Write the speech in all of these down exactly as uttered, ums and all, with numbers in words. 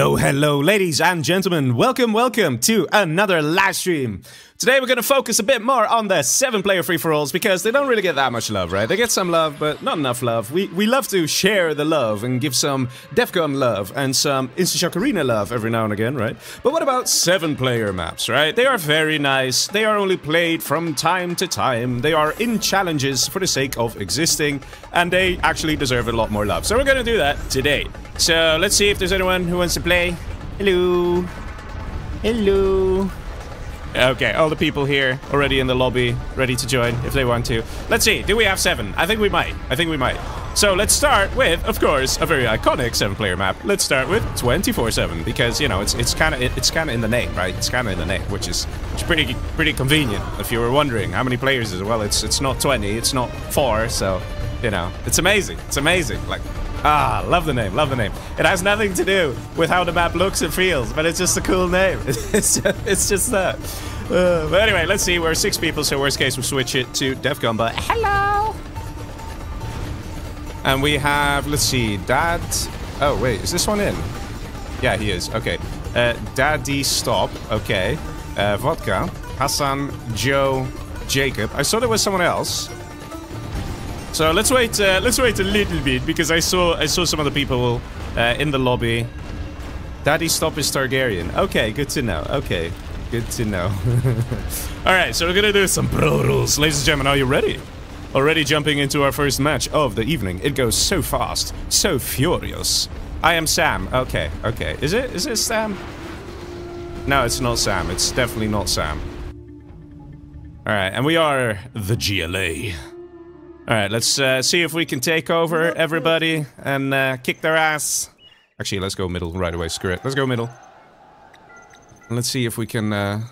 Hello, hello, ladies and gentlemen. Welcome, welcome to another live stream. Today we're going to focus a bit more on the seven player free-for-alls because they don't really get that much love, right? They get some love, but not enough love. We we love to share the love and give some DEFCON love and some InstaShockArena love every now and again, right? But what about seven player maps, right? They are very nice. They are only played from time to time. They are in challenges for the sake of existing, and they actually deserve a lot more love. So we're going to do that today. So let's see if there's anyone who wants to play. Hello. Hello. Okay, all the people here already in the lobby, ready to join if they want to. Let's see, do we have seven? I think we might. I think we might. So let's start with, of course, a very iconic seven player map. Let's start with twenty-four seven because, you know, it's it's kind of it, it's kind of in the name, right? It's kind of in the name, which is which is pretty pretty convenient if you were wondering how many players is it. Well, it's it's not twenty, it's not four, so, you know, it's amazing. It's amazing. Like, ah, love the name, love the name. It has nothing to do with how the map looks and feels, but it's just a cool name. It's just, it's just that. Uh, but anyway, let's see. We're six people, so worst case, we'll switch it to DEFCON. But hello! And we have, let's see, Dad... Oh, wait, is this one in? Yeah, he is. Okay. Uh, Daddy Stop. Okay. Uh, Vodka. Hassan, Joe, Jacob. I saw there was someone else. So let's wait. Uh, let's wait a little bit because I saw I saw some other people uh, in the lobby. Daddy Stop is Targaryen. Okay, good to know. Okay, good to know. All right, so we're gonna do some pro rules, ladies and gentlemen. Are you ready? Already jumping into our first match of the evening. It goes so fast, so furious. I am Sam. Okay, okay. Is it? Is it Sam? No, it's not Sam. It's definitely not Sam. All right, and we are the G L A. Alright, let's uh, see if we can take over everybody and uh, kick their ass. Actually, let's go middle right away. Screw it. Let's go middle. And let's see if we can... Uh...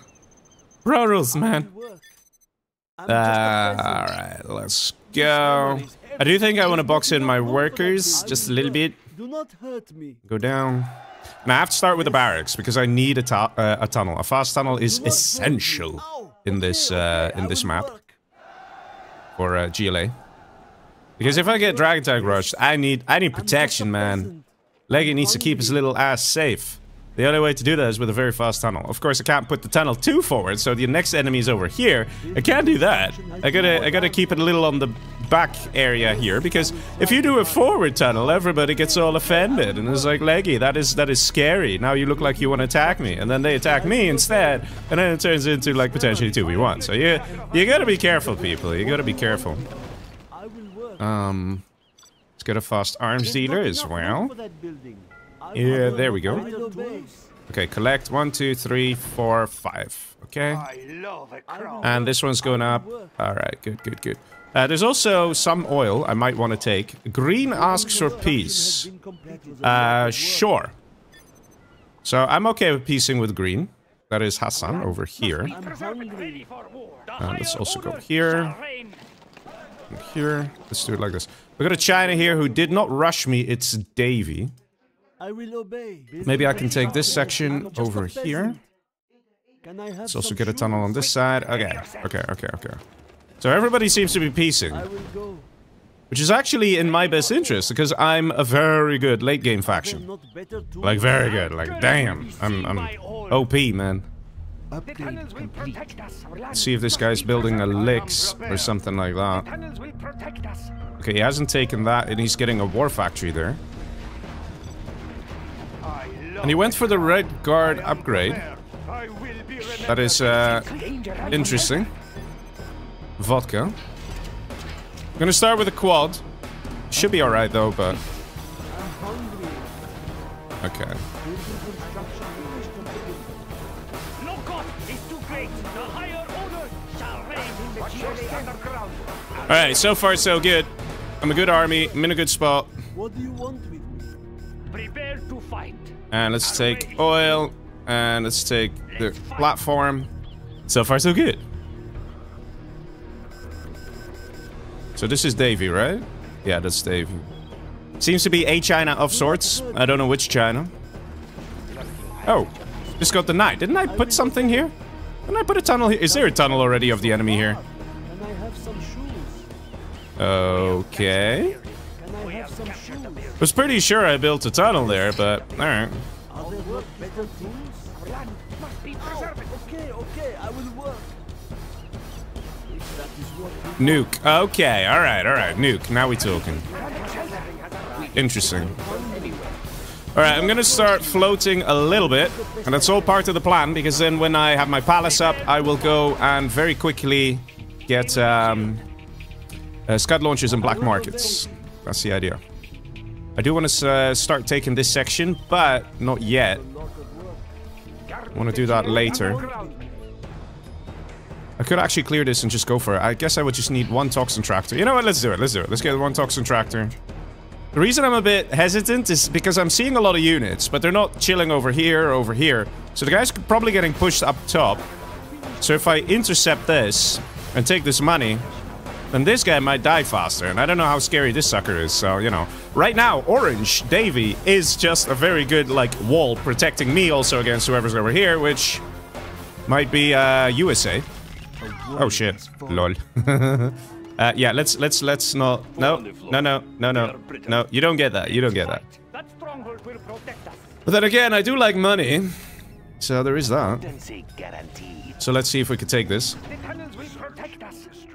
Pro rules, man. Uh, Alright, let's go. I do think I want to box in my workers just a little bit. Go down. And I have to start with the barracks because I need a, tu uh, a tunnel. A fast tunnel is essential in this, uh, in this map. Or uh, G L A. Because if I get Dragon Tag rushed, I need I need protection, man. Leggy needs to keep his little ass safe. The only way to do that is with a very fast tunnel. Of course, I can't put the tunnel too forward, so the next enemy is over here. I can't do that. I gotta I gotta keep it a little on the back area here, because if you do a forward tunnel, everybody gets all offended and it's like, Leggy, that is that is scary. Now you look like you want to attack me, and then they attack me instead, and then it turns into like potentially two v one. So you you gotta be careful, people. You gotta be careful. Um, let's get a fast arms dealer as well. Yeah, there we go. Okay, collect one, two, three, four, five. Okay. And this one's going up. All right, good, good, good. Uh, there's also some oil I might want to take. Green asks for peace. Uh, sure. So I'm okay with peacing with green. That is Hassan over here. And let's also go here. And here. Let's do it like this. We've got a China here who did not rush me. It's Davy. I will obey. Maybe I can take this section over here. Let's also get a tunnel on this side. Okay, okay, okay, okay. So everybody seems to be piecing. Which is actually in my best interest, because I'm a very good late game faction. Like, very good. Like, damn. I'm, I'm O P, man. Let's see if this guy's building a Lix or something like that. Okay, he hasn't taken that, and he's getting a war factory there. And he went for the red guard upgrade. That is uh, interesting. Vodka. I'm gonna start with a quad. Should be alright though, but... Okay. Alright, so far so good. I'm a good army. I'm in a good spot. What do you want with me? Prepare to fight. And let's take oil, and let's take the platform. So far, so good. So this is Davy, right? Yeah, that's Davy. Seems to be a China of sorts. I don't know which China. Oh, just got the knight. Didn't I put something here? Didn't I put a tunnel here? Is there a tunnel already of the enemy here? Okay. I was pretty sure I built a tunnel there, but alright. the things? Our land must be preserved. Okay, okay, I will work. If that is what Nuke. Okay, all right, all right, Nuke. Now we talking. Interesting. All right, I'm gonna start floating a little bit, and that's all part of the plan, because then when I have my palace up, I will go and very quickly get um, uh, scud launchers and black markets. That's the idea. I do want to uh, start taking this section, but not yet. I want to do that later. I could actually clear this and just go for it. I guess I would just need one toxin tractor. You know what? Let's do it. Let's do it. Let's get one toxin tractor. The reason I'm a bit hesitant is because I'm seeing a lot of units, but they're not chilling over here or over here. So the guy's probably getting pushed up top. So if I intercept this and take this money, then this guy might die faster, and I don't know how scary this sucker is, so, you know. Right now, Orange, Davy, is just a very good, like, wall protecting me also against whoever's over here, which might be, uh, U S A. Oh, shit. Lol. uh, yeah, let's, let's, let's not... No, no, no, no, no, no, you don't get that, you don't get that. But then again, I do like money, so there is that. So let's see if we can take this.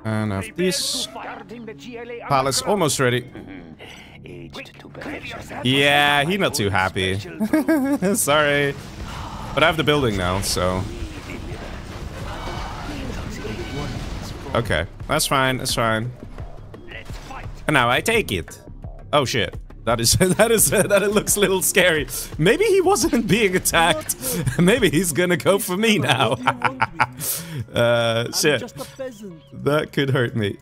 And have this palace almost ready. Yeah, he's not too happy. Sorry. But I have the building now, so... Okay, that's fine, that's fine. And now I take it. Oh shit. That is, that is, that it looks a little scary. Maybe he wasn't being attacked. Maybe he's gonna go for me now. uh, shit. That could hurt me.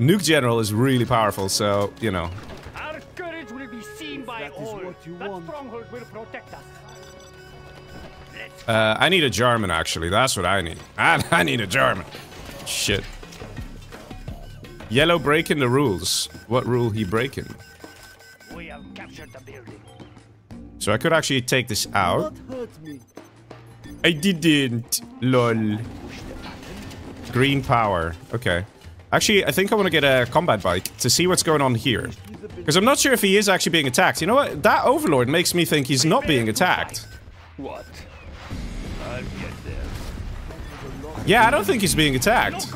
Nuke General is really powerful, so, you know. Our courage will be seen by all. That stronghold will protect us. Uh, I need a Jarmen, actually. That's what I need. I, I need a Jarmen. Shit. Yellow breaking the rules. What rule he breaking? So I could actually take this out. I didn't. Lol. Green power. Okay. Actually, I think I want to get a combat bike to see what's going on here. Because I'm not sure if he is actually being attacked. You know what? That Overlord makes me think he's not being attacked. What? I'll get there. Yeah, I don't think he's being attacked.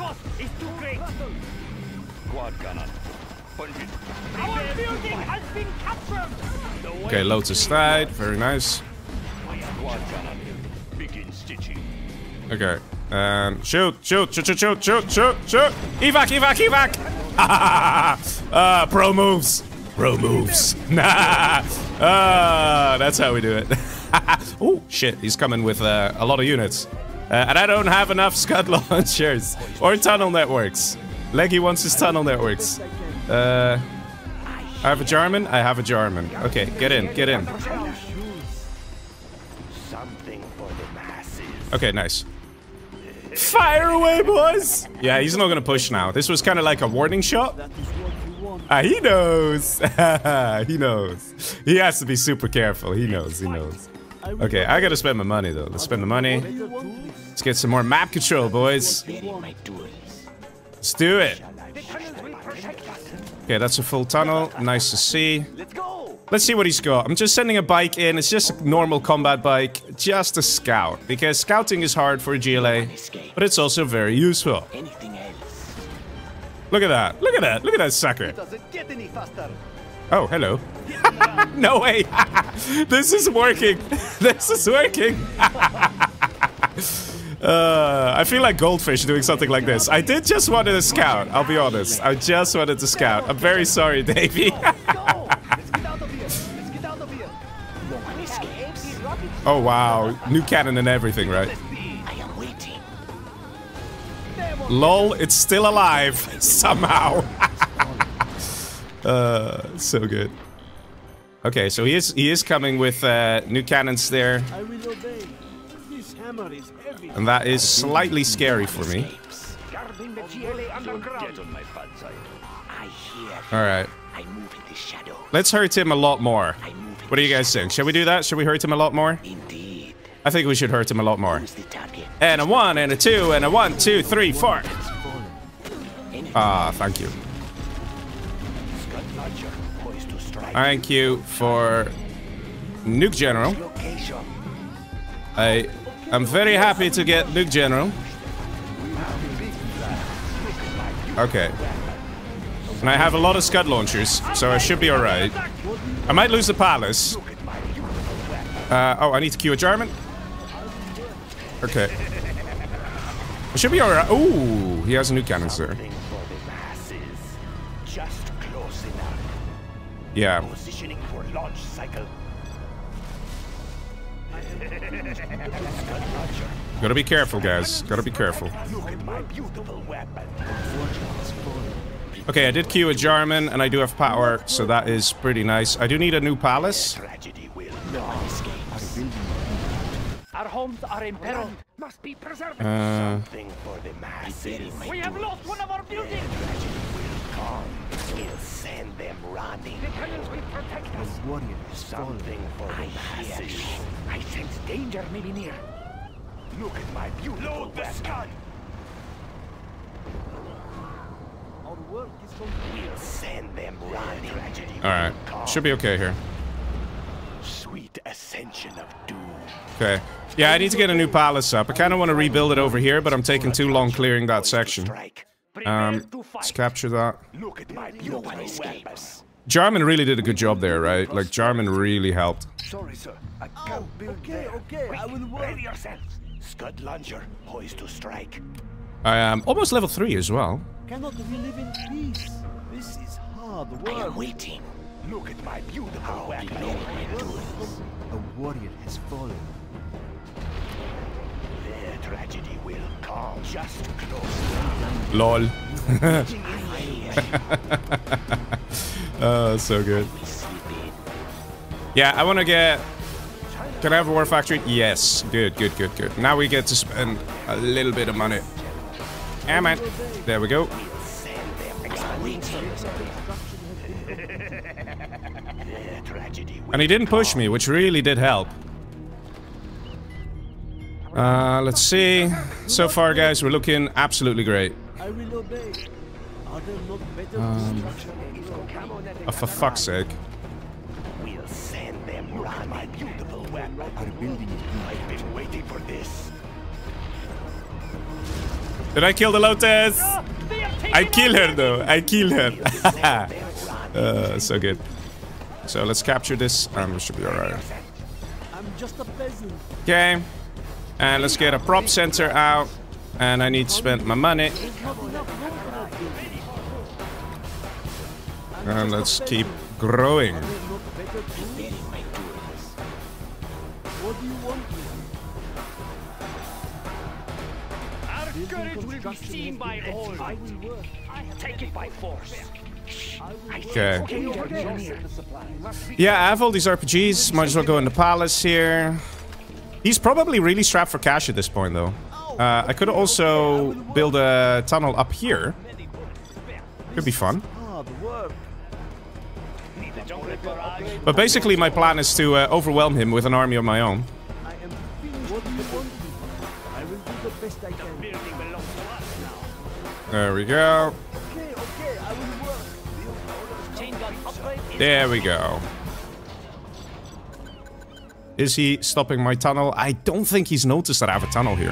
Okay, Lotus died. Very nice. Okay. Um, shoot, shoot, shoot, shoot, shoot, shoot, shoot, shoot. Evac, evac, evac. Ah, uh, pro moves. Pro moves. Nah. Uh, that's how we do it. Oh, shit. He's coming with uh, a lot of units. Uh, and I don't have enough scud launchers or tunnel networks. Leggy wants his tunnel networks. Uh... I have a Jarmen. I have a Jarmen. Okay, get in, get in. Okay, nice. Fire away, boys! Yeah, he's not gonna push now. This was kind of like a warning shot. Ah, he knows. He knows. He has to be super careful. He knows, he knows. Okay, I gotta spend my money, though. Let's spend the money. Let's get some more map control, boys. Let's do it. Okay, that's a full tunnel. Nice to see. Let's see what he's got. I'm just sending a bike in. It's just a normal combat bike. Just a scout. Because scouting is hard for a G L A. But it's also very useful. Look at that. Look at that. Look at that sucker. Oh, hello. No way. This is working. This is working. Uh, I feel like Goldfish doing something like this. I did just wanted to scout, I'll be honest. I just wanted to scout. I'm very sorry, Davy. Oh, wow. New cannon and everything, right? Lol, it's still alive, somehow. uh, so good. Okay, so he is, he is coming with uh, new cannons there. And that is slightly scary for me. Alright. Let's hurt him a lot more. What do you guys think? Shall we do that? Should we hurt him a lot more? I think we should hurt him a lot more. And a one, and a two, and a one, two, three, four. Ah, thank you. Thank you for Nuke General. I am very happy to get Nuke General. Okay. And I have a lot of scud launchers, so I should be alright. I might lose the palace. Uh, oh, I need to queue a Jarmen. Okay. I should be alright. Ooh, he has a new cannon, sir. Yeah. Positioning for launch cycle. Gotta be careful, guys. Gotta be careful. Okay, I did queue a Jarmen, and I do have power, so that is pretty nice. I do need a new palace. Our homes are in peril. Must be preserved. Something for the masses. We have lost one of our buildings. Tragedy will come. It'll send them running. The cannons will protect us. Something for the masses. I sense danger may be near. Look at my beautiful. Load the scud. Our work is going to. We'll send them running. Tragedy. All right, should be okay here. Sweet ascension of doom. Okay. Yeah, I need to get a new palace up. I kind of want to rebuild it over here, but I'm taking too long clearing that section. Um, let's capture that. Jarmen really did a good job there, right? Like, Jarmen really helped. Sorry, sir. I can't build there. Okay, okay. I will work. Scud launcher, poised to strike. I am almost level three as well. Cannot we live in peace? This is hard work. I am waiting. Look at my beautiful weapon. A warrior has fallen. Their tragedy will come just close. Lol. Oh, so good. Yeah, I want to get... Can I have a war factory? Yes. Good, good, good, good. Now we get to spend a little bit of money. Yeah, man. There we go. And he didn't push me, which really did help. Uh, let's see. So far, guys, we're looking absolutely great. Um, oh, for fuck's sake. Did I kill the Lotus? I kill her, though. I kill her. uh, so good. So let's capture this, and we should be alright. Okay, and let's get a prop center out, and I need to spend my money. And let's keep growing. Our courage will be seen by all. Take it by force. Okay. Yeah, I have all these R P Gs. Might as well go in the palace here. He's probably really strapped for cash at this point, though. Uh, I could also build a tunnel up here. Could be fun. But basically, my plan is to uh, overwhelm him with an army of my own. There we go. There we go. Is he stopping my tunnel? I don't think he's noticed that I have a tunnel here.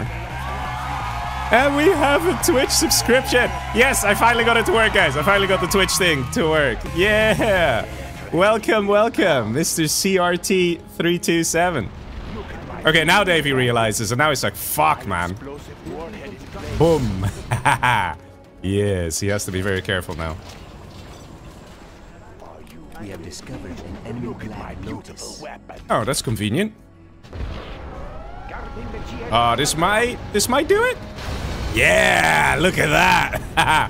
And we have a Twitch subscription. Yes, I finally got it to work, guys. I finally got the Twitch thing to work. Yeah. Welcome, welcome, Mister C R T three two seven. Okay, now Davy realizes, and now he's like, fuck, man. Boom. Yes, he has to be very careful now. We have discovered an enemy black lotus. Oh, that's convenient. Ah, uh, this might this might do it. Yeah, look at that.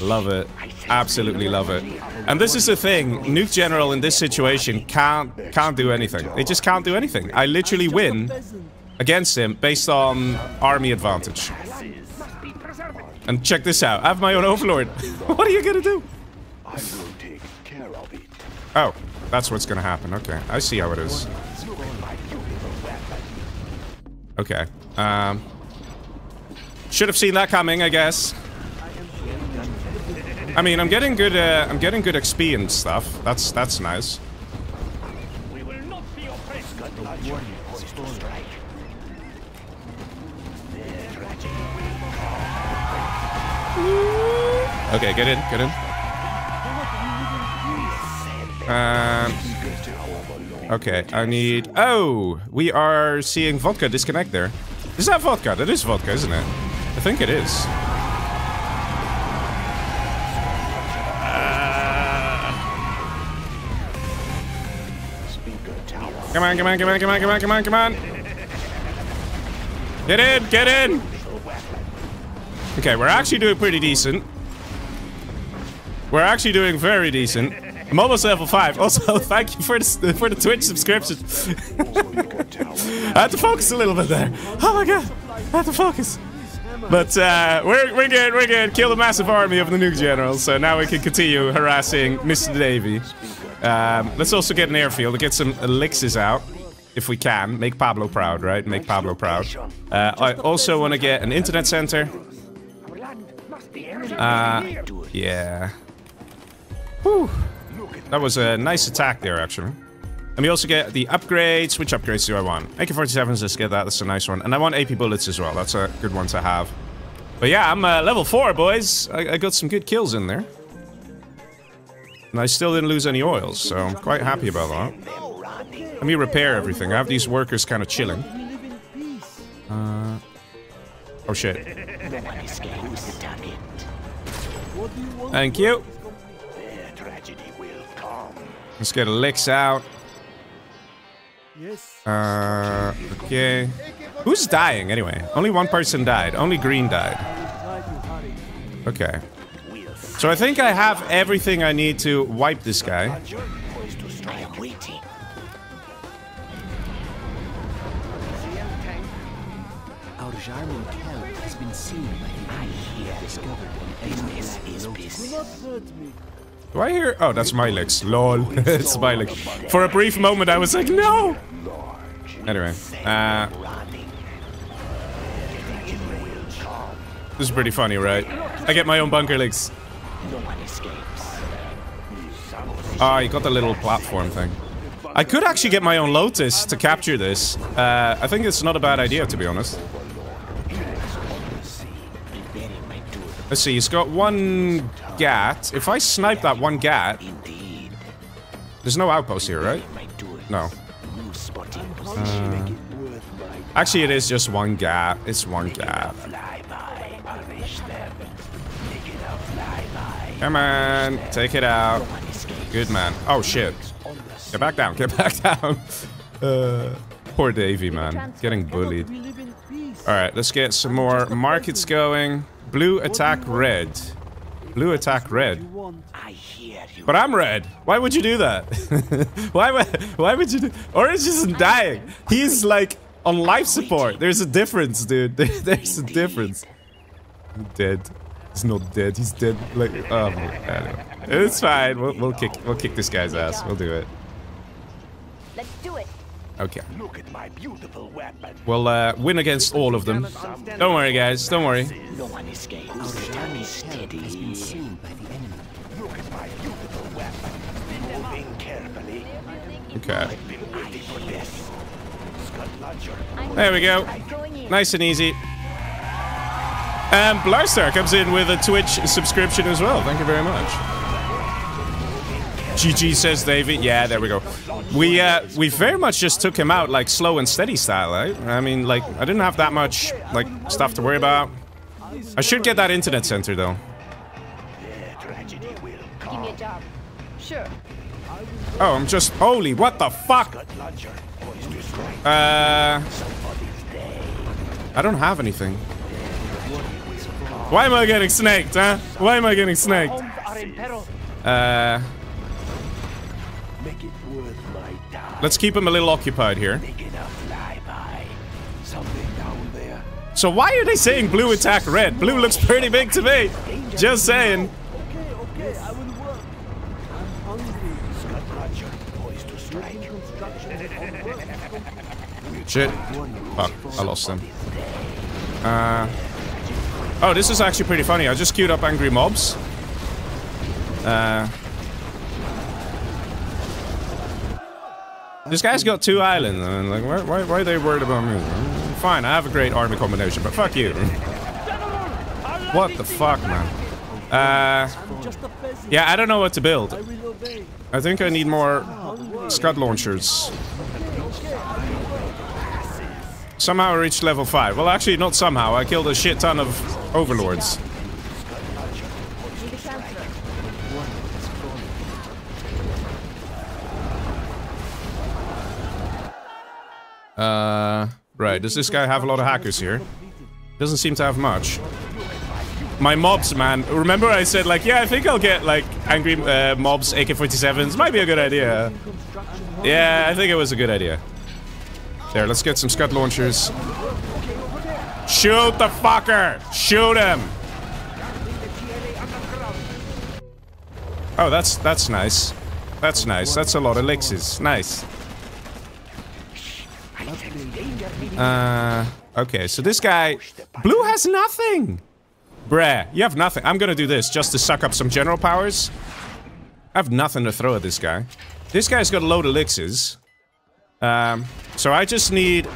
Love it. Absolutely love it. And this is the thing, Nuke General in this situation can't can't do anything. They just can't do anything. I literally win against him based on army advantage. And check this out. I have my own overlord. What are you gonna do? Oh, that's what's gonna happen. Okay, I see how it is. Okay. Um, should have seen that coming, I guess. I mean, I'm getting good. Uh, I'm getting good X P and stuff. That's that's nice. Okay, get in, get in. Um, okay, I need... Oh! We are seeing Vodka disconnect there. Is that Vodka? That is Vodka, isn't it? I think it is. Come on, come on, come on, come on, come on, come on, come on! Get in, get in! Okay, we're actually doing pretty decent. We're actually doing very decent. I'm almost level five. Also, thank you for the, for the Twitch subscription. I had to focus a little bit there. Oh my god, I had to focus. But uh, we're, we're good, we're good. Kill the massive army of the Nuke General, so now we can continue harassing Mister Davy. Um, let's also get an airfield and get some elixirs out, if we can. Make Pablo proud, right? Make Pablo proud. Uh, I also want to get an internet center. Uh, yeah. Whew. That was a nice attack there, actually. And we also get the upgrades. Which upgrades do I want? A K forty-sevens, let's get that. That's a nice one. And I want A P bullets as well. That's a good one to have. But yeah, I'm uh, level four, boys. I, I got some good kills in there. And I still didn't lose any oils, so I'm quite happy about that. Let me repair everything. I have these workers kind of chilling. Uh, oh shit. Thank you. Let's get a licks out. Uh, okay. Who's dying anyway? Only one person died. Only green died. Okay. So I think I have everything I need to wipe this guy. Our Jarmen Kell has been seen by the eye here. Discovered business is business. Do I hear? Oh, that's my legs. Lol, it's my legs. For a brief moment, I was like, no. Anyway, uh, this is pretty funny, right? I get my own bunker legs. Ah, oh, you got the little platform thing. I could actually get my own Lotus to capture this. Uh, I think it's not a bad idea, to be honest. Let's see, he's got one Gat. If I snipe that one Gat... There's no outpost here, right? No. Uh, actually, it is just one Gat. It's one Gat. Come on, take it out. Good man. Oh, shit. Get back down, get back down. Uh, poor Davy, man. Getting bullied. Alright, let's get some more markets going. Blue attack red. Blue attack red. But I'm red. Why would you do that? why would why would you do? Orange isn't dying. He's like on life support. There's a difference, dude. There, there's a difference. Dead. He's not dead. He's dead. Like oh my god. It's fine. We'll we'll kick we'll kick this guy's ass. We'll do it. Let's do it. Okay. Look at my beautiful weapon. We'll uh, win against all of them. Don't worry, guys. Don't worry. No one escapes. Our steady. Has been seen by the enemy. Look at my beautiful weapon. Moving carefully. Okay. There we go. Nice and easy. And Blarstar comes in with a Twitch subscription as well. Thank you very much. G G says Davy. Yeah, there we go. We uh, we very much just took him out like slow and steady style, right? I mean, like I didn't have that much like stuff to worry about. I should get that internet center though. Oh, I'm just holy. What the fuck? Uh, I don't have anything. Why am I getting snaked, huh? Why am I getting snaked? Uh. Let's keep him a little occupied here. So why are they saying blue attack red? Blue looks pretty big to me. Just saying. Shit. Fuck, I lost them. Uh, oh, this is actually pretty funny. I just queued up angry mobs. Uh... This guy's got two islands, and like, why, why, why are they worried about me? fine, I have a great army combination, but fuck you. What the fuck, man? Uh, yeah, I don't know what to build. I think I need more Scud Launchers. Somehow I reached level five. Well, actually, not somehow. I killed a shit ton of Overlords. Uh, right, does this guy have a lot of hackers here? Doesn't seem to have much. My mobs, man. Remember I said, like, yeah, I think I'll get, like, angry uh, mobs, A K forty-sevens. Might be a good idea. Yeah, I think it was a good idea. There, let's get some Scud Launchers. Shoot the fucker! Shoot him! Oh, that's, that's nice. That's nice. That's a lot of elixirs. Nice. Uh, okay, so this guy... Blue has nothing! Bruh, you have nothing. I'm gonna do this just to suck up some general powers. I have nothing to throw at this guy. This guy's got a load of elixirs. Um, so I just need...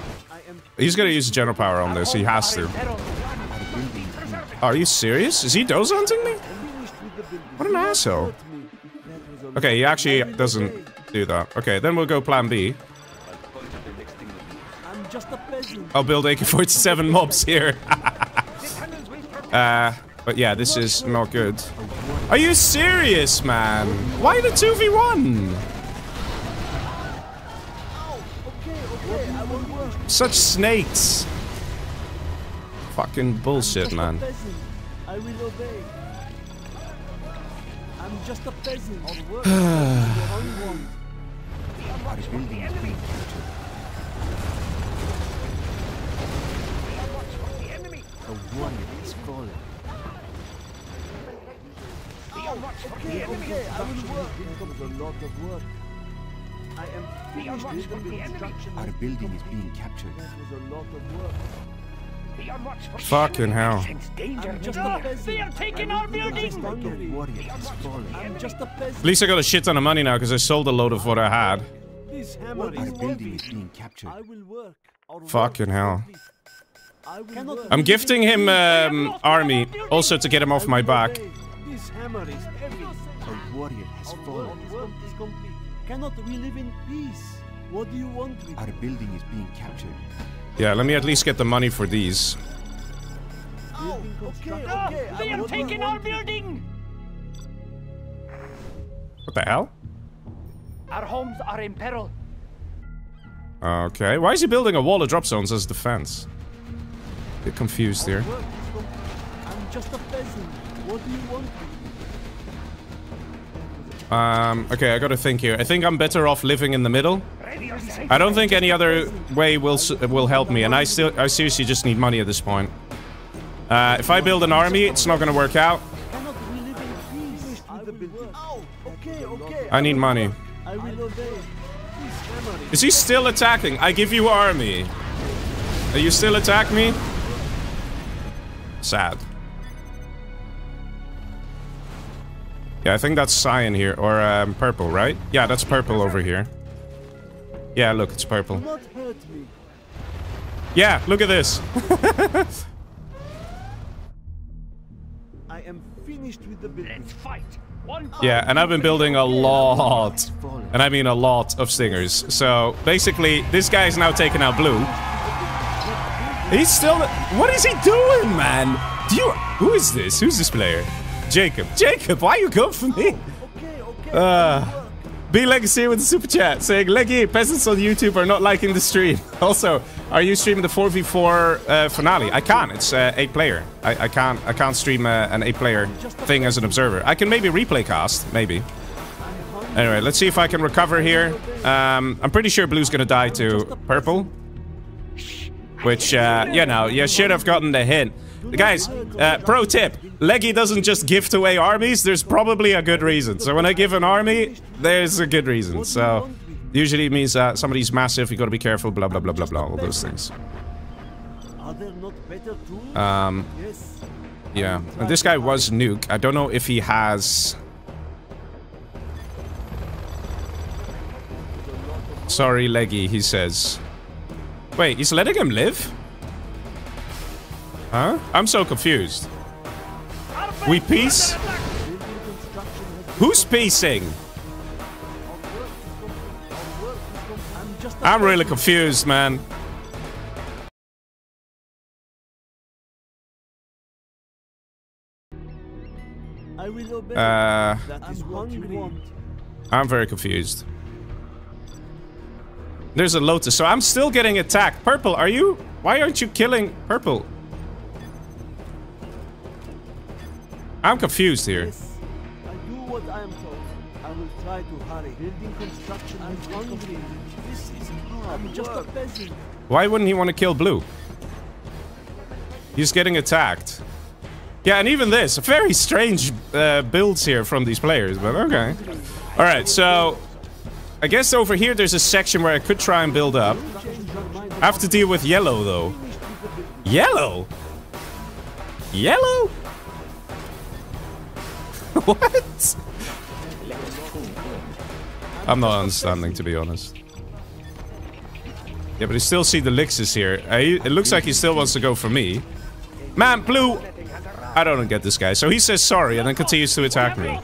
He's gonna use general power on this, he has to. Are you serious? Is he doze hunting me? What an asshole. Okay, he actually doesn't do that. Okay, then we'll go plan B. I'll build A K forty-seven mobs here. uh, but yeah, this is not good. Are you serious, man? Why the two v one? Such snakes. Fucking bullshit, man. Our building is being captured. Fucking hell. At least I got a shit ton of money now because I sold a load of what I had. Our building is being captured. Fucking hell. I'm gifting him um, army, also to get him off my back. Yeah, let me at least get the money for these. Oh, okay, okay. No, they are taking our building. What the hell? Our homes are in peril. Okay, why is he building a wall of drop zones as defense? Bit confused here. I'm just a peasant. What do you want? Um, okay, I gotta think here. I think I'm better off living in the middle. I don't think any other way will will help me, and I still I seriously just need money at this point. Uh, if I build an army, it's not gonna work out. I need money. Is he still attacking? I give you army. Are you still attacking me? Sad. Yeah, I think that's cyan here, or um, purple, right? Yeah, that's purple over here. Yeah, look, it's purple. Yeah, look at this. I am finished with the build. Let's fight. Yeah, and I've been building a lot, and I mean a lot of stingers. So basically, this guy is now taking out blue. He's still... What is he doing, man? Do you... Who is this? Who's this player? Jacob. Jacob, why you go for me? Uh, B-Legacy with the super chat saying, Leggy, peasants on YouTube are not liking the stream. Also, are you streaming the four v four uh, finale? I can't. It's uh, eight player. I, I can't I can't stream uh, an eight player thing as an observer. I can maybe replay cast, maybe. Anyway, let's see if I can recover here. Um, I'm pretty sure blue's gonna die to purple. Which, uh, you know, you should have gotten the hint. Guys, uh, pro tip. Leggy doesn't just gift away armies. There's probably a good reason. So when I give an army, there's a good reason. So usually it means uh, somebody's massive. You got to be careful, blah, blah, blah, blah, blah, all those things. Um, yeah. And this guy was Nuke. I don't know if he has... Sorry, Leggy, he says... Wait, he's letting him live? Huh? I'm so confused. We peace? Who's peacing? I'm really confused, man. Uh, I'm very confused. There's a Lotus, so I'm still getting attacked. Purple, are you? Why aren't you killing Purple? I'm confused here. Yes, I do what I am told. I will try to hurry. Building construction. I'm hungry. This is hard. I'm just a peasant. Why wouldn't he want to kill Blue? He's getting attacked. Yeah, and even this. Very strange uh, builds here from these players, but okay. Alright, so... I guess over here there's a section where I could try and build up. I have to deal with yellow, though. Yellow? Yellow? What? I'm not understanding, to be honest. Yeah, but I still see the Lixis here. Uh, he, it looks like he still wants to go for me. Man, Blue! I don't get this guy. So he says sorry and then continues to attack me.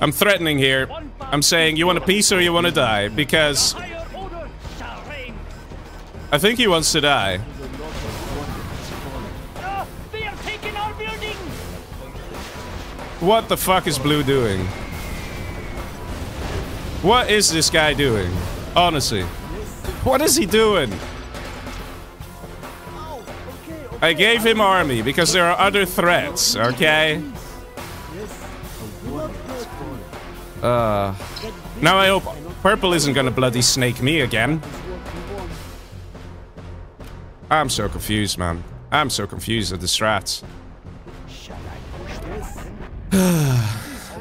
I'm threatening here. I'm saying, you want a peace or you want to die? Because... I think he wants to die. Uh, they are taking our building. What the fuck is Blue doing? What is this guy doing? Honestly. What is he doing? I gave him army because there are other threats, okay? Uh, now I hope Purple isn't gonna bloody snake me again. I'm so confused, man. I'm so confused at the strats.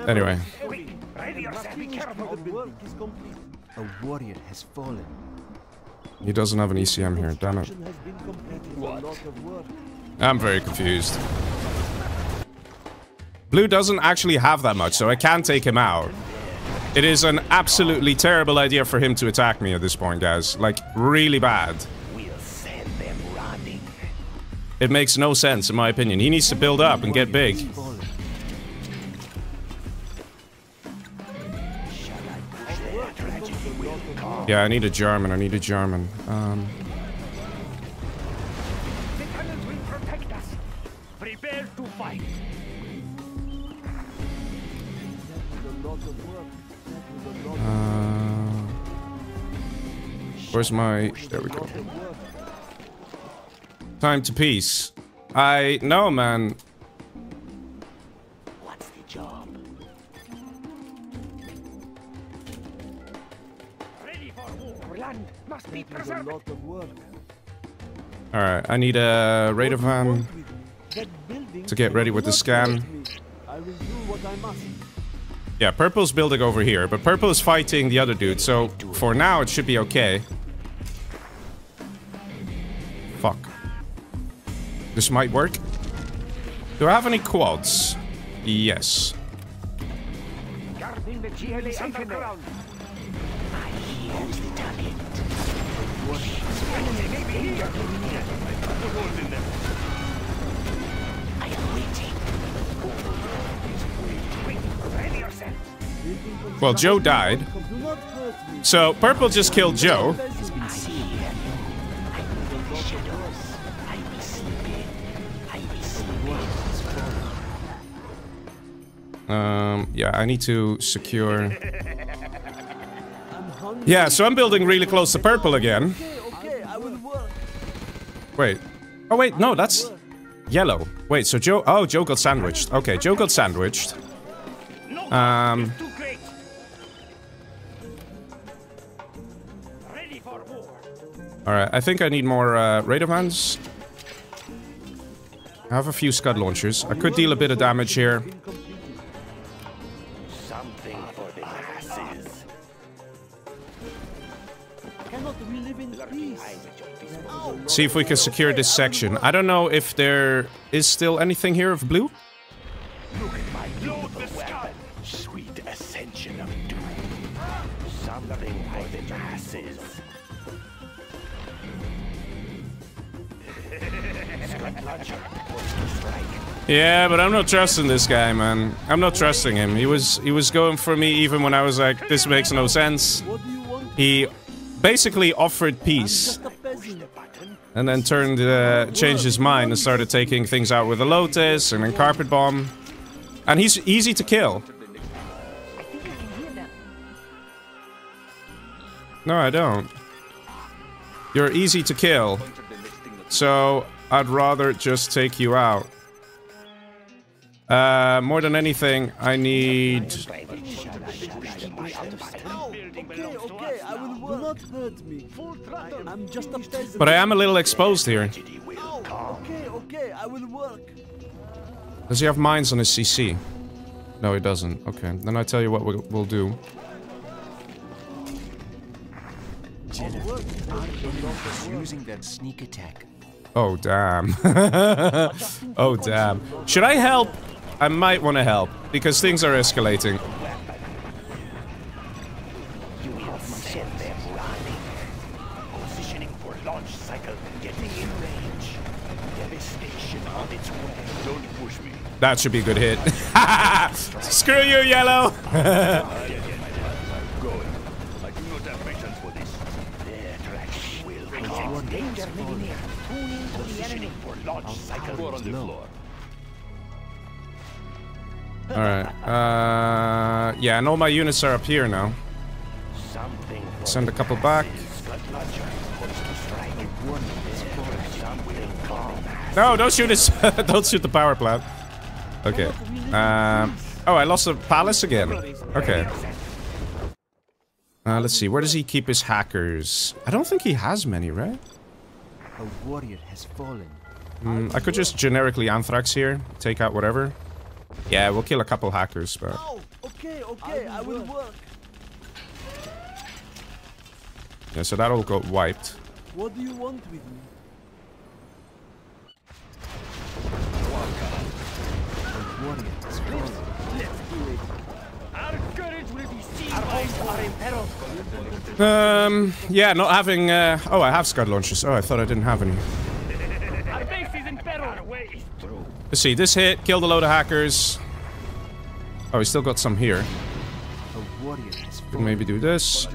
Anyway. He doesn't have an E C M here, damn it. What? I'm very confused. Blue doesn't actually have that much, so I can take him out. It is an absolutely terrible idea for him to attack me at this point, guys. Like, really bad. It makes no sense, in my opinion. He needs to build up and get big. Yeah, I need a Jarmen. I need a Jarmen. Um... Uh, where's my... There we go. Time to peace. I know, man. What's the job? Ready for war. Land must be preserved. All right, I need a radar van to get ready with the scan. I will do what I must. Yeah, Purple's building over here, but Purple is fighting the other dude, so for now it should be okay. Fuck. This might work. Do I have any quads? Yes. Well, Joe died. So, Purple just killed Joe. Um, yeah, I need to secure... Yeah, so I'm building really close to Purple again. Wait. Oh, wait, no, that's... Yellow. Wait, so Joe... Oh, Joe got sandwiched. Okay, Joe got sandwiched. Um... Alright, I think I need more uh, radar vans. I have a few scud launchers. I could deal a bit of damage here. Something for the masses. Cannot we live in peace? See if we can secure this section. I don't know if there is still anything here of Blue. Look at my beautiful weapon. Sweet ascension of doom. something for the masses. Yeah, but I'm not trusting this guy, man. I'm not trusting him. He was he was going for me even when I was like, this makes no sense. He basically offered peace, and then turned uh, changed his mind and started taking things out with a Lotus and then Carpet Bomb. And he's easy to kill. No, I don't. You're easy to kill. So I'd rather just take you out. Uh, more than anything, I need... But I am a little exposed here. Does he have mines on his C C? No, he doesn't. Okay, then I tell you what we'll, we'll do. Oh, damn. Oh, damn. Should I help? I might want to help, because things are escalating. That should be a good hit. Screw you, yellow! Alright, uh... yeah, and all my units are up here now. Send a couple back. No, don't shoot his... don't shoot the power plant. Okay. Um, oh, I lost the palace again. Okay. Uh, let's see. Where does he keep his hackers? I don't think he has many, right? A warrior has fallen. Mm, I could just generically Anthrax here. Take out whatever. Yeah, we'll kill a couple hackers, but... Okay, okay, I will work. Yeah, so that all got wiped. What do you want with me? Um, yeah, not having, uh, oh, I have scud launchers. Oh, I thought I didn't have any. Let's see, this hit, killed a load of hackers. Oh, he's still got some here. Could maybe do this.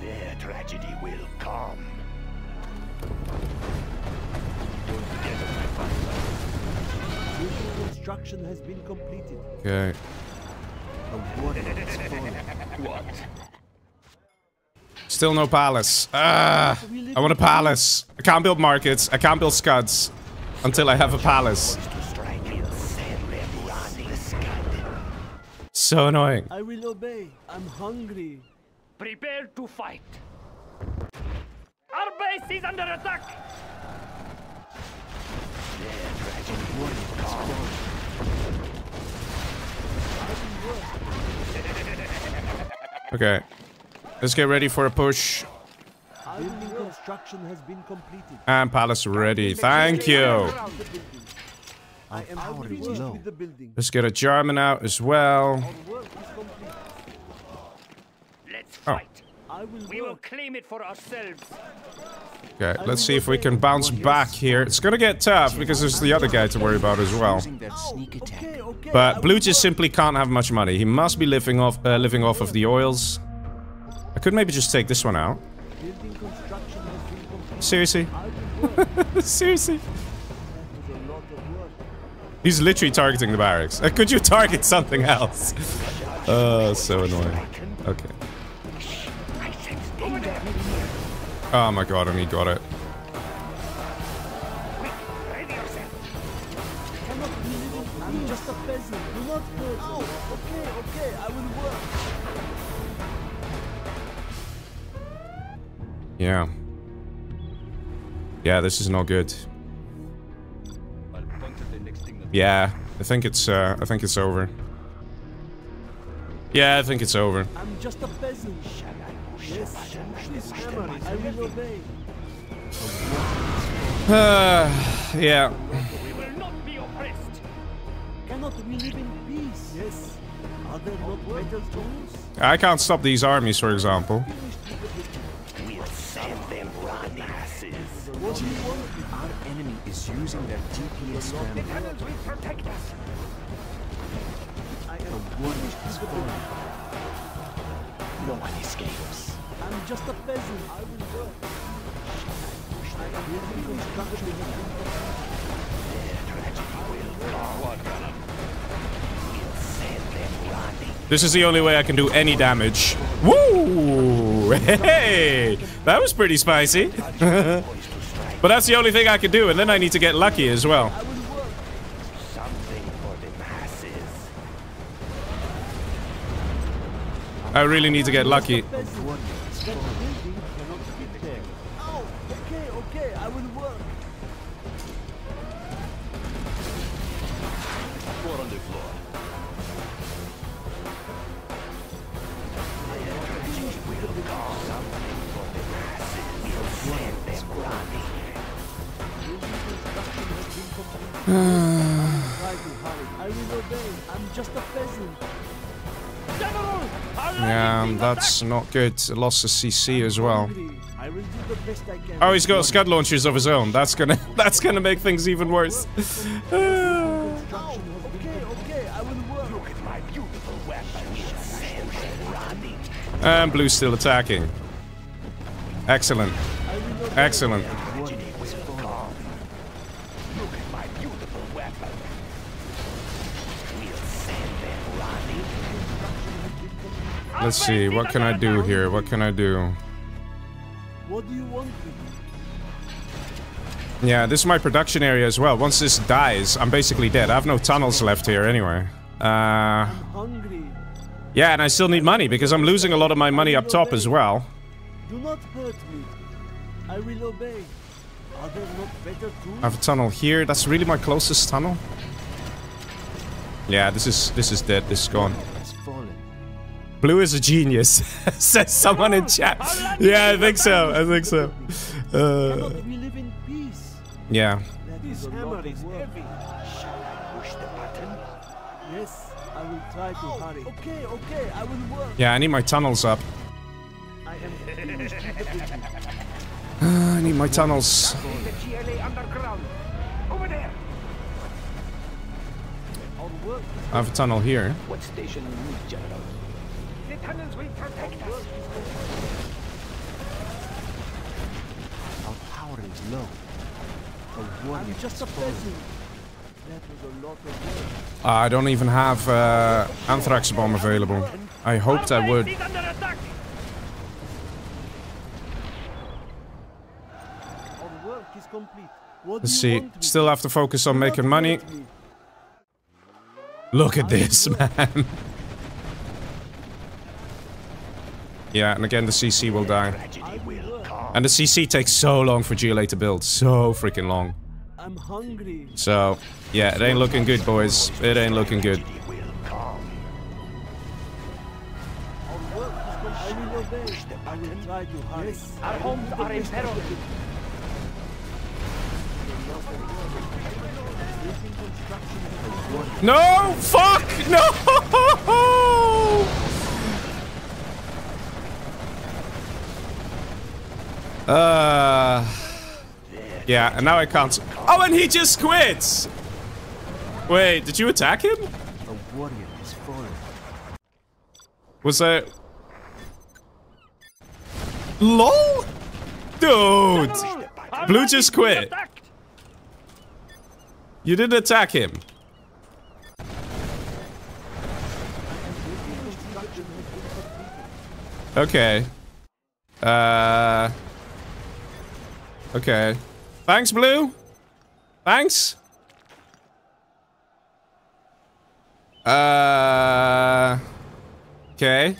Their tragedy will come. Construction has been completed. Okay. Still no palace. Ah, I want a palace. I can't build markets. I can't build scuds until I have a palace. So annoying. I will obey. I'm hungry. Prepare to fight. Our base is under attack. Okay, let's get ready for a push. Building construction has been completed. And palace ready. Thank you. I am already low. Let's get a Jarmen out as well. Let's fight. We will claim it for ourselves. Okay, let's see if we can bounce back here. It's gonna get tough because there's the other guy to worry about as well. But Blue just simply can't have much money. He must be living off uh, living off of the oils. I could maybe just take this one out. Seriously? Seriously? He's literally targeting the barracks. Uh, could you target something else? Oh, so annoying. Okay. Oh my god, and he got it. Yeah. Yeah, this is not good. Yeah, I think it's uh I think it's over. Yeah, I think it's over. I'm just a peasant. Uh, yeah. We will not be oppressed. Cannot we live in peace? Yes. I can't stop these armies, for example. We'll send them rotten asses. What do you want? Our enemy is using their D P S. The cannons will protect us. I am a warrior. No one escapes. I'm just a peasant. I will work. I am really struggling. Their tragedy will fall on them. This is the only way I can do any damage. Woo! Hey! That was pretty spicy. But that's the only thing I can do, and then I need to get lucky as well. I really need to get lucky. Yeah, that's not good. Lost the C C as well. Oh, he's got scud launchers of his own. That's gonna that's gonna make things even worse. And blue's still attacking. Excellent. Excellent. Let's see, what can I do here? What can I do? What do you want to do? Yeah, this is my production area as well. Once this dies, I'm basically dead. I have no tunnels left here anyway. Uh, yeah, and I still need money because I'm losing a lot of my money up top as well. Do not hurt me. I will obey. Are there not better tools? I have a tunnel here. That's really my closest tunnel. Yeah, this is this is dead. This is gone. Blue is a genius, says someone in chat. Yeah, I think so. I think so. Uh, yeah. This hammer is heavy. Shall I push the button? Yes, I will try to hurry. Okay, okay, I will work. Yeah, I need my tunnels up. I am finished with the vision. I need my tunnels. The G L A underground. Over there. I have a tunnel here. What station do you need, General? Tunnels will protect us. Our power is low. A warrior just a prison. That was a lot of work. I don't even have uh, anthrax bomb available. I hoped I would. Let's see. Still have to focus on making money. Look at this, man. Yeah, and again, the C C will die. And the C C takes so long for G L A to build. So freaking long. I'm hungry. So, yeah, it ain't looking good, boys. It ain't looking good. No! Fuck! No! Uh, yeah, and now I can't. Oh, and he just quits! Wait, did you attack him? A warrior is fallen. Was that? LOL? Dude! Blue just quit. You didn't attack him. Okay. Uh. Okay. Thanks, Blue. Thanks. Uh. Okay.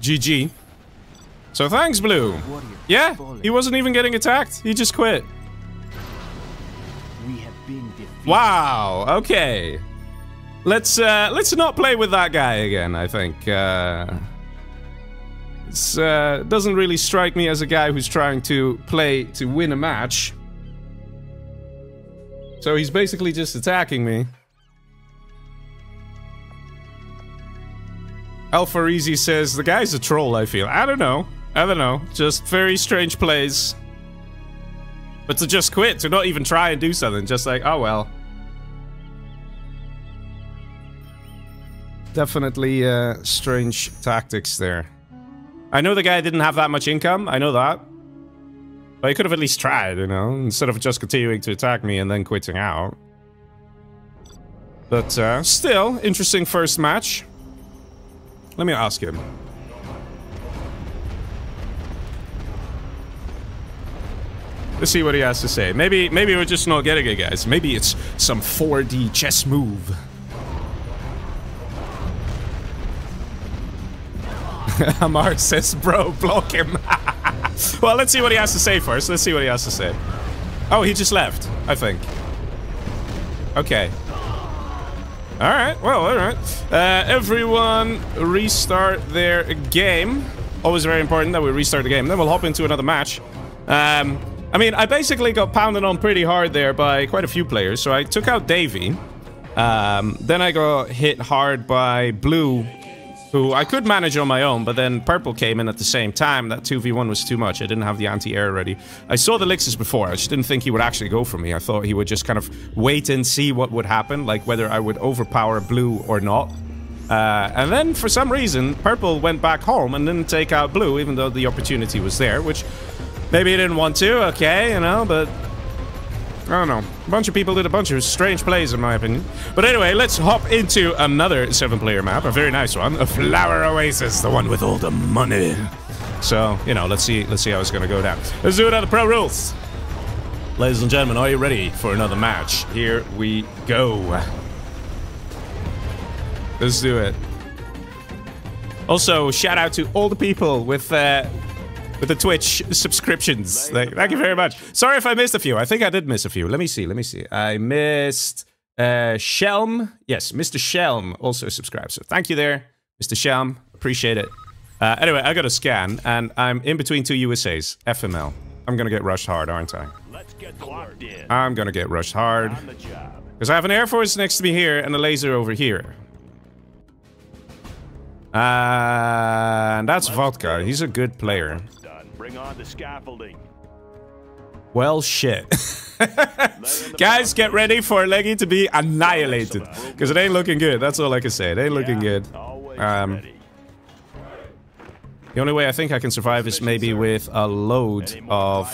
G G. So thanks, Blue. Yeah, he wasn't even getting attacked. He just quit. We have been defeated. Wow. Okay. Let's uh, let's not play with that guy again. I think. Uh, It uh, doesn't really strike me as a guy who's trying to play to win a match. So he's basically just attacking me. Alfarizi says, the guy's a troll, I feel. I don't know. I don't know. Just very strange plays. But to just quit, to not even try and do something, just like, oh well. Definitely uh, strange tactics there. I know the guy didn't have that much income, I know that. But he could have at least tried, you know, instead of just continuing to attack me and then quitting out. But uh, still, interesting first match. Let me ask him. Let's see what he has to say. Maybe maybe we're just not getting it, guys. Maybe it's some four D chess move. Amar says, bro, block him. Well, let's see what he has to say first. Let's see what he has to say. Oh, he just left, I think. Okay. Alright, well, alright. Uh, everyone restart their game. Always very important that we restart the game. Then we'll hop into another match. Um, I mean, I basically got pounded on pretty hard there by quite a few players. So I took out Davy. Um, then I got hit hard by Blue, who I could manage on my own. But then Purple came in at the same time. That two v one was too much. I didn't have the anti-air ready. I saw the Lixis before. I just didn't think he would actually go for me. I thought he would just kind of wait and see what would happen. Like whether I would overpower Blue or not. Uh, and then for some reason, Purple went back home and didn't take out Blue. Even though the opportunity was there. Which maybe he didn't want to. Okay, you know, but... I don't know. A bunch of people did a bunch of strange plays, in my opinion. But anyway, let's hop into another seven player map. A very nice one. A Flower Oasis, the one with all the money. So, you know, let's see let's see how it's going to go down. Let's do another Pro Rules. Ladies and gentlemen, are you ready for another match? Here we go. Let's do it. Also, shout out to all the people with... Uh, With the Twitch subscriptions. Like, thank you very much. Sorry if I missed a few. I think I did miss a few. Let me see. Let me see. I missed uh, Shelm. Yes, Mister Shelm also subscribes. So thank you there, Mister Shelm. Appreciate it. Uh, anyway, I got a scan and I'm in between two U S As. F M L. I'm going to get rushed hard, aren't I? Let's get locked in. I'm going to get rushed hard. Because I have an Air Force next to me here and a laser over here. Uh, and that's Vodka. He's a good player. Bring on the scaffolding. Well, shit. Guys, get ready for Leggy to be annihilated. Because it ain't looking good. That's all I can say. It ain't looking good. Um, the only way I think I can survive is maybe with a load of...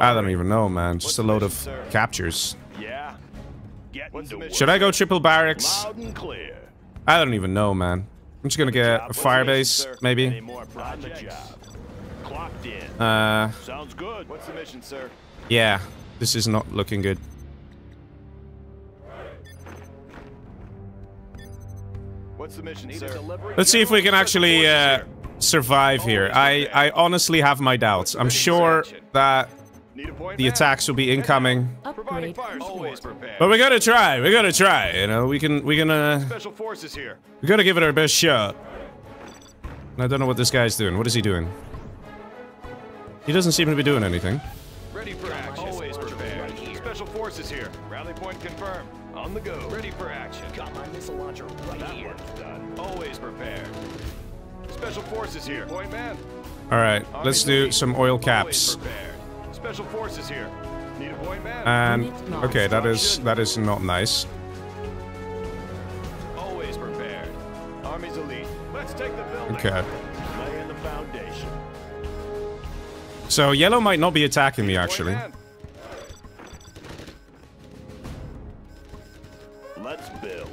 I don't even know, man. Just a load of captures. Should I go triple barracks? I don't even know, man. I'm just gonna get a firebase, maybe. Uh, Sounds good. What's the mission, sir? Yeah, this is not looking good. What's the mission, sir? Let's see if we can actually uh, survive here. I, I honestly have my doubts. I'm sure that the attacks will be incoming. Upgrade. But we gotta try. We gotta try. You know, we can. We gonna. Special forces here. We gotta give it our best shot. And I don't know what this guy's doing. What is he doing? He doesn't seem to be doing anything. Ready for action. Always prepared. Special forces here. Rally point confirmed. On the go. Ready for action. Got my missile launcher right here. Done. Always prepared. Special forces here. Boy, man. All right. Let's do some oil caps. Special forces here. Need a boy man. And okay, that is that is not nice. Always prepared. Army's elite. Let's take the building. Okay. Lay in the foundation. So yellow might not be attacking me actually. Let's build.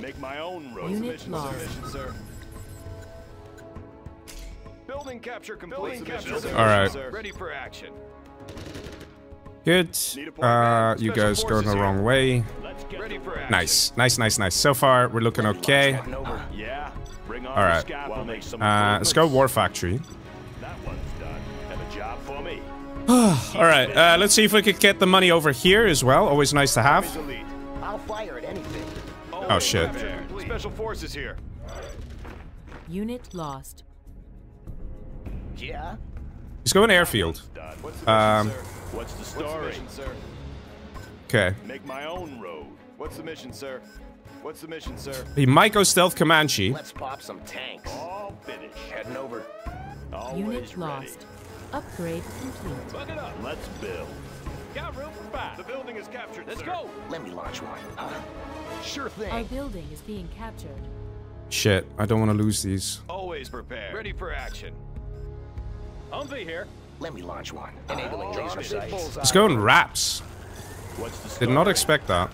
Make my own road. Mission, sir. Building capture complete. All right. Ready for action. Good. Uh, you guys going the wrong way. Nice, nice, nice, nice. So far, we're looking okay. All right. Uh, let's go War Factory. All right. Uh, let's see if we could get the money over here as well. Always nice to have. Oh shit. Special forces here. Unit lost. Yeah. Let's go in airfield. Um. What's the story? Okay. Make my own road. What's the mission, sir? What's the mission, sir? The Micro Stealth Comanche. Let's pop some tanks. All finished. Heading over. Always Unit lost. Ready. Upgrade complete. Buck it up. Let's build. Got room for five. The building is captured. Let's sir. go. Let me launch one. Huh? Sure thing. Our building is being captured. Shit, I don't want to lose these. Always prepared. Ready for action. Humvee here. Let me launch one. Enabling laser sights. Let's go in wraps. What's the story? Did not expect that.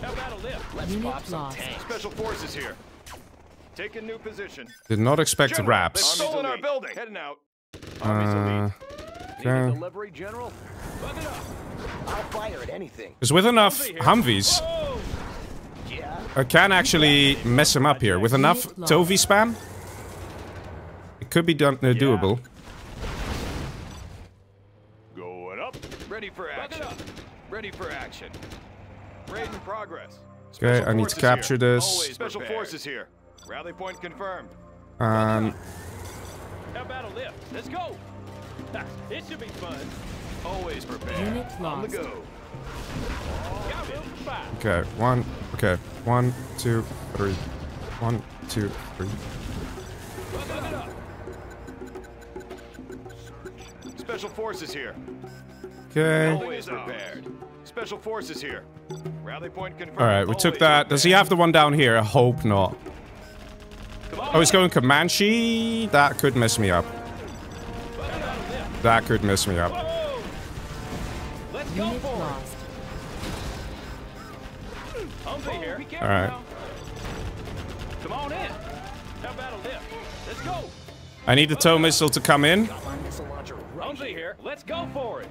Now that'll live. Let's pop some tanks. Special forces here. Take a new position. Did not expect General, wraps. Stolen our building. Heading out. Uh, okay. Delivery, General. Bug it up. I'll fire at anything. Because with enough Humvees, yeah. I can actually mess him up here. With enough Tovey spam, it could be done. Uh, doable. Going up. Ready for action. Ready for action. Raid in progress. Okay, I need to capture this. Always special forces here. Rally point confirmed. Um. Now battle lift. Let's go. It should be fun. Always prepared. On the go. Okay, one. Okay, one, two, three. One, two, three. Special forces here. Okay. Always prepared. Special forces here. Rally point confirmed. All right, we took that. Does he have the one down here? I hope not. Oh, he's going Comanche. That could mess me up. That could mess me up. Let's go forward. All right. Come on in. Let's go. I need the tow missile to come in. Here. Let's go for it.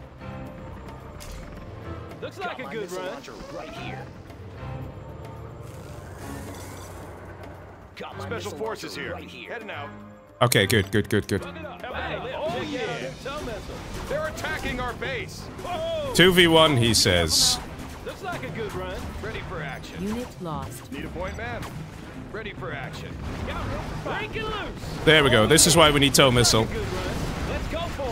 Looks like a good run. Right here. Special forces here. Right here. Heading out. Okay, good, good, good, good. Oh yeah. They're attacking our base. two v one, he says. Looks like a good run. Ready for action. Unit lost. Need a point man. Ready for action. Break it loose. There we go. This is why we need tow missile.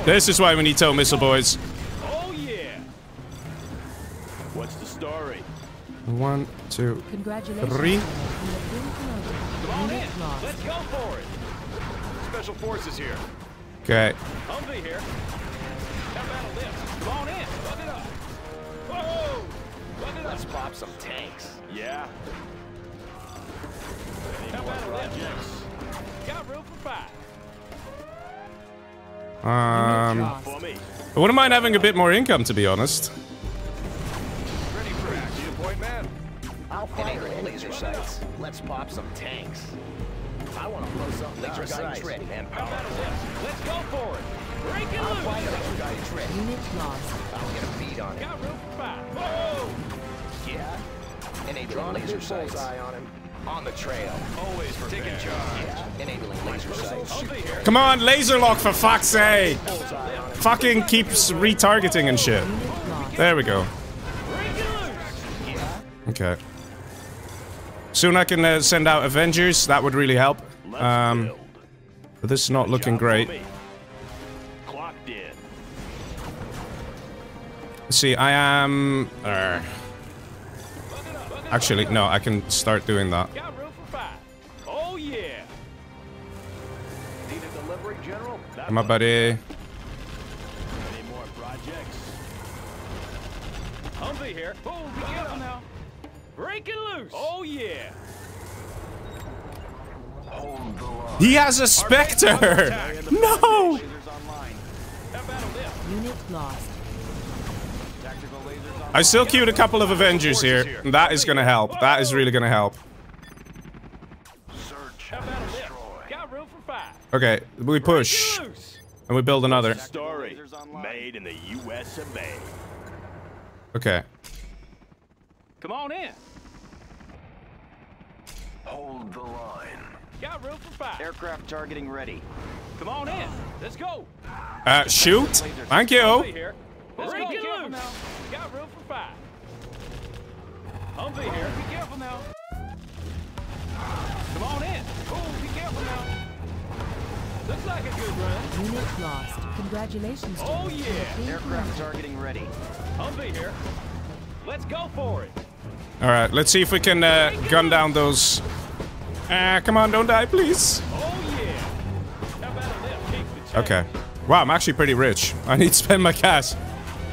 This is why we need tow missile, boys. Oh yeah. What's the story? One, two, three. Come on in. Let's go for it. Special forces here. Okay. Humvee here. Now battle lift. Come on in. Bug it up. Whoa. Bug it up. Let's pop some tanks. Yeah. Now battle lift. Got room for five. Um, I wouldn't mind having a bit more income, to be honest. Ready for action, point man. I'll fire at laser sights. Let's pop some tanks. I want to blow some laser sights. Ready and power. Let's go for it. Break it loose. Laser guys ready. Unit lost. I'll get a feed on it. Got room for five. Whoa. Yeah. Enabling laser sights. Eye on him. On the trail. Always taking charge. Yeah. Enabling laser sights. Come on, laser lock for fuck's sake. Fucking keeps retargeting and shit. There we go. Okay. Soon I can uh, send out Avengers. That would really help. Um, but this is not looking great. Let's see, I am... Uh, Actually, no, I can start doing that. Got room for five. Oh yeah. Need a delivery, General? My buddy. Any more projects? Humvee here. Boom, get him now. Break it loose. Oh yeah. He has a Spectre. No. Unit lost. I still queued a couple of Avengers here, and that is gonna help. That is really gonna help. Okay, we push, and we build another. Okay. Come on in. Hold the line. Got room for five. Aircraft targeting ready. Come on in. Let's go. Uh, shoot. Thank you. Break it loose. Got room for five. Humvee here. Be careful now. Come on in. Oh, be careful now. like a good run. Unit lost. Congratulations to oh, you. Oh, yeah. Aircraft are getting ready. Humvee here. Let's go for it. All right. Let's see if we can uh, gun down those. Ah, uh, come on. Don't die, please. Oh, yeah. How about a little kick the chest? Okay. Wow, I'm actually pretty rich. I need to spend my cash.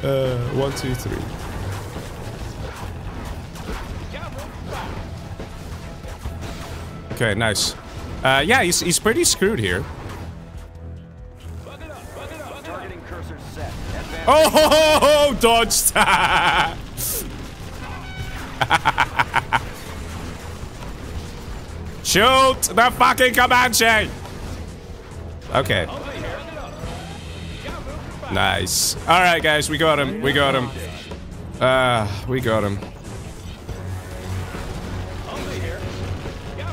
Uh, one, two, three. Okay, nice. Uh, yeah, he's, he's pretty screwed here. Oh, ho, ho, ho, dodged! Shoot the fucking Comanche! Okay. Nice. All right, guys, we got him. We got him. Uh, we got him.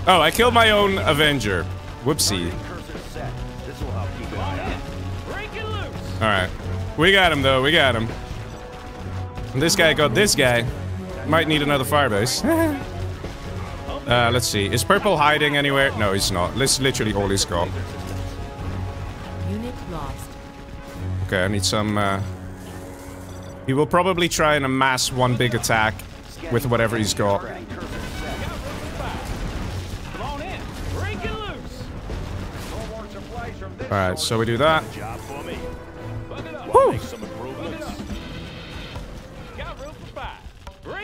Oh, I killed my own Avenger. Whoopsie. All right, we got him though. We got him. This guy got this guy. Might need another firebase. uh, let's see. Is Purple hiding anywhere? No, he's not. That's literally all he's got. Okay, I need some, uh... he will probably try and amass one big attack with whatever he's got. Alright, so we do that. Woo!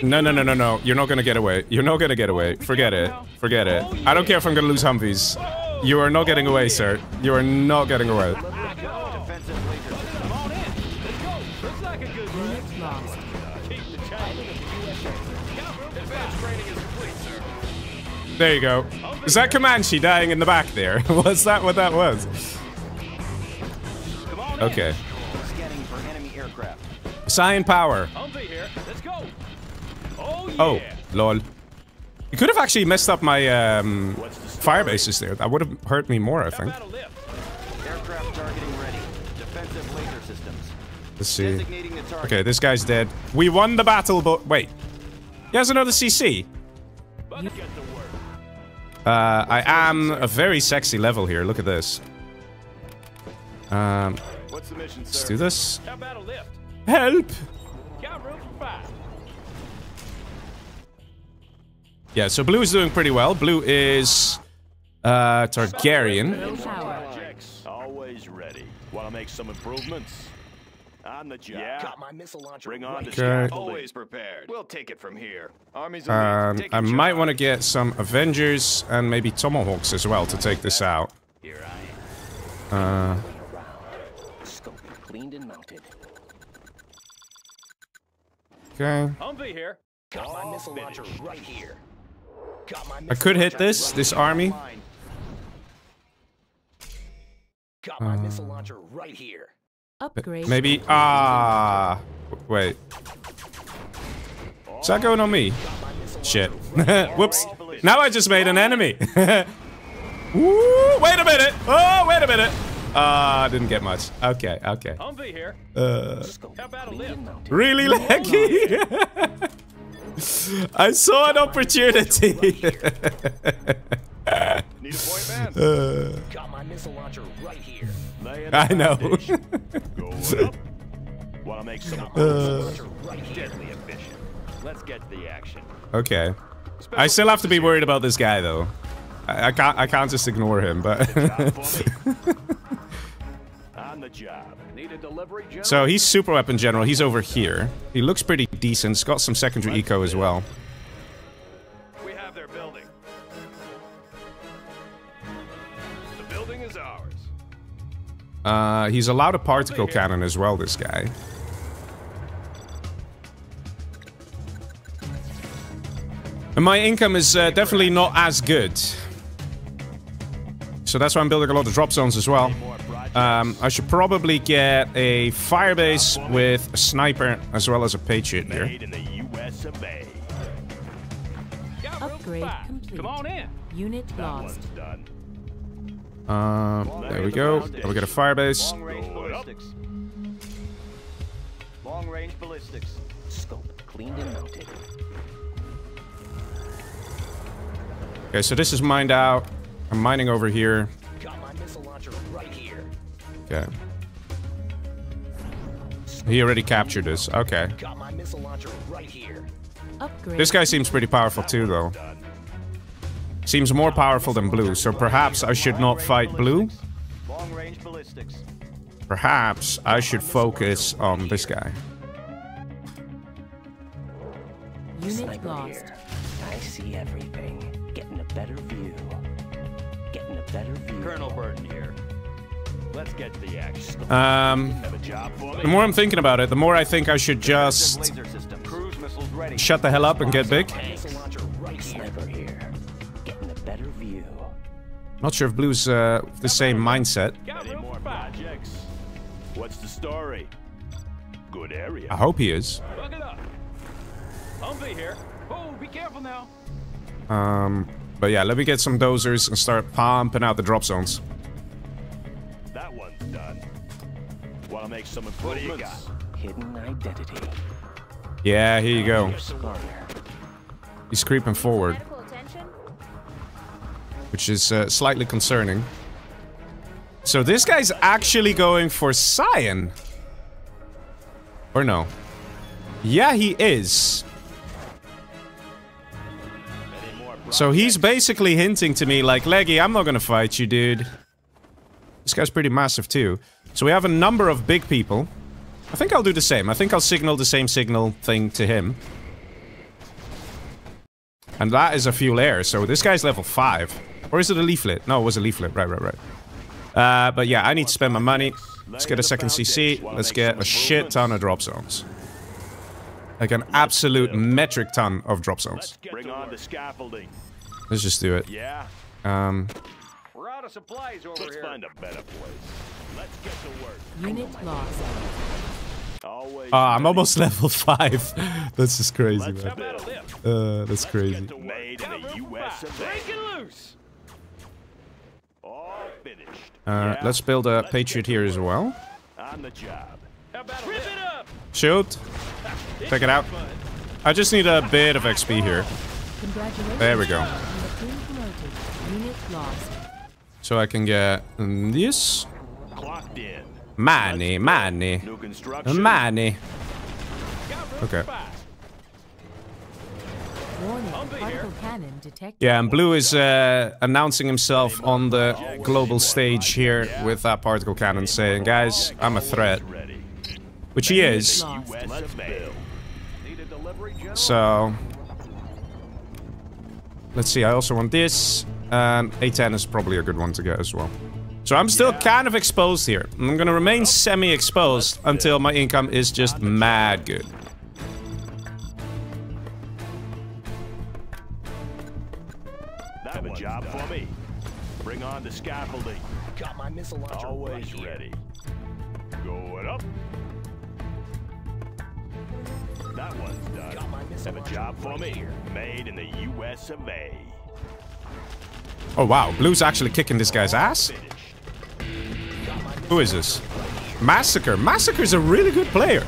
No, no, no, no, no. You're not gonna get away. You're not gonna get away. Forget it. Forget it. I don't care if I'm gonna lose Humvees. You are not getting away, sir. You are not getting away. There you go. Is that Comanche dying in the back there? Was that what that was? Okay. Cyan power. Oh, lol. You could have actually messed up my um, firebases there. That would have hurt me more, I think. Let's see. Okay, this guy's dead. We won the battle, but wait. He has another C C. Uh, I am a very sexy level here. Look at this. Um, let's do this. Help! Yeah, so blue is doing pretty well. Blue is uh, Targaryen. Always ready. Want to make some improvements? On the job. Yeah. Got my missile launcher. Bring on the always prepared. We'll take it from here. Armies um, I might want to get some Avengers and maybe Tomahawks as well to take this out. Here I am. Uh cleaned and mounted. Okay. Humvee here. Got my missile launcher right here. Got my I could hit this right this army. Got my uh, missile launcher right here. Upgrade. Maybe ah wait. Is that going on me? Shit. Whoops. Now I just made an enemy. Woo, wait a minute. Oh, wait a minute. Ah, uh, didn't get much. Okay, okay. Uh, really laggy. I saw an opportunity. uh, Got my missile launcher right here. I know. uh, okay. I still have to be worried about this guy though. I, I can't. I can't just ignore him. But so he's Super Weapon General. He's over here. He looks pretty decent. He's got some secondary eco as well. Uh, he's allowed a particle cannon as well, this guy. And my income is uh, definitely not as good. So that's why I'm building a lot of drop zones as well. Um, I should probably get a firebase with a sniper as well as a patriot here. Upgrade complete. Come on in. Unit lost. Um, there we go. Oh, we got a firebase. Long range ballistics. Scope cleaned and mounted. Okay, so this is mined out. I'm mining over here. Got my missile launcher right here. Okay. He already captured us. Okay. Got my missile launcher right here. Upgrade. This guy seems pretty powerful too, though. Seems more powerful than blue, so perhaps I should not fight blue. Long-range ballistics. Perhaps I should focus on this guy. Unit lost. I see everything. Getting a better view. Getting a better view. Colonel Burton here. Let's get to the action. Um, the more I'm thinking about it, the more I think I should just shut the hell up and get big. Not sure if Blue's uh, the same mindset. What's the story? Good area. I hope he is. Um, but yeah, let me get some dozers and start pumping out the drop zones. That one's done. Want to make some improvements? Hidden identity. Yeah, here you go. He's creeping forward, which is uh, slightly concerning. So this guy's actually going for Cyan, or no? Yeah, he is. So he's basically hinting to me like, Leggy, I'm not gonna fight you, dude. This guy's pretty massive too. So we have a number of big people. I think I'll do the same. I think I'll signal the same signal thing to him. And that is a fuel air. So this guy's level five. Or is it a leaflet? No, it was a leaflet. Right, right, right. Uh, but yeah, I need to spend my money. Let's get a second C C. Let's get a shit ton of drop zones. Like an absolute metric ton of drop zones. Bring on the scaffolding. Let's just do it. Yeah. Um... We're out of supplies over here. Let's find a better place. Let's get to work. Unit lost. Oh, I'm almost level five. That's just crazy, man. Uh, that's crazy. Uh, let's build a Patriot here as well. Shoot. Take it out. I just need a bit of X P here. There we go. So I can get this. Money, money, money. Okay. Yeah, and Blue is uh, announcing himself on the global stage here with that particle cannon, saying, guys, I'm a threat. Which he is. So... let's see, I also want this. And A ten is probably a good one to get as well. So I'm still kind of exposed here. I'm gonna remain semi-exposed until my income is just mad good. That have a job for me. Bring on the scaffolding. Got my missile launcher always ready. Going up. That one's done. Got my missile have a job for me. Here. Made in the U S of A. Oh wow, Blue's actually kicking this guy's ass? Who is this? Massacre. Massacre's a really good player.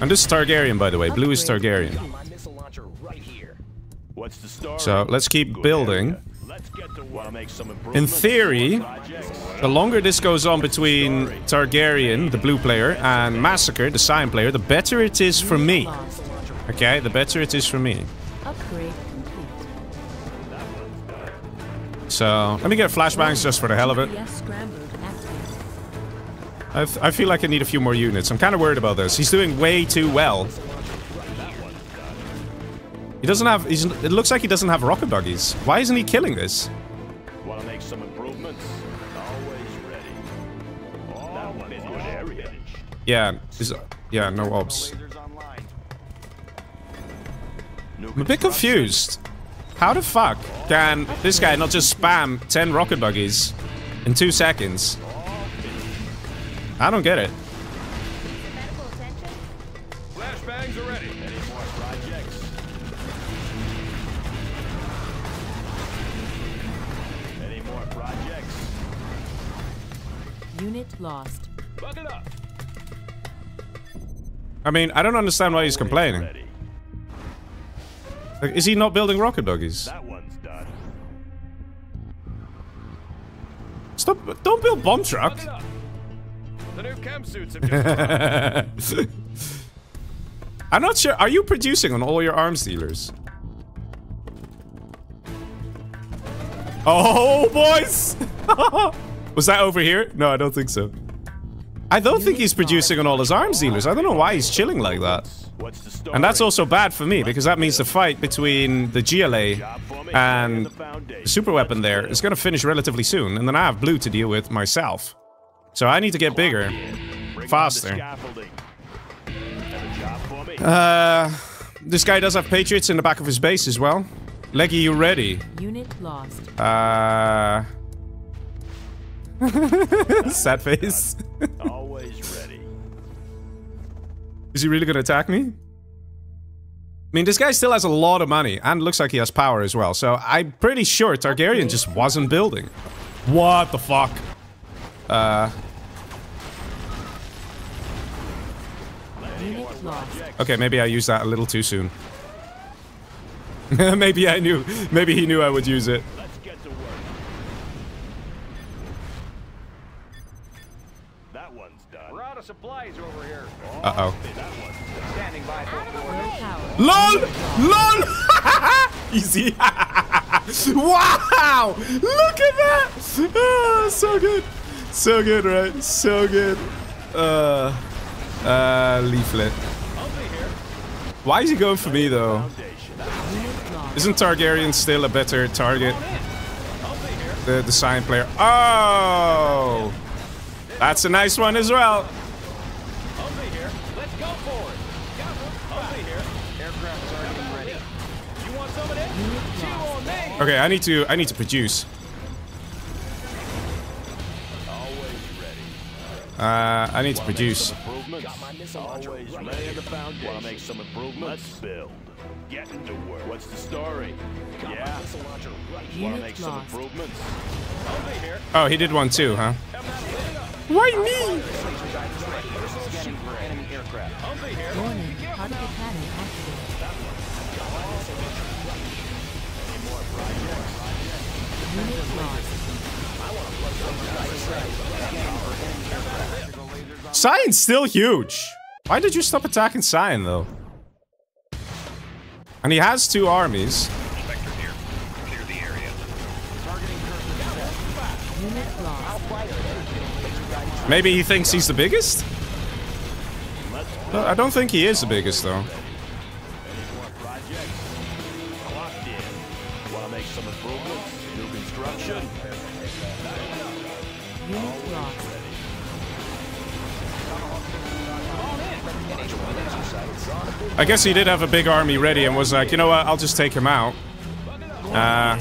And this is Targaryen, by the way. Blue is Targaryen. So, let's keep building. In theory, the longer this goes on between Targaryen, the blue player, and Massacre, the Cyan player, the better it is for me. Okay, the better it is for me. So, let me get flashbangs just for the hell of it. I, th I feel like I need a few more units. I'm kind of worried about this. He's doing way too well. He doesn't have... He's, it looks like he doesn't have rocket buggies. Why isn't he killing this? Yeah. Is, yeah, no obs. I'm a bit confused. How the fuck can this guy not just spam ten rocket buggies in two seconds? I don't get it. Flashbangs are ready. Any more projects? Any more projects? Unit lost. Buckle up. I mean, I don't understand why he's complaining. Like, is he not building rocket buggies? That one's done. It's Stop! Don't build bomb truck. The new cam suits have just come out. I'm not sure. Are you producing on all your arms dealers? Oh, boys! Was that over here? No, I don't think so. I don't think he's producing on all his arms dealers. I don't know why he's chilling like that. And that's also bad for me, because that means the fight between the G L A and the super weapon there is going to finish relatively soon. And then I have blue to deal with myself. So I need to get bigger, faster. Uh, this guy does have Patriots in the back of his base as well. Leggy, you ready? Unit lost. Uh... Sad face. Always ready. Is he really gonna attack me? I mean, this guy still has a lot of money and looks like he has power as well. So I'm pretty sure Targaryen just wasn't building. What the fuck? Uh... Okay, maybe I used that a little too soon. Maybe I knew. Maybe he knew I would use it. Let's get to work. That one's done. We're out of supplies over here. Uh-oh. Standing by for LOL! LOL! Easy. Wow! Look at that! Oh, so good. So good, right? So good. Uh... Uh, leaflet. Why is he going for me, though? Isn't Targaryen still a better target? The, the Cyan player. Oh! That's a nice one as well. Okay, I need to, I need to produce. Uh, I need to produce. Got my missile launcher right in the foundation. Want to make some improvements? Let's build. Get into work. What's the story? Got yeah. my missile launcher right here. Want to make some improvements? Over here. Oh, he did one too, huh? Why me? Cyan's still huge. Why did you stop attacking Cyan, though? And he has two armies. Maybe he thinks he's the biggest? But I don't think he is the biggest, though. I guess he did have a big army ready and was like, you know what, I'll just take him out. Uh,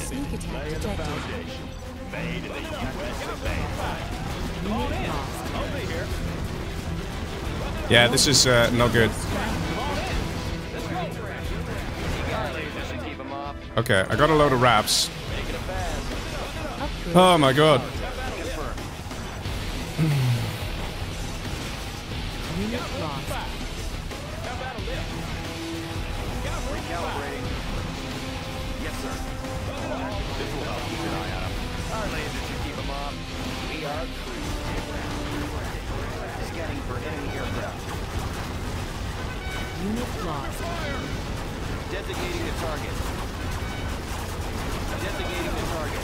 yeah, this is uh, not good. Okay, I got a load of wraps. Oh my god.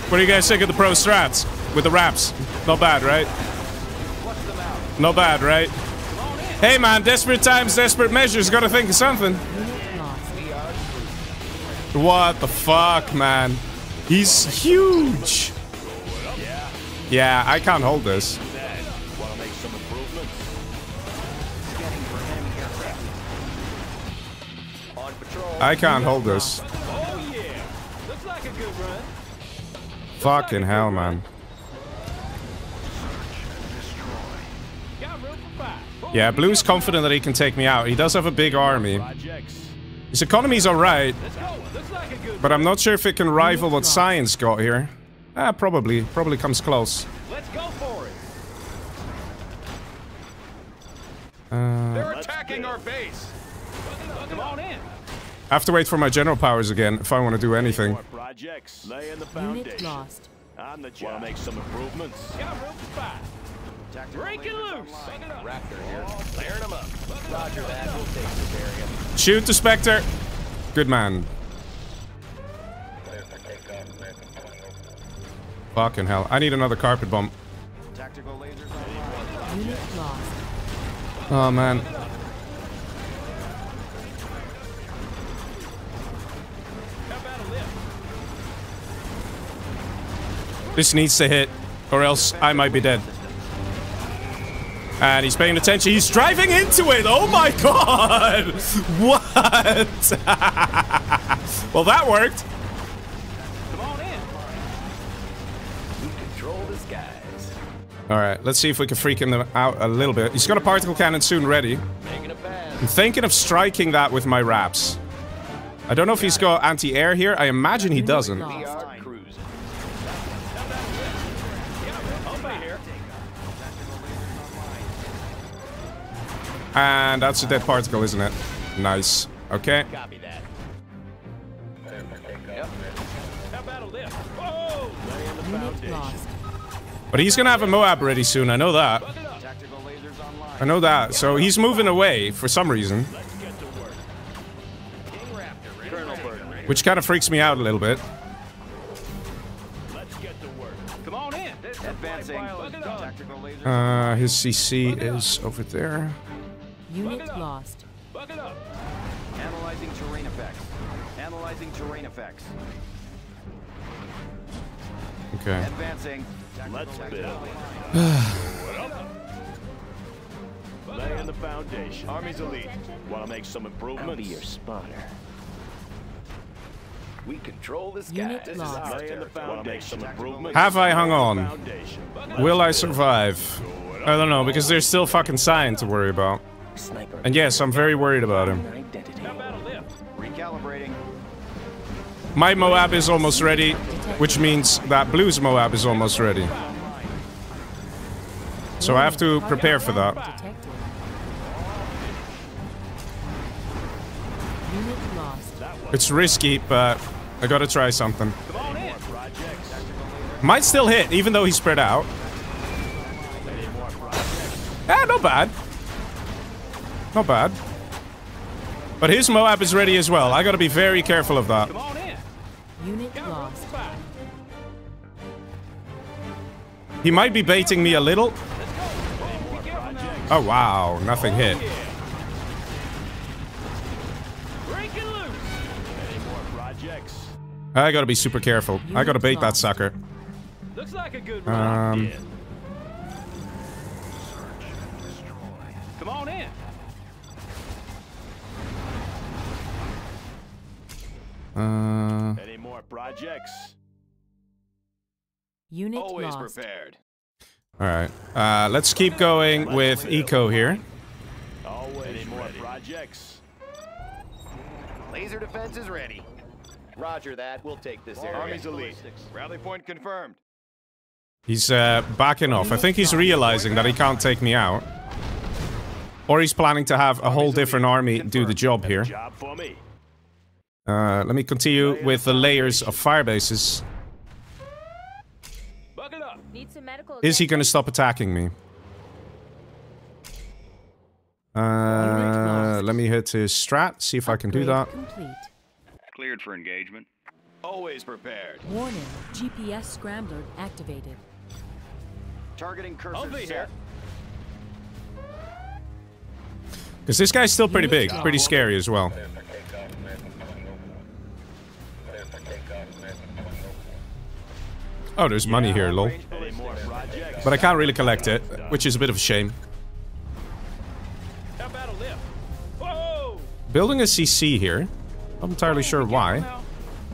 What do you guys think of the pro strats with the wraps? Not bad, right? Not bad, right? Hey man, desperate times, desperate measures, gotta think of something. What the fuck, man? He's huge! Yeah, I can't hold this. I can't hold this. Fucking hell, man. Yeah, Blue's confident that he can take me out. He does have a big army. His economy's alright. But I'm not sure if it can rival what Cyan's got here. Ah, probably. Probably comes close. Uh, They're attacking our base. Come on in. I have to wait for my general powers again if I want to do anything. Lay in the foundation. Unit lost. On the job. Wanna make some improvements? Got room five. Breaking loose. Raptor here. Clearing him up. Roger that. We'll take this area. Shoot the Spectre. Good man. Fucking hell. I need another carpet bomb. Tactical lasers online. Unit lost. Oh man. This needs to hit, or else I might be dead. And he's paying attention. He's driving into it. Oh my god! What? Well, that worked. Come on in. We control the skies. All right, let's see if we can freak him out a little bit. He's got a particle cannon soon ready. I'm thinking of striking that with my wraps. I don't know if he's got anti-air here. I imagine he doesn't. And that's a dead particle, isn't it? Nice. Okay. Copy that. But he's gonna have a Moab ready soon. I know that. I know that. So he's moving away for some reason, which kind of freaks me out a little bit. Uh, his C C is over there. Unit lost. Buck it up. Analyzing terrain effects. Analyzing terrain effects. Okay. Advancing. Let's build. Laying the foundation. Army's elite. Want to make some improvements? I'll be your spotter. We control this guy. This is our territory. Have I hung on? Will I survive? I don't know, because there's still fucking Cyan to worry about. And yes, I'm very worried about him. My Moab is almost ready, which means that Blue's Moab is almost ready. So I have to prepare for that. It's risky, but I gotta try something. Might still hit, even though he's spread out. Ah, not bad. Not bad. But his Moab is ready as well. I gotta be very careful of that. He might be baiting me a little. Oh, wow. Nothing hit. I gotta be super careful. I gotta bait that sucker. Looks like a good one. Um, Come on in. Uh, Any more projects? Unit always lost. Prepared. All right. Uh, let's keep going with eco here. Always Any more ready. Projects? Laser defense is ready. Roger that. We'll take this area. Army's elite. Rally point confirmed. He's uh, backing off. I think he's realizing that he can't take me out. Or he's planning to have a whole different army do the job here. Uh, let me continue with the layers of firebases. Is he going to stop attacking me? Uh, let me hit his strat, see if I can do that. Cleared for engagement. Always prepared. Warning. G P S scrambler activated. Targeting cursor set. Because this guy's still pretty big, pretty scary as well. Oh, there's money here, lol. But I can't really collect it, which is a bit of a shame. Building a C C here. I'm not entirely sure why.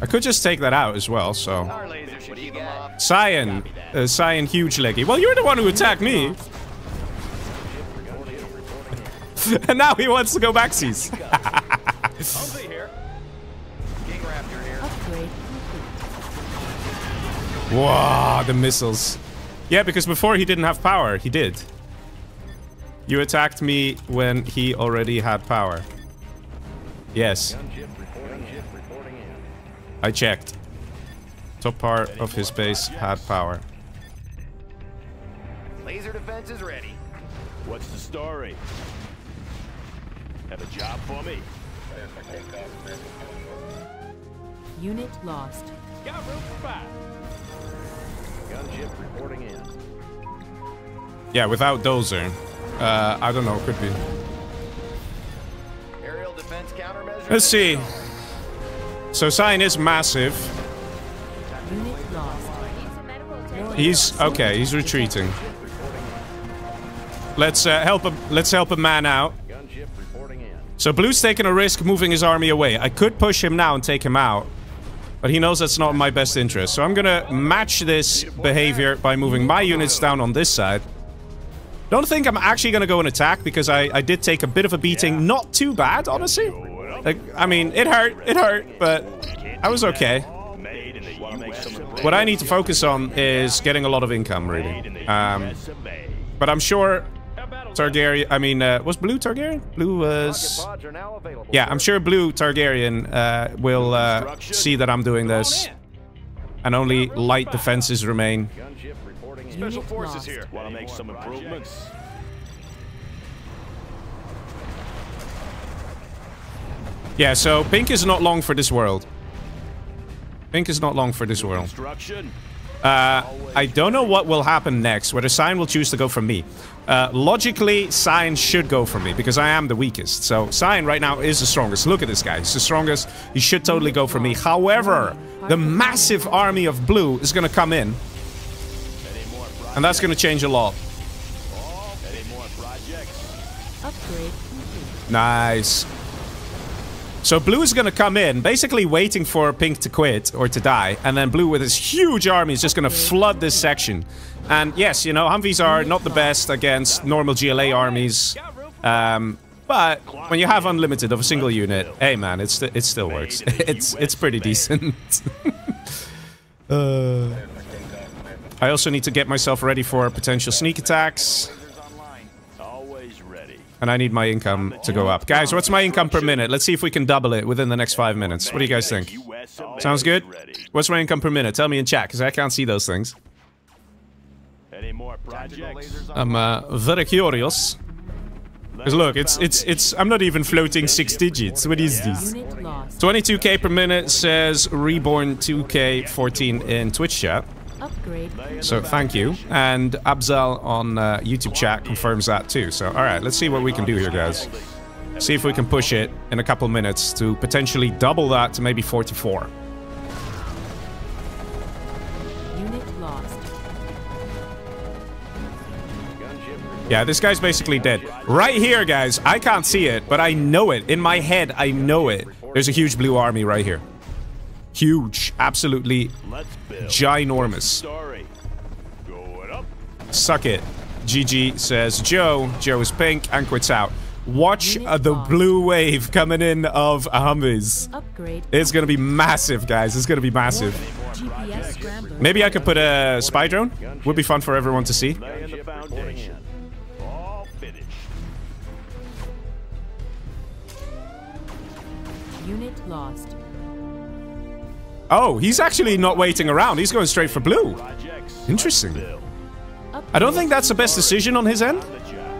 I could just take that out as well, so... Cyan! Uh, Cyan huge leggy. Well, you're the one who attacked me! And now he wants to go backseas. Wow, the missiles. Yeah, because before he didn't have power, he did. You attacked me when he already had power. Yes. I checked. Top part of his base had power. Laser defense is ready. What's the story? Have a job for me? Unit lost. Got room for five. Gunship reporting in. Yeah, without dozer. Uh, I don't know, could be. Aerial defense countermeasure. Let's see. So Cyan is massive. Unit lost. He's okay, he's retreating. Let's uh, help him let's help a man out. So Blue's taking a risk moving his army away. I could push him now and take him out, but he knows that's not in my best interest. So I'm gonna match this behavior by moving my units down on this side. Don't think I'm actually gonna go and attack because I, I did take a bit of a beating. Not too bad, honestly. Like, I mean, it hurt, it hurt, but I was okay. What I need to focus on is getting a lot of income, really. Um, but I'm sure... Targaryen, I mean, uh, was Blue Targaryen? Blue was... Yeah, I'm sure Blue Targaryen uh, will uh, see that I'm doing this. And only light defenses remain. Special forces here. Want to make some improvements? Yeah, so pink is not long for this world. Pink is not long for this world. Uh, I don't know what will happen next, whether Cyan will choose to go for me. Uh, logically, Cyan should go for me, because I am the weakest. So, Cyan right now is the strongest. Look at this guy, he's the strongest. He should totally go for me. However, the massive army of blue is gonna come in. And that's gonna change a lot. Nice. So blue is going to come in, basically waiting for pink to quit or to die. And then blue with his huge army is just going to flood this section. And yes, you know, Humvees are not the best against normal G L A armies. Um, but when you have unlimited of a single unit, hey man, it's st it still works. it's it's pretty decent. uh, I also need to get myself ready for potential sneak attacks. And I need my income to go up. Guys, what's my income per minute? Let's see if we can double it within the next five minutes. What do you guys think? Sounds good? What's my income per minute? Tell me in chat, because I can't see those things. I'm uh, very curious. Because look, it's, it's, it's, I'm not even floating six digits. What is this? twenty-two K per minute says Reborn two K fourteen in Twitch chat. Upgrade. So thank you, and Abzal on uh, YouTube chat confirms that too. So all right, let's see what we can do here, guys. See if we can push it in a couple minutes to potentially double that to maybe forty-four. Unit lost. Yeah, this guy's basically dead. Right here, guys, I can't see it, but I know it. In my head, I know it. There's a huge blue army right here. Huge, absolutely ginormous. Suck it. G G says Joe. Joe is pink and quits out. Watch uh, the blue wave coming in of Humvees. It's gonna be massive, guys. It's gonna be massive. Maybe I could put a spy drone. Would be fun for everyone to see. Unit lost. Oh, he's actually not waiting around. He's going straight for blue. Interesting. I don't think that's the best decision on his end,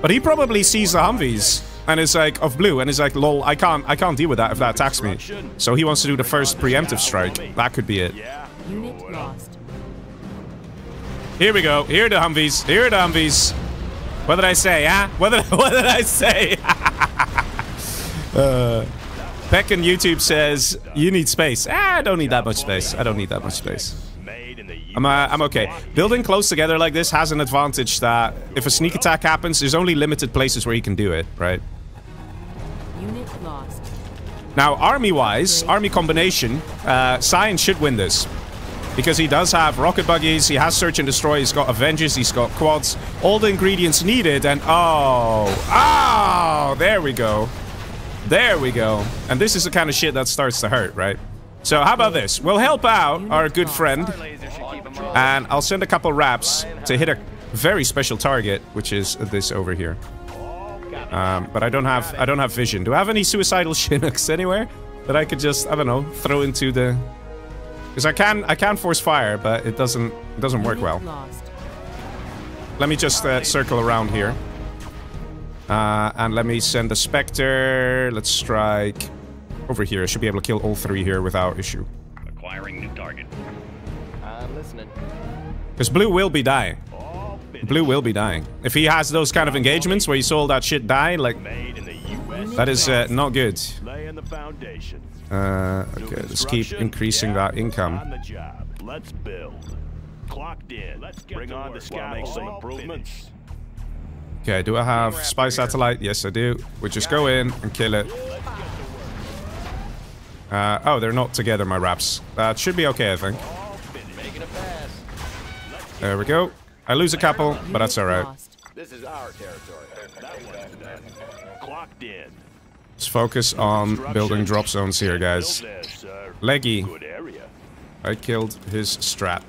but he probably sees the Humvees and is like of blue and is like, lol, I can't, I can't deal with that if that attacks me. So he wants to do the first preemptive strike. That could be it. Here we go. Here are the Humvees. Here are the Humvees. What did I say? Huh? What did, what did I say? uh... Peck on YouTube says, you need space. Ah, I don't need that much space. I don't need that much space. I'm, uh, I'm okay. Building close together like this has an advantage that if a sneak attack happens, there's only limited places where you can do it, right? Unit lost. Now, army-wise, army combination, uh, Cyan should win this. Because he does have rocket buggies, he has search and destroy, he's got Avengers, he's got quads. All the ingredients needed and... Oh! Oh! There we go. There we go. And this is the kind of shit that starts to hurt, right? So how about this? We'll help out our good friend. And I'll send a couple raps to hit a very special target, which is this over here. Um, but I don't have I don't have vision. Do I have any suicidal Chinooks anywhere that I could just, I don't know, throw into the... Because I can I can force fire, but it doesn't it doesn't work well. Let me just uh, circle around here. Uh, and let me send the Spectre. Let's strike over here. I should be able to kill all three here without issue. Acquiring new target. I'm listening. Because blue will be dying. Blue will be dying. If he has those kind of engagements where you saw all that shit die, like, that is uh, not good. Uh, okay, let's keep increasing that income. Let's build. Clocked in. Let's bring on the scout. Make some improvements. Okay, do I have spy satellite? Yes, I do. We just go in and kill it. Uh, oh, they're not together, my raps. That should be okay, I think. There we go. I lose a couple, but that's all right. This is our territory. Clocked in. Let's focus on building drop zones here, guys. Leggy. I killed his strat.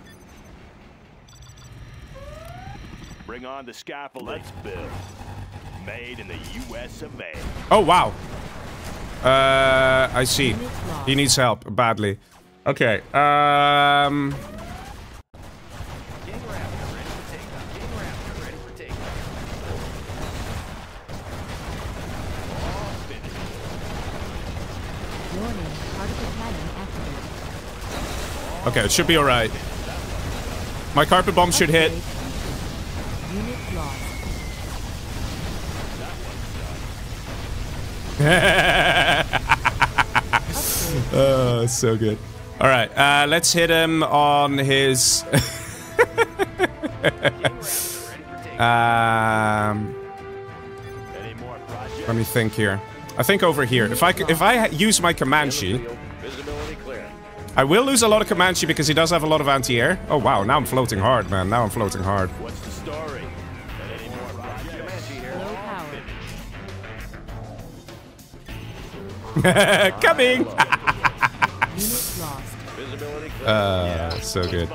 Bring on the scaffold. Let's build. Made in the U S of A. Oh, wow. Uh, I see. He needs help badly. Okay. Um... Okay, it should be alright. My carpet bomb should hit. Oh, so good. Alright, uh, let's hit him on his... um, let me think here. I think over here. If I, if I use my Comanche... I will lose a lot of Comanche because he does have a lot of anti-air. Oh wow, now I'm floating hard, man. Now I'm floating hard. What's the story? Coming! uh, so good.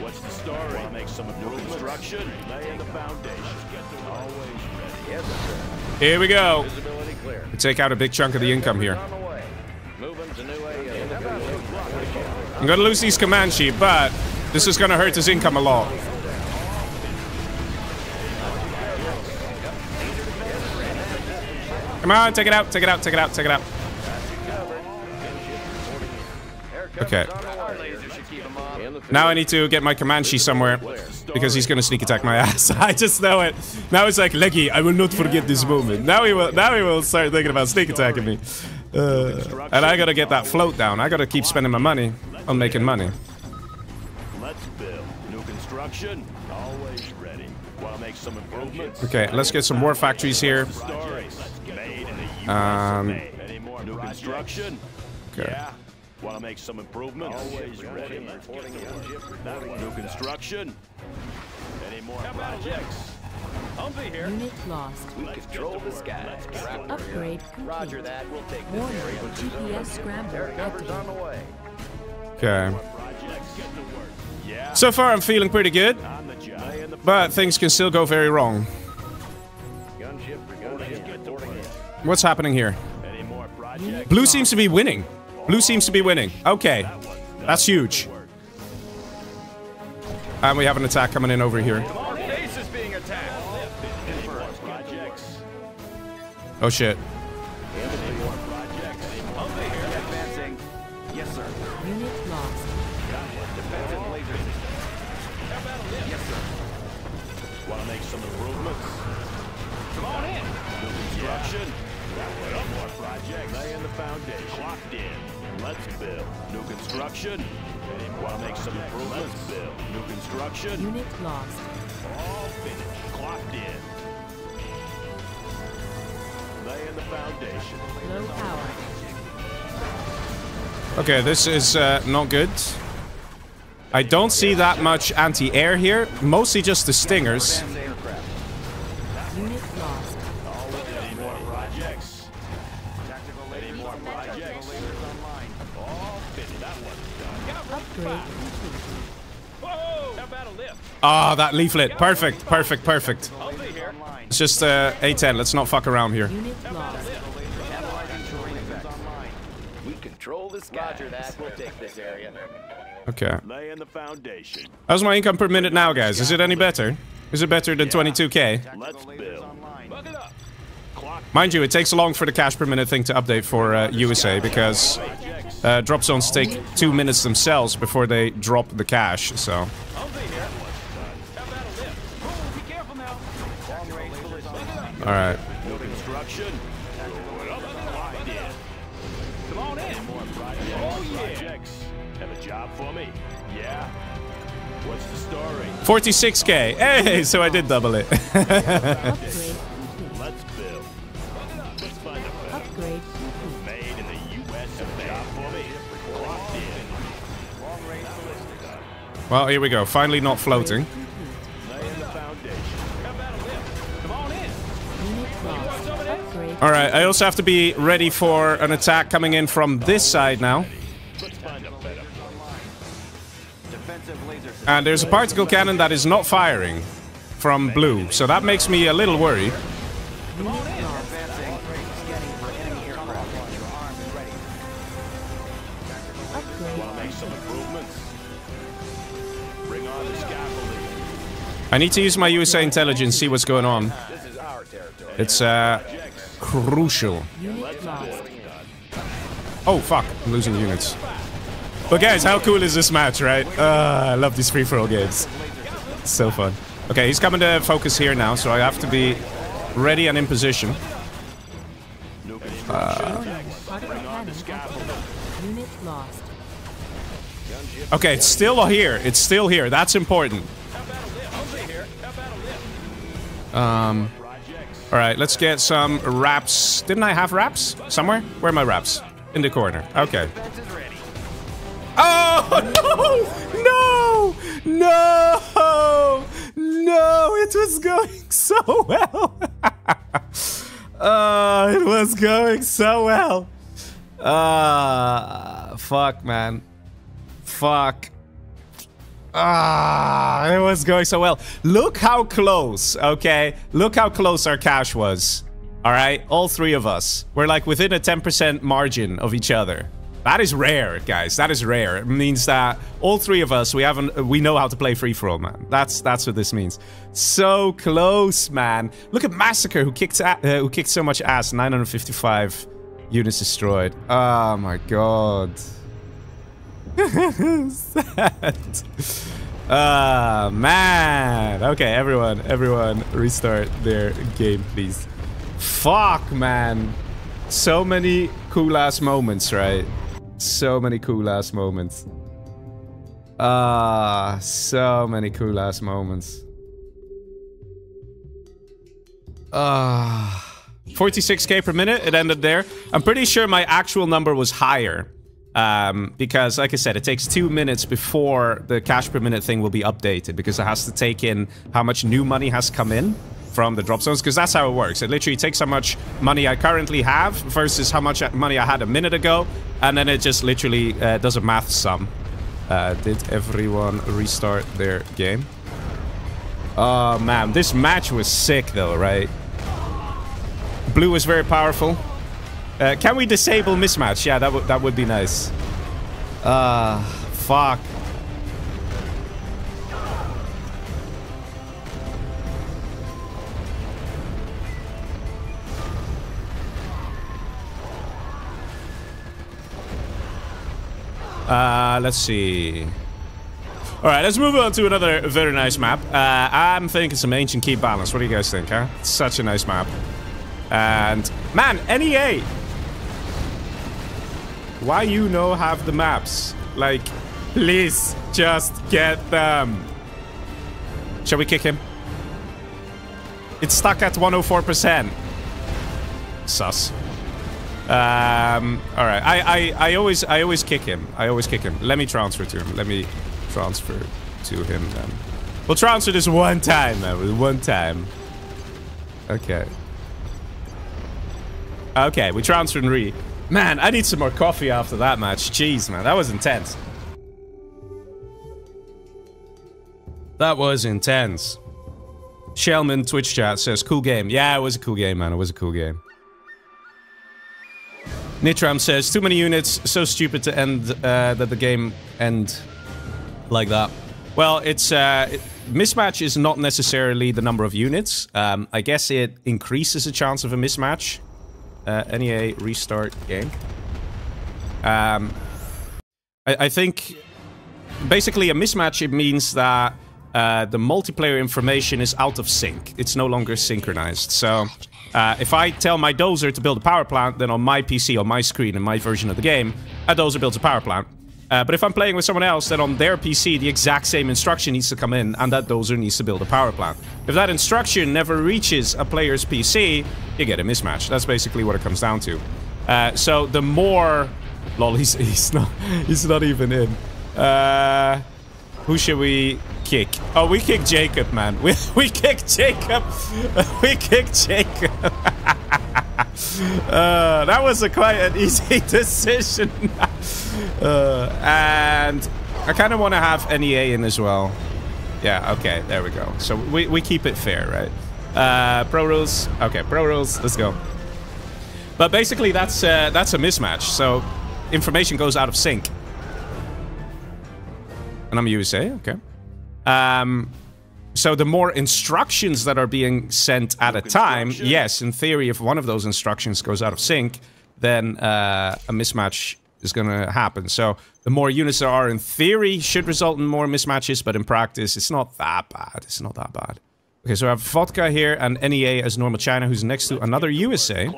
What's the story? Make some construction. Laying the foundation. Always ready. Here we go. We take out a big chunk of the income here. I'm gonna lose these Comanche, but this is gonna hurt his income a lot. Come on, take it out, take it out, take it out, take it out. Okay. Now I need to get my Comanche somewhere because he's gonna sneak attack my ass. I just know it. Now it's like, Leggy, I will not forget this moment. Now he will, now he will start thinking about sneak attacking me. Uh, and I gotta get that float down. I gotta keep spending my money on making money. Let's build new construction. Always ready. Wanna make some improvements. Okay, let's get some more factories here. Um. New construction. Okay. Wanna make some improvements. Always ready. New construction. Any more projects? Here. Unit lost. We Let's control the sky. Upgrade. Roger that. We'll take this area. G P S scramble on the way. Okay. Yeah. So far, I'm feeling pretty good, but things can still go very wrong. Gunship for gunship. What's happening here? Any more projects? Blue seems to be winning. Blue seems to be winning. Okay, that's huge. And we have an attack coming in over here. Oh shit. Yes, sir. Unit lost. Yes, sir. Wanna make some improvements? Come on in. New construction. More projects. Laying the foundation. Clocked in. Let's build. New construction. Wanna make some improvements? Let's build. New construction. Unit lost. All finished. Clocked in. The foundation. Low power. Okay, this is uh, not good. I don't see that much anti-air here. Mostly just the stingers. Unit lost. Any more projects? Tactical laser more projects. Online. All fit that one done. Whoa! How about a lift? Ah, that leaflet. Perfect, perfect, perfect. It's just uh, A ten. Let's not fuck around here. Patrol the sky. Roger that. We'll take this area. Okay. Lay in the foundation. How's my income per minute now, guys? Is it any better? Is it better than twenty-two K? Let's build. Mind you, it takes long for the cash per minute thing to update for uh, U S A because uh, drop zones take two minutes themselves before they drop the cash. So. All right. forty-six K. Hey, so I did double it. Well, here we go. Finally, not floating. All right. I also have to be ready for an attack coming in from this side now. And there's a particle cannon that is not firing from blue, so that makes me a little worried. I need to use my U S A intelligence, see what's going on. It's uh, crucial. Oh fuck, I'm losing units. But guys, how cool is this match, right? Uh, I love these free-for-all games. It's so fun. Okay, he's coming to focus here now, so I have to be ready and in position. Uh, okay, it's still here. It's still here. That's important. Um, Alright, let's get some wraps. Didn't I have wraps? Somewhere? Where are my wraps? In the corner. Okay. Oh, no! No! No! No! It was going so well! uh, it was going so well! Ah, uh, fuck, man. Fuck. Ah, it was going so well. Look how close, okay? Look how close our cash was. Alright? All three of us. We're like within a ten percent margin of each other. That is rare, guys. That is rare. It means that all three of us, we haven't, we know how to play free-for-all, man. That's that's what this means. So close, man. Look at Massacre, who kicked uh, who kicked so much ass. nine hundred fifty-five units destroyed. Oh my god. Sad. Ah uh, man. Okay, everyone, everyone, restart their game, please. Fuck, man. So many cool-ass moments, right? So many cool-ass moments. Ah, so many cool-ass moments. Ah, forty-six K per minute, it ended there. I'm pretty sure my actual number was higher. Um, because, like I said, it takes two minutes before the cash per minute thing will be updated. Because it has to take in how much new money has come in from the drop zones, because that's how it works. It literally takes how much money I currently have versus how much money I had a minute ago, and then it just literally uh, does a math sum. Uh, did everyone restart their game? Oh man, this match was sick though, right? Blue is very powerful. Uh, can we disable mismatch? Yeah, that would that would be nice. Ah, uh, fuck. Uh, let's see. Alright, let's move on to another very nice map. Uh, I'm thinking some Ancient Keep Balanced. What do you guys think, huh? It's such a nice map. And, man, N E A! Why you no have the maps? Like, please, just get them. Shall we kick him? It's stuck at one hundred four percent. Sus. Um, all right. I, I I always I always kick him. I always kick him. Let me transfer to him. Let me transfer to him then. We'll transfer this one time, man. One time. Okay. Okay, we transferred and re. Man, I need some more coffee after that match. Jeez, man, that was intense. That was intense. Shellman Twitch chat says, "Cool game." Yeah, it was a cool game, man. It was a cool game. Nitram says, too many units, so stupid to end, uh, that the game end like that. Well, it's, uh, it, mismatch is not necessarily the number of units. Um, I guess it increases the chance of a mismatch. Uh, N E A restart game. Um, I, I think basically a mismatch, it means that uh, the multiplayer information is out of sync. It's no longer synchronized. So uh, if I tell my dozer to build a power plant, then on my P C, on my screen, in my version of the game, a dozer builds a power plant. Uh, but if I'm playing with someone else, then on their P C, the exact same instruction needs to come in, and that dozer needs to build a power plant. If that instruction never reaches a player's P C, you get a mismatch. That's basically what it comes down to. Uh, so the more... Lol, he's, he's, not, he's not even in. Uh, who should we kick? Oh, we kick Jacob, man. We, we kick Jacob. We kick Jacob. uh, that was a quite an easy decision. Uh, and I kind of want to have N E A in as well. Yeah, okay, there we go. So we, we keep it fair, right? Uh, pro rules. Okay, pro rules. Let's go. But basically, that's uh, that's a mismatch. So information goes out of sync. And I'm U S A, okay. Um, so the more instructions that are being sent at a time, yes, in theory, if one of those instructions goes out of sync, then uh, a mismatch is going to happen. So the more units there are, in theory, should result in more mismatches, but in practice, it's not that bad. It's not that bad. Okay, so I have Vodka here and N E A as normal China, who's next to another U S A.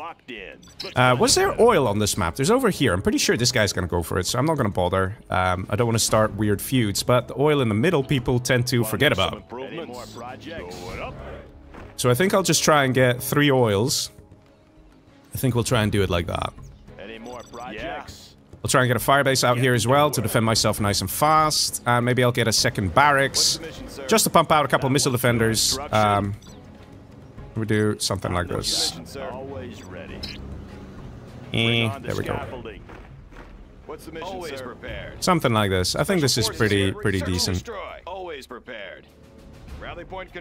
Uh, was there oil on this map? There's over here. I'm pretty sure this guy's going to go for it, so I'm not going to bother. Um, I don't want to start weird feuds, but the oil in the middle people tend to forget about. So I think I'll just try and get three oils. I think we'll try and do it like that. I'll try and get a fire base out here as well to defend myself nice and fast. And uh, maybe I'll get a second barracks just to pump out a couple of missile defenders. Um, we do something like this. Eh, there we go. Something like this. I think this is pretty, pretty decent.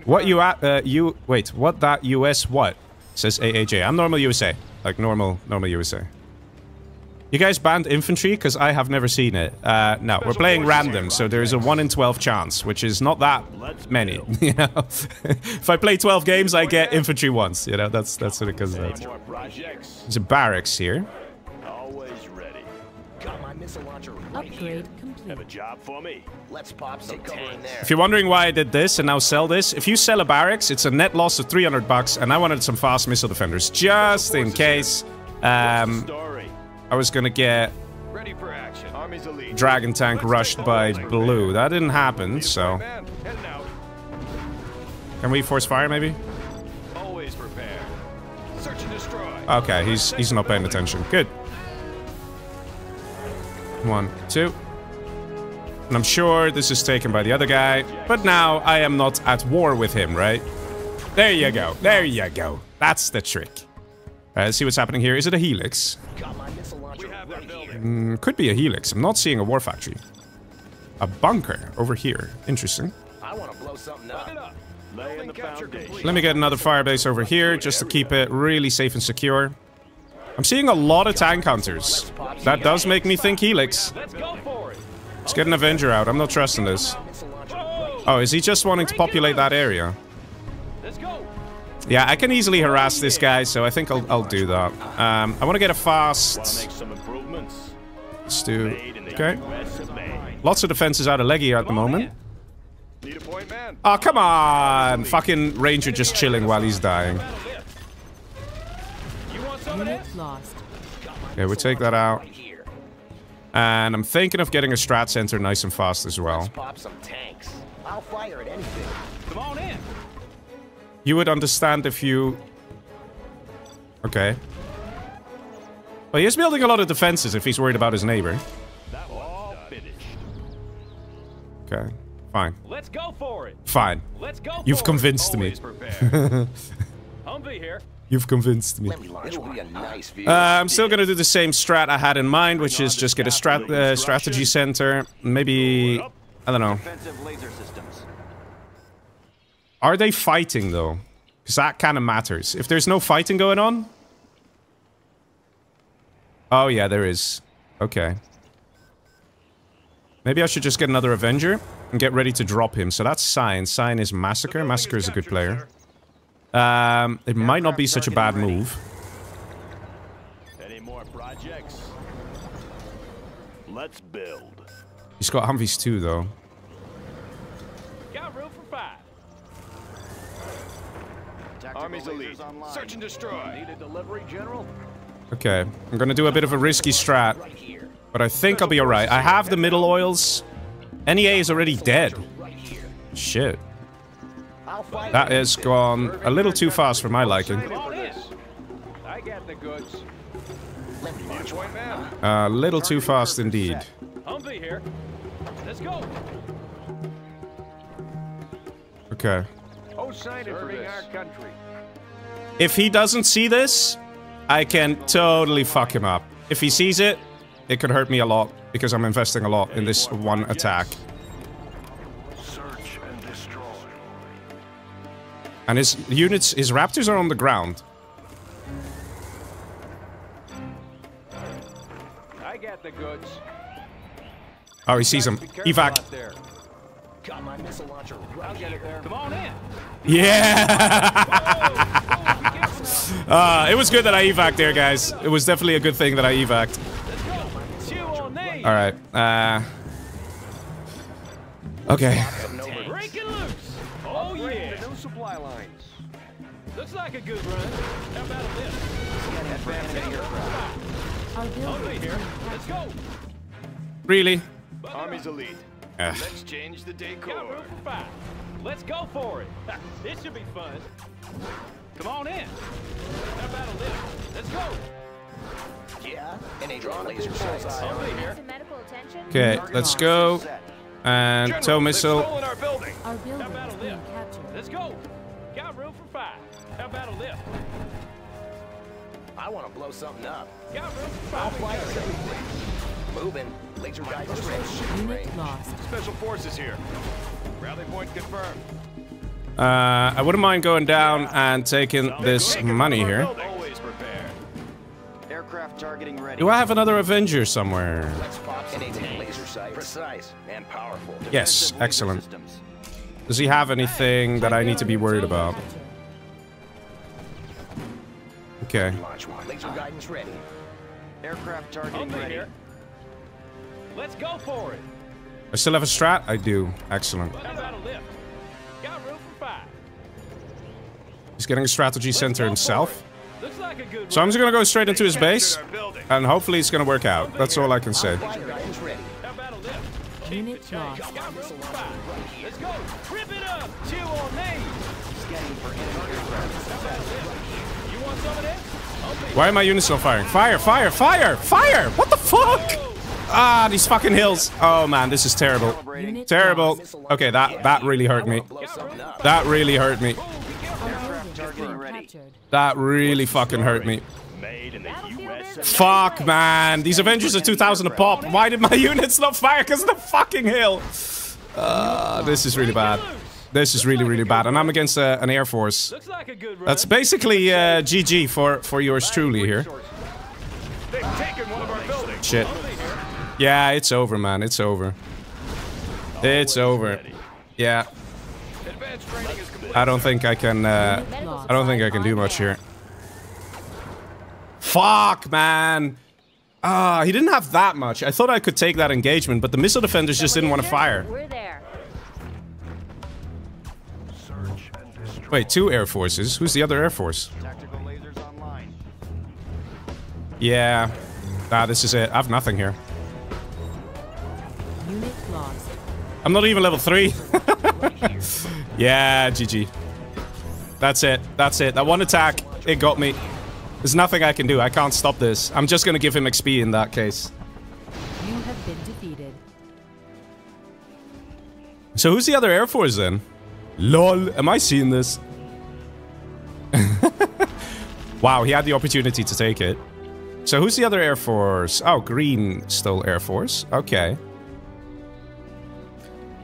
What you at? Uh, you wait. What that U S? What says A A J? I'm normal U S A, like normal, normal U S A. You guys banned infantry? Because I have never seen it. Uh, no, we're playing random, so there's a one in twelve chance, which is not that many, you know? If I play twelve games, I get infantry once, you know? That's that's what it comes down to. There's a barracks here. Upgrade complete. Have a job for me. Let's pop some cover in there. If you're wondering why I did this and now sell this, if you sell a barracks, it's a net loss of three hundred bucks, and I wanted some fast missile defenders, just in case. Um... I was gonna get Dragon Tank rushed by blue. That didn't happen, so... Can we force fire, maybe? Okay, he's he's not paying attention. Good. One, two. And I'm sure this is taken by the other guy, but now I am not at war with him, right? There you go. There you go. That's the trick. All right, let's see what's happening here. Is it a helix? Mm, could be a helix. I'm not seeing a war factory. A bunker over here. Interesting. I want to blow something up. Let me get another firebase over here just to keep it really safe and secure. I'm seeing a lot of tank hunters. That does make me think helix. Let's get an Avenger out. I'm not trusting this. Oh, is he just wanting to populate that area? Yeah, I can easily harass this guy, so I think I'll, I'll do that. Um, I want to get a fast... Let's do... Okay. Lots of defenses out of Leggy at the moment. Oh, come on! Fucking Ranger just chilling while he's dying. Okay, we'll take that out. And I'm thinking of getting a strat center nice and fast as well. I'll fire at anything. Come on in! You would understand if you... Okay. Well, he's building a lot of defenses if he's worried about his neighbor. Okay, fine. Let's go for it. Fine. Let's go. You've convinced me. You've convinced me. Uh, I'm still gonna do the same strat I had in mind, which is just get a strat uh, strategy center. Maybe... I don't know. Are they fighting, though? Because that kind of matters. If there's no fighting going on... Oh, yeah, there is. Okay. Maybe I should just get another Avenger and get ready to drop him. So that's Cyan. Cyan is Massacre. Massacre is a good player. Um, it might not be such a bad move. Any more projects? Let's build. He's got Humvees too, though. Got room for five. Army's elite. Search and destroy. Need a delivery, General? Okay, I'm gonna do a bit of a risky strat, but I think I'll be alright. I have the middle oils. N E A is already dead. Shit. That has gone a little too fast for my liking. A little too fast indeed. Okay. If he doesn't see this, I can totally fuck him up. If he sees it, it could hurt me a lot because I'm investing a lot in this one attack. Search and destroy. And his units, his Raptors are on the ground. I got the goods. Oh, he sees them. Evac. Got my missile launcher right here. Come on in. Yeah. uh, it was good that I evac'd there, guys. It was definitely a good thing that I evac'd. All right. Uh, okay. Breaking loose. Oh yeah. No supply lines. Looks like a good run. How about this? Over here. Let's go. Really? Army's elite. Let's change the decor. Let's go for it. This should be fun. Come on in. How about a lift? Let's go. Yeah. And a drawn laser sights. Okay, let's go. And tow missile. How about a lift? Let's go. Got room for five. How about a lift? I want to blow something up. Got room for five. Moving. Laser guidance range. Unit lost. Special forces here. Rally point confirmed. Uh, I wouldn't mind going down and taking this money here. Always prepared. Aircraft targeting ready. Do I have another Avenger somewhere? Let's pop anything laser sight. Precise and powerful. Yes, excellent. Does he have anything that I need to be worried about? Okay. Laser guidance ready. Aircraft targeting ready. Let's go for it. I still have a strat? I do. Excellent. How about a lift? Got room for five. He's getting a strategy center himself. Looks like a good so I'm just going to go straight into his base, and hopefully it's going to work out. That's all I can say. How about a lift? Unit lost. Got room for five. Let's go. Rip it up. Chew on names. Scanning for energy. You want some of this? Why are my units still firing? Fire, fire, fire, fire! What the fuck? Ah, these fucking hills. Oh, man, this is terrible. Terrible. Okay, that, that really hurt me. That really hurt me. That really fucking hurt me. Fuck, man. These Avengers are two thousand a pop. Why did my units not fire? Because of the fucking hill. Uh, this is really bad. This is really, really bad. And I'm against uh, an Air Force. That's basically uh, G G for, for yours truly here. Shit. Yeah, it's over, man. It's over. It's over. Yeah. I don't think I can, uh... I don't think I can do much here. Fuck, man! Ah, uh, he didn't have that much. I thought I could take that engagement, but the missile defenders just didn't want to fire. Wait, two Air Forces? Who's the other Air Force? Yeah. Ah, this is it. I have nothing here. I'm not even level three. Yeah, G G. That's it. That's it. That one attack, it got me. There's nothing I can do. I can't stop this. I'm just going to give him X P in that case. You have been defeated. So who's the other Air Force then? Lol. Am I seeing this? Wow, he had the opportunity to take it. So who's the other Air Force? Oh, green still Air Force. Okay.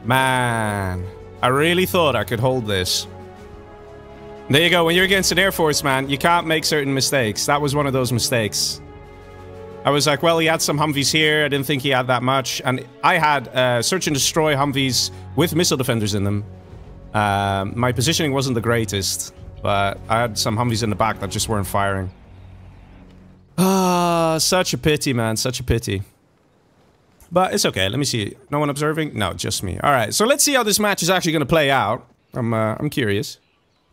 Man, I really thought I could hold this. There you go. When you're against an Air Force, man, you can't make certain mistakes. That was one of those mistakes. I was like, well, he had some Humvees here. I didn't think he had that much. And I had uh, search and destroy Humvees with missile defenders in them. Uh, my positioning wasn't the greatest, but I had some Humvees in the back that just weren't firing. Ah, uh, such a pity, man. Such a pity. But it's okay. Let me see. No one observing? No, just me. All right. So let's see how this match is actually going to play out. I'm, uh, I'm curious.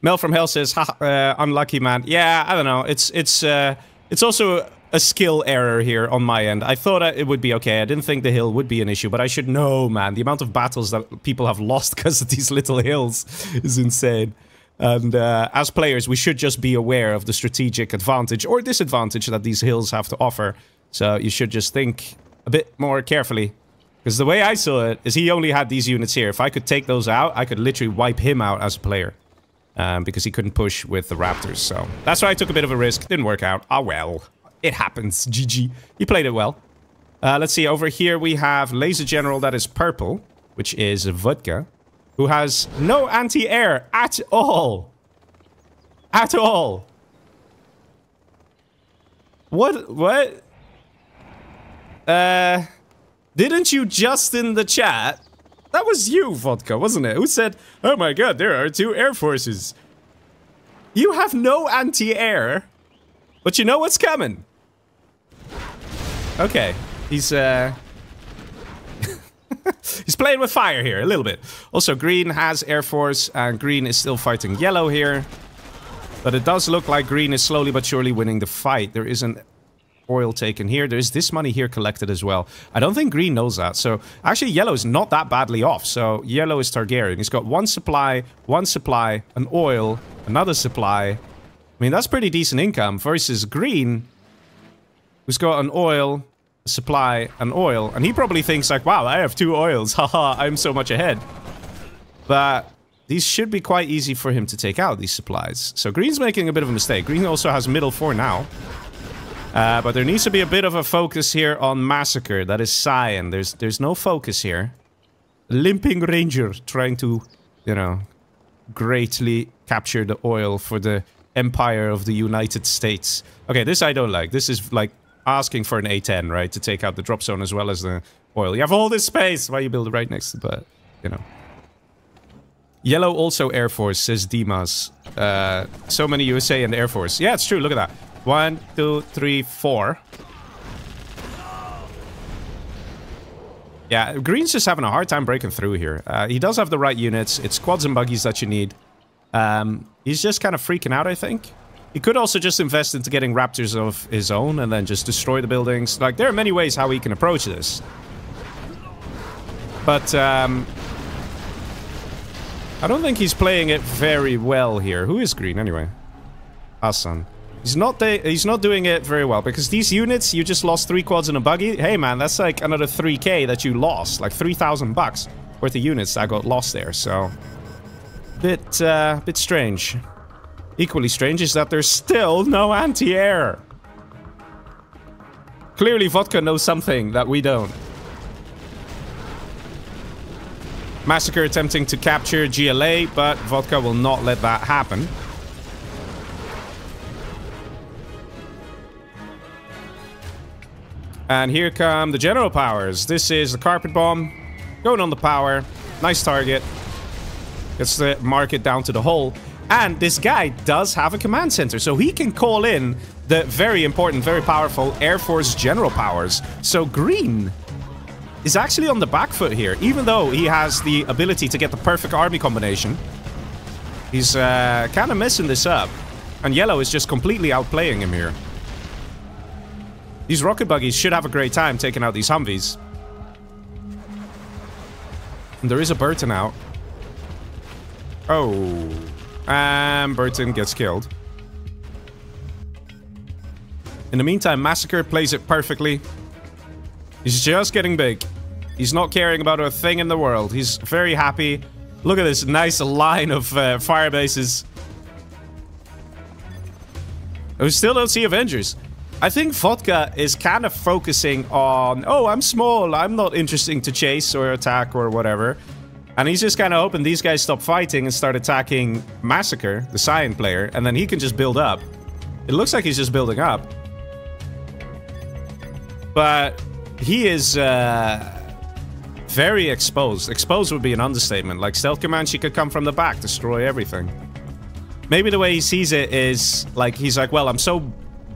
Mel from Hell says, ha, uh, unlucky, man. Yeah, I don't know. It's, it's, uh, it's also a skill error here on my end. I thought it would be okay. I didn't think the hill would be an issue, but I should know, man. The amount of battles that people have lost because of these little hills is insane. And uh, as players, we should just be aware of the strategic advantage or disadvantage that these hills have to offer. So you should just think a bit more carefully. Because the way I saw it is he only had these units here. If I could take those out, I could literally wipe him out as a player. Um, because he couldn't push with the Raptors. So that's why I took a bit of a risk. Didn't work out. Ah, well. It happens. G G. He played it well. Uh, let's see. Over here we have Laser General that is purple, which is Vodka, who has no anti-air at all. At all. What? What? Uh... Didn't you just in the chat? That was you, Vodka, wasn't it? Who said, oh my god, there are two air forces. You have no anti-air, but you know what's coming. Okay, he's, uh... he's playing with fire here, a little bit. Also, green has air force, and green is still fighting yellow here. But it does look like green is slowly but surely winning the fight. There is an oil taken here. There's this money here collected as well. I don't think green knows that. So actually yellow is not that badly off. So yellow is Targaryen. He's got one supply, one supply, an oil, another supply. I mean, that's pretty decent income versus green, who's got an oil, a supply, an oil. And he probably thinks like, wow, I have two oils. Haha, I'm so much ahead. But these should be quite easy for him to take out, these supplies. So green's making a bit of a mistake. Green also has middle four now. Uh, but there needs to be a bit of a focus here on Massacre. That is Cyan. There's there's no focus here. Limping Ranger trying to, you know, greatly capture the oil for the Empire of the United States. Okay, this I don't like. This is like asking for an A ten, right? To take out the drop zone as well as the oil. You have all this space! Why you build it right next to it? But, you know. Yellow also Air Force, says Dimas. Uh, so many U S A and Air Force. Yeah, it's true. Look at that. One, two, three, four. Yeah, green's just having a hard time breaking through here. Uh, he does have the right units. It's quads and buggies that you need. Um, he's just kind of freaking out, I think. He could also just invest into getting Raptors of his own and then just destroy the buildings. Like, there are many ways how he can approach this. But, um... I don't think he's playing it very well here. Who is green, anyway? Hassan. He's not, he's not doing it very well, because these units, you just lost three quads and a buggy. Hey, man, that's like another three K that you lost. Like three thousand bucks worth of units that got lost there, so... Bit, uh, bit strange. Equally strange is that there's still no anti-air. Clearly, Vodka knows something that we don't. Massacre attempting to capture G L A, but Vodka will not let that happen. And here come the general powers. This is the carpet bomb. Going on the power. Nice target. Gets the market down to the hole. And this guy does have a command center. So he can call in the very important, very powerful Air Force general powers. So green is actually on the back foot here. Even though he has the ability to get the perfect army combination. He's uh, kind of messing this up. And yellow is just completely outplaying him here. These rocket buggies should have a great time taking out these Humvees. And there is a Burton out. Oh. And Burton gets killed. In the meantime, Massacre plays it perfectly. He's just getting big. He's not caring about a thing in the world. He's very happy. Look at this nice line of uh, fire bases. We still don't see Avengers. I think Vodka is kind of focusing on, oh, I'm small, I'm not interesting to chase or attack or whatever. And he's just kind of hoping these guys stop fighting and start attacking Massacre, the Cyan player, and then he can just build up. It looks like he's just building up. But he is uh, very exposed. Exposed would be an understatement. Like, Stealth Comanche could come from the back, destroy everything. Maybe the way he sees it is, like, he's like, well, I'm so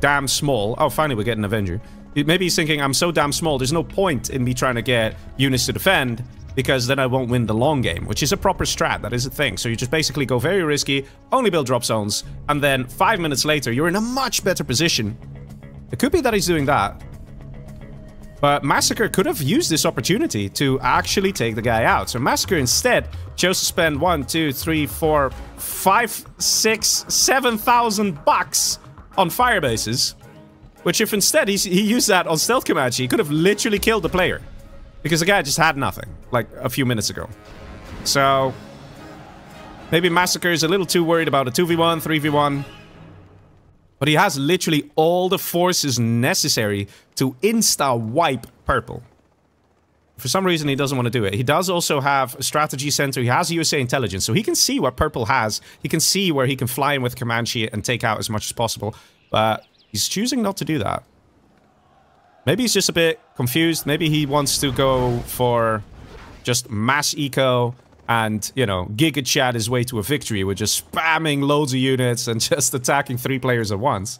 damn small. Oh, finally, we're getting an Avenger. Maybe he's thinking, I'm so damn small, there's no point in me trying to get units to defend, because then I won't win the long game, which is a proper strat. That is a thing. So you just basically go very risky, only build drop zones, and then five minutes later, you're in a much better position. It could be that he's doing that. But Massacre could have used this opportunity to actually take the guy out. So Massacre instead chose to spend one, two, three, four, five, six, seven thousand bucks on firebases. Which if instead he, he used that on Stealth Comanche, he could have literally killed the player. Because the guy just had nothing, like a few minutes ago. So maybe Massacre is a little too worried about a two v one, three v one. But he has literally all the forces necessary to insta-wipe purple. For some reason, he doesn't want to do it. He does also have a strategy center. He has U S A intelligence, so he can see what purple has. He can see where he can fly in with Comanche and take out as much as possible. But he's choosing not to do that. Maybe he's just a bit confused. Maybe he wants to go for just mass eco and, you know, Giga Chat his way to a victory with just spamming loads of units and just attacking three players at once.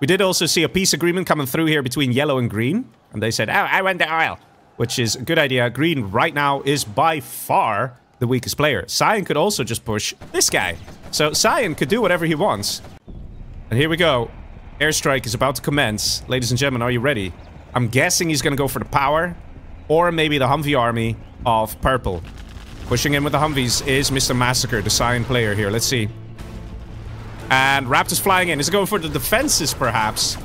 We did also see a peace agreement coming through here between yellow and green. And they said, oh, I want the oil, which is a good idea. Green right now is by far the weakest player. Cyan could also just push this guy. So Cyan could do whatever he wants. And here we go. Airstrike is about to commence. Ladies and gentlemen, are you ready? I'm guessing he's going to go for the power or maybe the Humvee army of purple. Pushing in with the Humvees is Mister Massacre, the Cyan player here. Let's see. And Raptor's flying in. Is it going for the defenses, perhaps?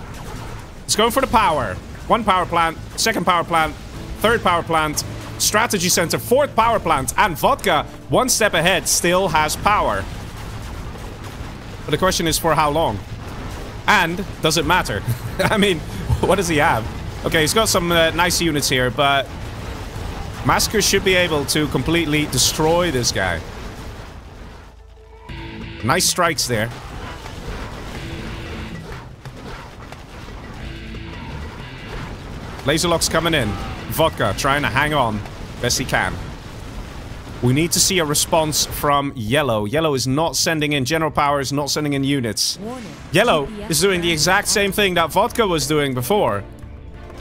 It's going for the power. One power plant, second power plant, third power plant, strategy center, fourth power plant, and Vodka, one step ahead, still has power. But the question is for how long? And does it matter? I mean, what does he have? Okay, he's got some uh, nice units here, but Massacre should be able to completely destroy this guy. Nice strikes there. Laser Lock's coming in. Vodka trying to hang on best he can. We need to see a response from yellow. Yellow is not sending in general powers, not sending in units. Yellow is doing the exact same thing that Vodka was doing before.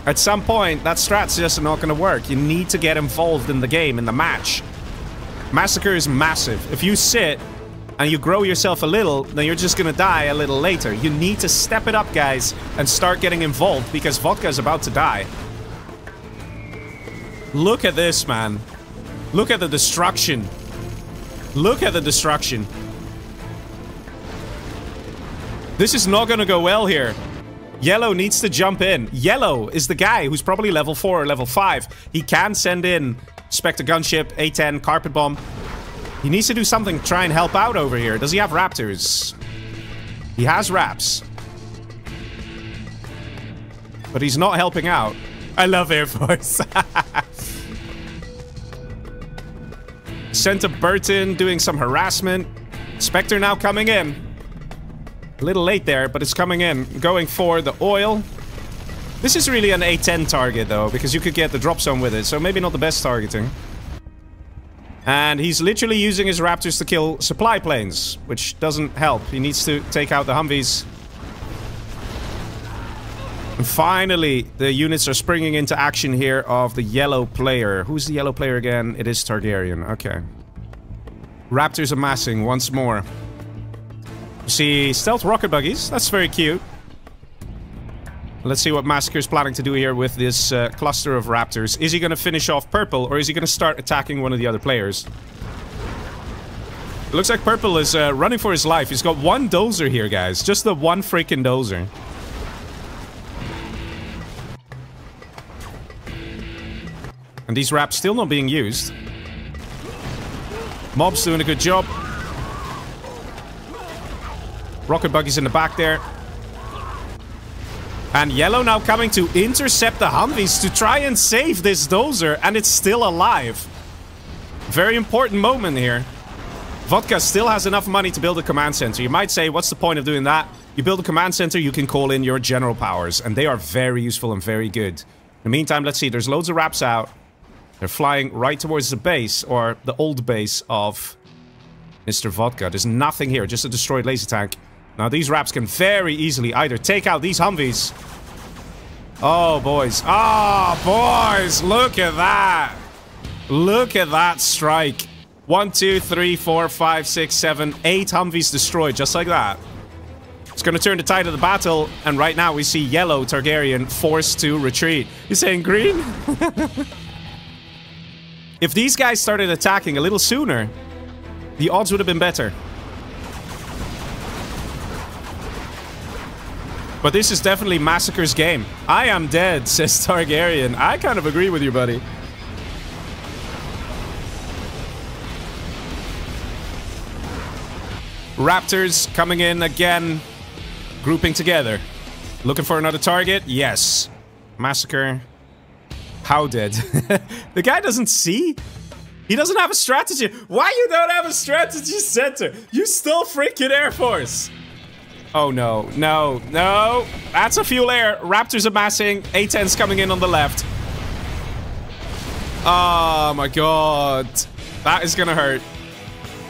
At some point, that strat's just not going to work. You need to get involved in the game, in the match. Massacre is massive. If you sit and you grow yourself a little, then you're just going to die a little later. You need to step it up, guys, and start getting involved because Vodka is about to die. Look at this, man. Look at the destruction. Look at the destruction. This is not going to go well here. Yellow needs to jump in. Yellow is the guy who's probably level four or level five. He can send in Spectre Gunship, A ten, Carpet Bomb. He needs to do something to try and help out over here. Does he have Raptors? He has Raps. But he's not helping out. I love Air Force. Senta Burton doing some harassment. Spectre now coming in. A little late there, but it's coming in. Going for the oil. This is really an A ten target, though, because you could get the drop zone with it, so maybe not the best targeting. And he's literally using his Raptors to kill supply planes, which doesn't help. He needs to take out the Humvees. And finally, the units are springing into action here of the yellow player. Who's the yellow player again? It is Targaryen. Okay. Raptors amassing once more. You see stealth rocket buggies. That's very cute. Let's see what Massacre is planning to do here with this uh, cluster of Raptors. Is he going to finish off purple or is he going to start attacking one of the other players? It looks like purple is uh, running for his life. He's got one dozer here, guys. Just the one freaking dozer. And these wraps still not being used. Mob's doing a good job. Rocket buggy's in the back there. And yellow now coming to intercept the Humvees to try and save this dozer. And it's still alive. Very important moment here. Vodka still has enough money to build a command center. You might say, what's the point of doing that? You build a command center, you can call in your general powers, and they are very useful and very good. In the meantime, let's see, there's loads of raps out. They're flying right towards the base, or the old base of Mister Vodka. There's nothing here, just a destroyed laser tank. Now, these raps can very easily either take out these Humvees. Oh, boys. Ah, oh, boys, look at that. Look at that strike. One, two, three, four, five, six, seven, eight Humvees destroyed, just like that. It's going to turn the tide of the battle, and right now we see yellow Targaryen forced to retreat. You're saying green? If these guys started attacking a little sooner, the odds would have been better. But this is definitely Massacre's game. I am dead, says Targaryen. I kind of agree with you, buddy. Raptors coming in again. Grouping together. Looking for another target? Yes. Massacre. How dead? The guy doesn't see? He doesn't have a strategy. Why you don't have a strategy center? You still freaking Air Force. Oh no, no, no. That's a fuel air. Raptors amassing. A tens coming in on the left. Oh my god. That is gonna hurt.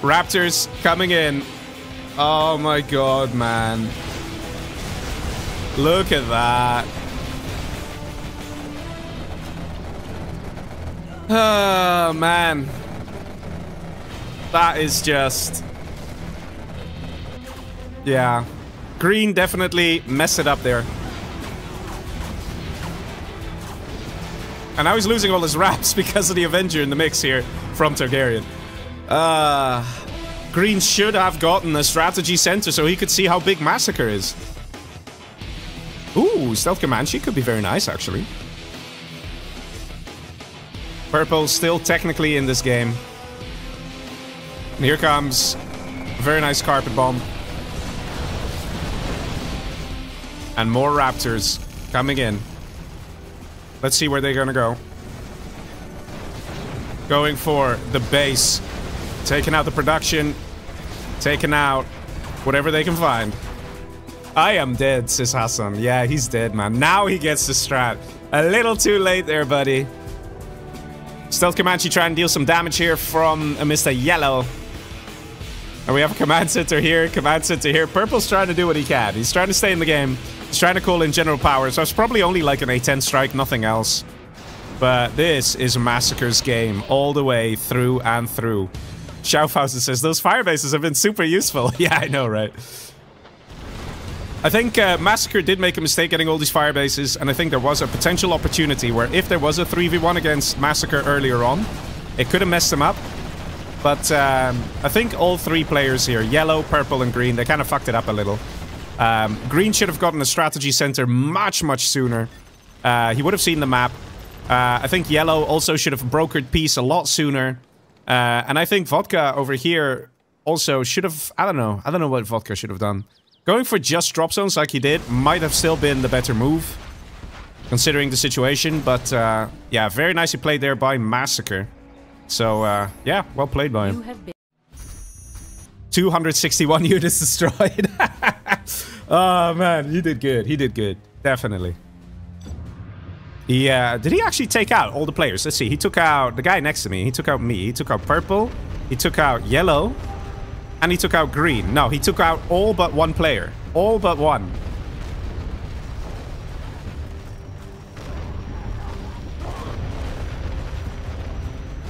Raptors coming in. Oh my god, man. Look at that. Oh, man. That is just... Yeah. Green definitely messed it up there. And now he's losing all his raps because of the Avenger in the mix here from Targaryen. Uh, Green should have gotten a strategy center so he could see how big Massacre is. Ooh, Stealth Comanche could be very nice, actually. Purple still technically in this game. And here comes a very nice carpet bomb. And more Raptors coming in. Let's see where they're gonna go. Going for the base. Taking out the production. Taking out whatever they can find. I am dead, says Hassan. Yeah, he's dead, man. Now he gets the strat. A little too late there, buddy. Stealth Comanche trying to deal some damage here from uh, Mister Yellow. And we have a command center here, command center here. Purple's trying to do what he can. He's trying to stay in the game. He's trying to call in general power. So it's probably only like an A ten strike, nothing else. But this is Massacre's game all the way through and through. Schaufhausen says, those fire bases have been super useful. Yeah, I know, right? I think uh, Massacre did make a mistake getting all these fire bases, and I think there was a potential opportunity where if there was a three v one against Massacre earlier on, it could have messed them up. But um, I think all three players here, yellow, purple, and green, they kind of fucked it up a little. Um, green should have gotten a strategy center much, much sooner. Uh, he would have seen the map. Uh, I think yellow also should have brokered peace a lot sooner. Uh, and I think Vodka over here also should have... I don't know. I don't know what Vodka should have done. Going for just drop zones like he did might have still been the better move, considering the situation. But, uh, yeah, very nicely played there by Massacre. So, uh, yeah, well played by him. two hundred sixty-one units destroyed. Oh, man, he did good. He did good. Definitely. Yeah, did he actually take out all the players? Let's see. He took out the guy next to me. He took out me. He took out purple. He took out yellow. And he took out green. No, he took out all but one player. All but one.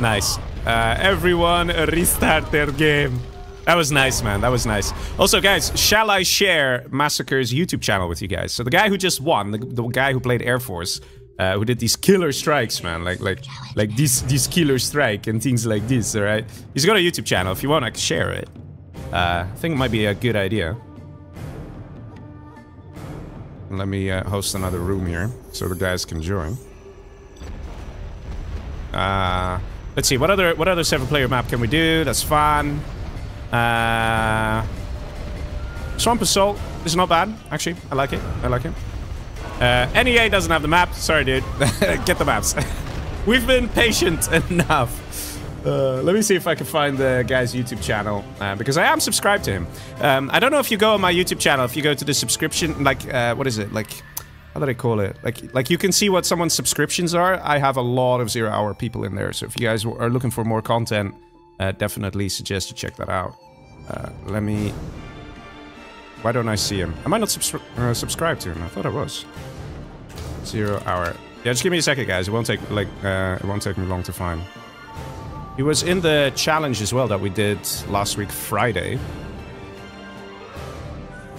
Nice. Uh, everyone restart their game. That was nice, man. That was nice. Also, guys, shall I share Massacre's YouTube channel with you guys? So the guy who just won, the, the guy who played Air Force, uh, who did these killer strikes, man. Like, like, like this, this killer strike and things like this, all right? He's got a YouTube channel. If you want, I can share it. Uh, I think it might be a good idea. Let me uh, host another room here so the guys can join. Uh, let's see, what other what other seven-player map can we do? That's fun. Uh, Swamp Assault is not bad, actually. I like it. I like it. Uh, N E A doesn't have the map. Sorry, dude. Get the maps. We've been patient enough. Uh, let me see if I can find the guy's YouTube channel, uh, because I am subscribed to him. Um, I don't know if you go on my YouTube channel, if you go to the subscription, like, uh, what is it? Like, how do I call it? Like, like you can see what someone's subscriptions are. I have a lot of Zero Hour people in there, so if you guys are looking for more content, uh, definitely suggest you check that out. Uh, let me... Why don't I see him? Am I not subscri uh, subscribed to him? I thought I was. Zero Hour. Yeah, just give me a second, guys. It won't take like uh, it won't take me long to find. He was in the challenge as well that we did last week Friday.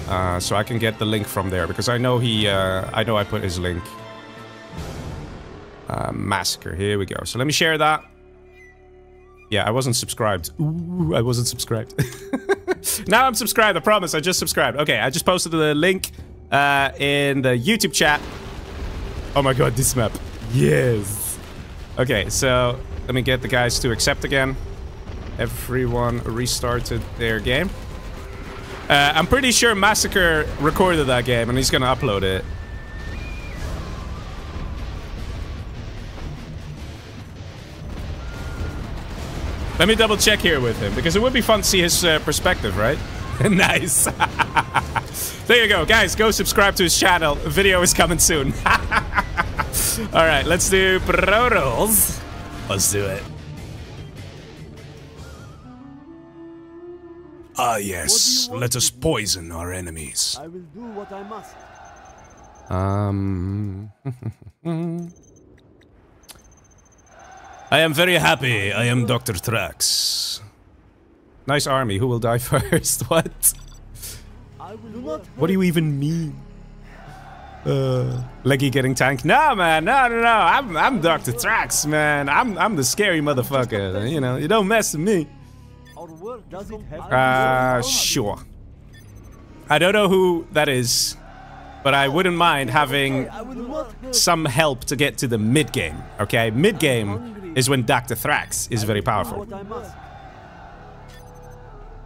Uh, so I can get the link from there because I know he. Uh, I know I put his link. Uh, Massacre. Here we go. So let me share that. Yeah, I wasn't subscribed. Ooh, I wasn't subscribed. Now I'm subscribed, I promise. I just subscribed. Okay, I just posted the link uh, in the YouTube chat. Oh my god, this map. Yes. Okay, so let me get the guys to accept again. Everyone restarted their game. Uh, I'm pretty sure Massacre recorded that game and he's gonna upload it. Let me double check here with him, because it would be fun to see his uh, perspective, right? Nice. There you go. Guys, go subscribe to his channel. A video is coming soon. All right, let's do pro rolls. Let's do it. Ah, yes. Let us poison our enemies. I will do what I must. Um... I am very happy. I am Doctor Thrax. Nice army. Who will die first? What? What do you even mean? Uh, Leggy getting tanked? No, man. No, no, no. I'm, I'm Doctor Thrax, man. I'm, I'm the scary motherfucker. You know, you don't mess with me. Uh, sure. I don't know who that is, but I wouldn't mind having some help to get to the mid-game, okay? Mid-game is when Doctor Thrax is very powerful.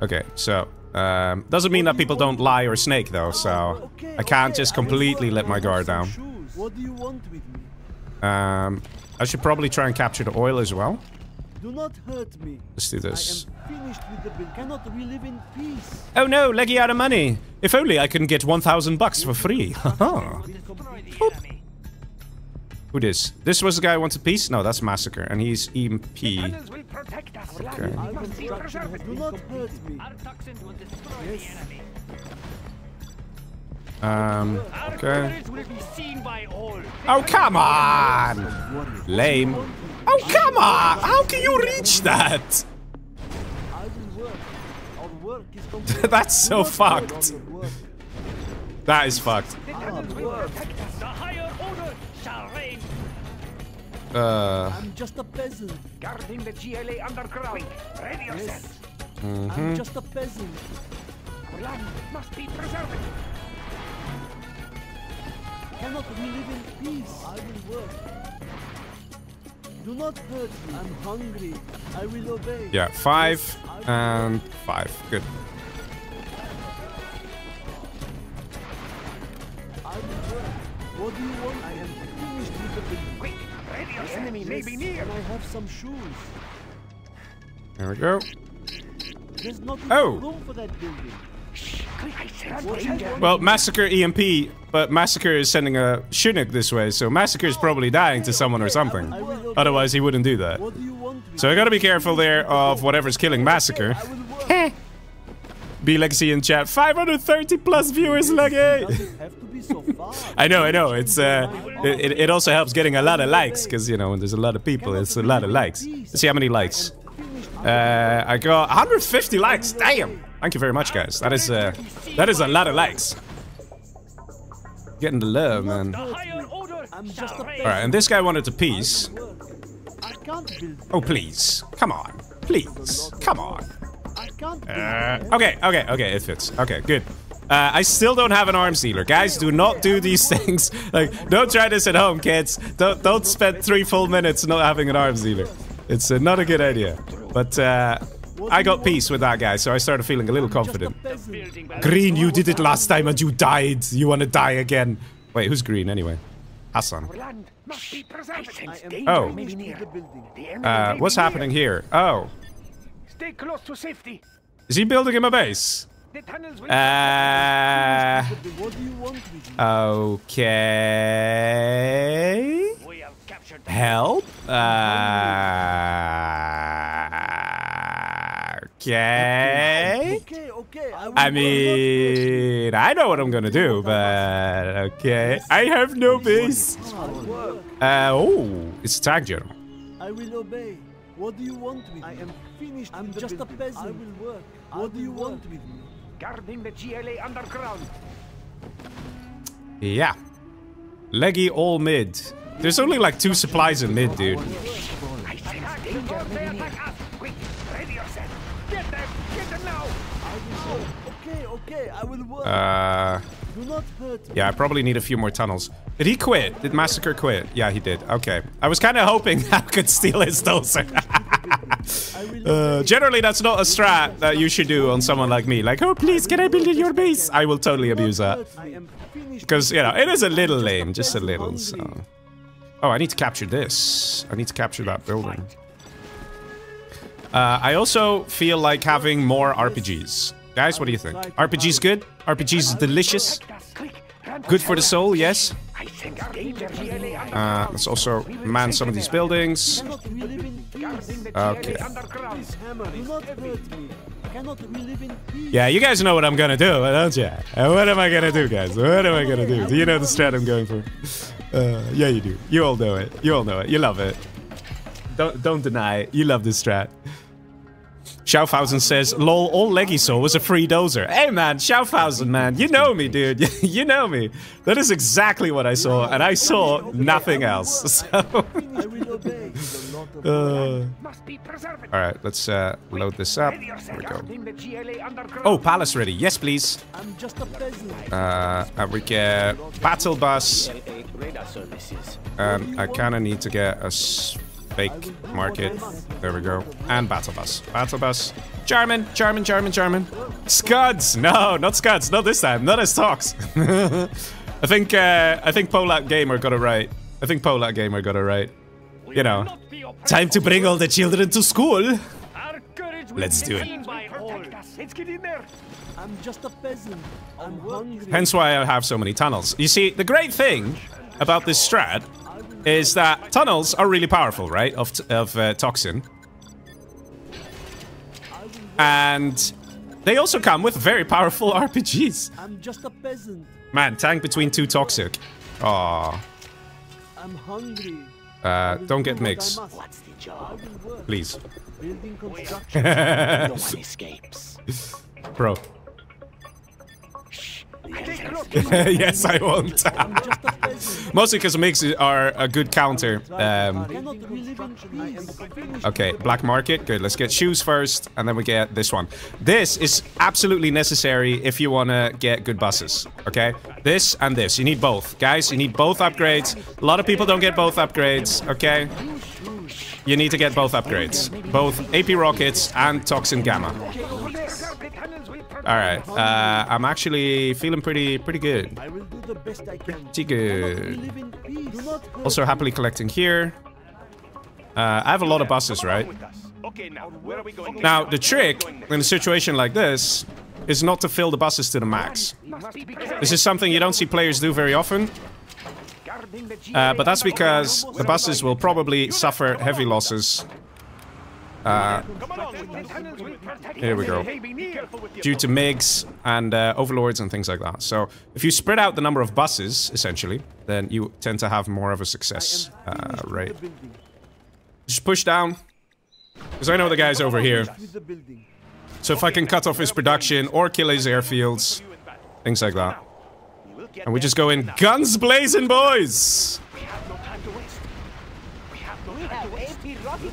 Okay, so... Um, doesn't mean that people don't lie or snake, though, so... I can't just completely let my guard down. Um, I should probably try and capture the oil as well. Let's do this. Oh no, Leggy out of money. If only I can get one thousand bucks for free. Who this? This was the guy who wants a piece? No, that's Massacre, and he's E M P. Okay. Um, okay. Oh, come on! Lame. Oh, come on! How can you reach that? That's so fucked. That is fucked. Uh. I'm just a peasant. Guarding the G L A underground. Ready yourself. I'm just a peasant. Our land must be preserved. Cannot we live in peace? I will work. Do not hurt me. I'm hungry. I will obey. Yeah, five and five. Good. I will work. What do you want? I am finished with the big quick. Ready or the enemy may be near. I have some shoes. There we go. There's not enough room for that building. Well, Massacre E M P, but Massacre is sending a Shunuk this way, so Massacre is probably dying to someone or something. Otherwise, he wouldn't do that. So I gotta be careful there of whatever's killing Massacre. B-Legacy in chat, five hundred thirty plus viewers, Leggy! I know, I know, it's, uh, it, it also helps getting a lot of likes, because, you know, when there's a lot of people, it's a lot of likes. Let's see how many likes. Uh, I got one hundred fifty likes, damn! Thank you very much, guys. That is uh, that is a lot of likes. Getting the love, man. All right, and this guy wanted a piece. Oh, please, come on, please, come on. Uh, okay, okay, okay, it fits. Okay, good. Uh, I still don't have an arms dealer, guys. Do not do these things. Like, don't try this at home, kids. Don't don't spend three full minutes not having an arms dealer. It's uh, not a good idea. But. Uh, I got peace with that guy, so I started feeling a little confident. Green, you did it last time and you died. You want to die again. Wait, who's Green anyway? Hassan. Oh. Uh, what's happening here? Oh. Stay close to safety. Is he building him a base? Uh, okay. Help? Uh, okay. I mean, I know what I'm gonna do, but okay. I have no base. Uh, oh, it's Tank General. I will obey. What do you want with me? I am finished. I'm just a peasant. I will work. What do you want with me? Guarding the G L A underground. Yeah. Leggy all mid. There's only like two supplies in mid, dude. Uh, yeah, I probably need a few more tunnels. Did he quit? Did Massacre quit? Yeah, he did. Okay. I was kind of hoping I could steal his dulcer. Uh, generally, that's not a strat that you should do on someone like me. Like, oh, please, can I build in your base? I will totally abuse that. Because, you know, it is a little lame. Just a little, so... Oh, I need to capture this. I need to capture that building. Uh, I also feel like having more R P Gs. Guys, what do you think? R P Gs good? R P Gs delicious? Good for the soul, yes? Uh, let's also man some of these buildings. Okay. Yeah, you guys know what I'm gonna do, don't you? What am I gonna do, guys? What am I gonna do? Do you know the strat I'm going for? Uh, yeah, you do. You all know it. You all know it. You love it. Don't, don't deny it. You love this strat. Schaufhausen says, lol, all leggy soul was a free dozer. Hey man, Schaufhausen man, you know me, dude. You know me. That is exactly what I saw, and I saw nothing else. So. Uh, Alright, let's uh, load this up. There we go. Oh, palace ready. Yes, please. Uh, and we get battle bus. And I kind of need to get a fake market. There we go. And battle bus. Battle bus. Jarmen, Jarmen, Jarmen, Jarmen. Scuds! No, not Scuds. Not this time. Not as Tox. I think uh, I think Polak Gamer got it right. I think Polak Gamer got it right. You know, time to bring all the children to school. Let's do it. I'm just a peasant. I'm hungry. Hence why I have so many tunnels. You see, the great thing about this strat is that tunnels are really powerful, right? Of, of uh, Toxin. And they also come with very powerful R P Gs. I'm just a peasant. Man, tank between two toxic. Aww. I'm hungry. Uh, don't get mixed. What's the job? Please. Building construction. No one escapes. Bro. Yes, I won't. Mostly because mix are a good counter. Um, okay, black market. Good. Let's get shoes first, and then we get this one. This is absolutely necessary if you want to get good buses. Okay, this and this. You need both, guys. You need both upgrades. A lot of people don't get both upgrades. Okay, you need to get both upgrades, both A P rockets and Toxin Gamma. All right, uh, I'm actually feeling pretty, pretty good. Pretty good. Also happily collecting here. Uh, I have a lot of buses, right? Now, the trick in a situation like this is not to fill the buses to the max. This is something you don't see players do very often. Uh, but that's because the buses will probably suffer heavy losses. Uh, here we go. Due to M I Gs and uh, overlords and things like that. So if you spread out the number of buses, essentially, then you tend to have more of a success uh, rate. Just push down, because I know the guy's over here. So if I can cut off his production or kill his airfields, things like that. And we just go in guns blazing, boys!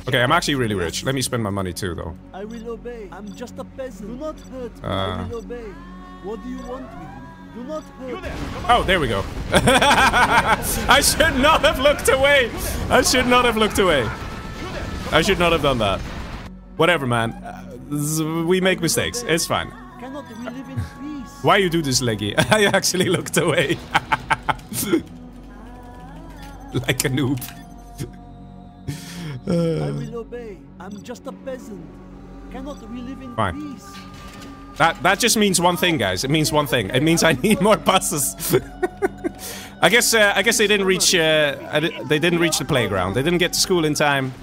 Okay, I'm actually really rich. Let me spend my money too, though. I will obey. I'm just a peasant. Do not hurt. Uh, I will obey. What do you want with me? Do not hurt. Oh, there we go. I should not have looked away. I should not have looked away. I should not have done that. Whatever, man. Uh, we make mistakes. It's fine. Cannot we live in peace? Why you do this, Leggy? I actually looked away. like a noob. uh, I will obey. I'm just a peasant. Cannot relive in fine. Peace. That that just means one thing, guys. It means one thing. It means I need more buses. I guess uh, I guess they didn't reach uh, I di they didn't reach the playground. They didn't get to school in time.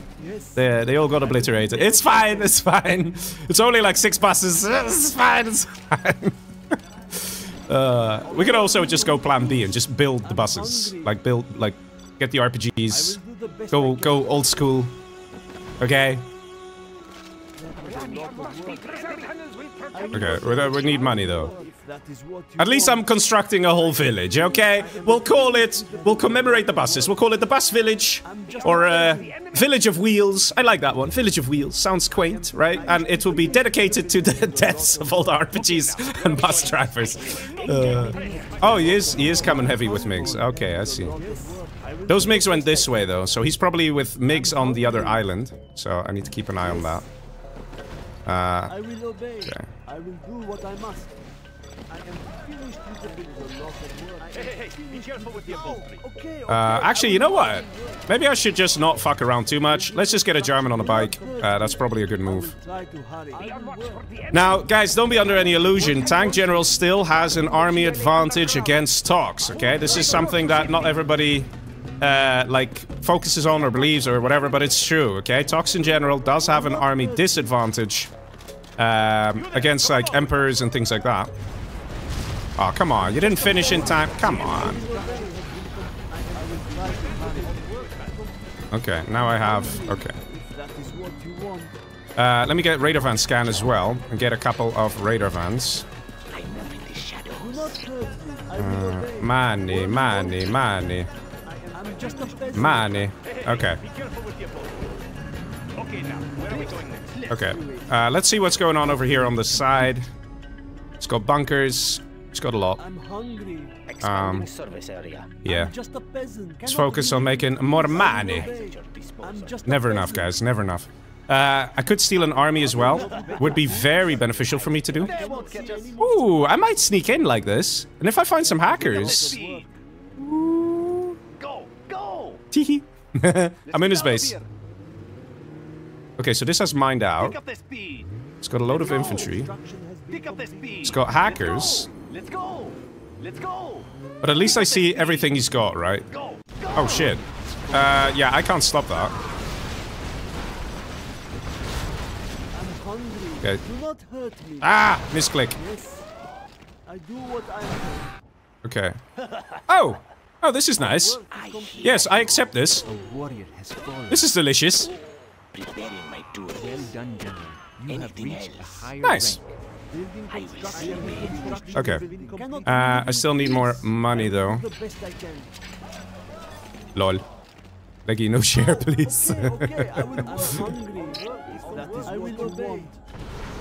They they all got obliterated. It's fine. It's fine. It's only like six buses. It's fine. It's fine. Uh, we could also just go Plan B and just build the buses, like build, like get the R P Gs, go go old school. Okay. Okay, we, we need money though. At least I'm constructing a whole village. Okay, we'll call it. We'll commemorate the buses. We'll call it the Bus Village, or uh, Village of Wheels. I like that one. Village of Wheels sounds quaint, right? And it will be dedicated to the deaths of all the R P Gs and bus drivers. Uh, oh, he is. He is coming heavy with Migs. Okay, I see. Those Migs went this way though, so he's probably with Migs on the other island. So I need to keep an eye on that. Uh, I will obey. Okay. I will do what I must. I am finished with the big lot of work. Hey, hey, hey, be careful with the infantry. Oh, okay, okay. Uh, actually, you know what? Maybe I should just not fuck around too much. Let's just get a Jarmen on a bike. Uh, that's probably a good move. Now, guys, don't be under any illusion. Tank General still has an army advantage against Tox, okay? This is something that not everybody... Uh, like focuses on or believes or whatever, but it's true, okay? Toxin General does have an army disadvantage um, against like emperors and things like that. Oh, come on, you didn't finish in time. Come on. Okay, now I have, okay. Uh, let me get radar van scan as well and get a couple of radar vans. Uh, money, money, money. Money. Okay. Okay. Uh, let's see what's going on over here on the side. It's got bunkers. It's got a lot. Um, yeah. Let's focus on making more money. Never enough, guys. Never enough. Uh, I could steal an army as well. Would be very beneficial for me to do. Ooh, I might sneak in like this. And if I find some hackers... I'm in his base. Okay, so this has mined out. It's got a load of infantry. It's got hackers. But at least I see everything he's got, right? Oh, shit. Uh, yeah, I can't stop that. Okay. Ah! Misclick. Okay. Oh! Oh, this is nice. Yes, I accept this. This is delicious. Nice. Okay. Uh, I still need more money, though. Lol. Leggy, no share, please.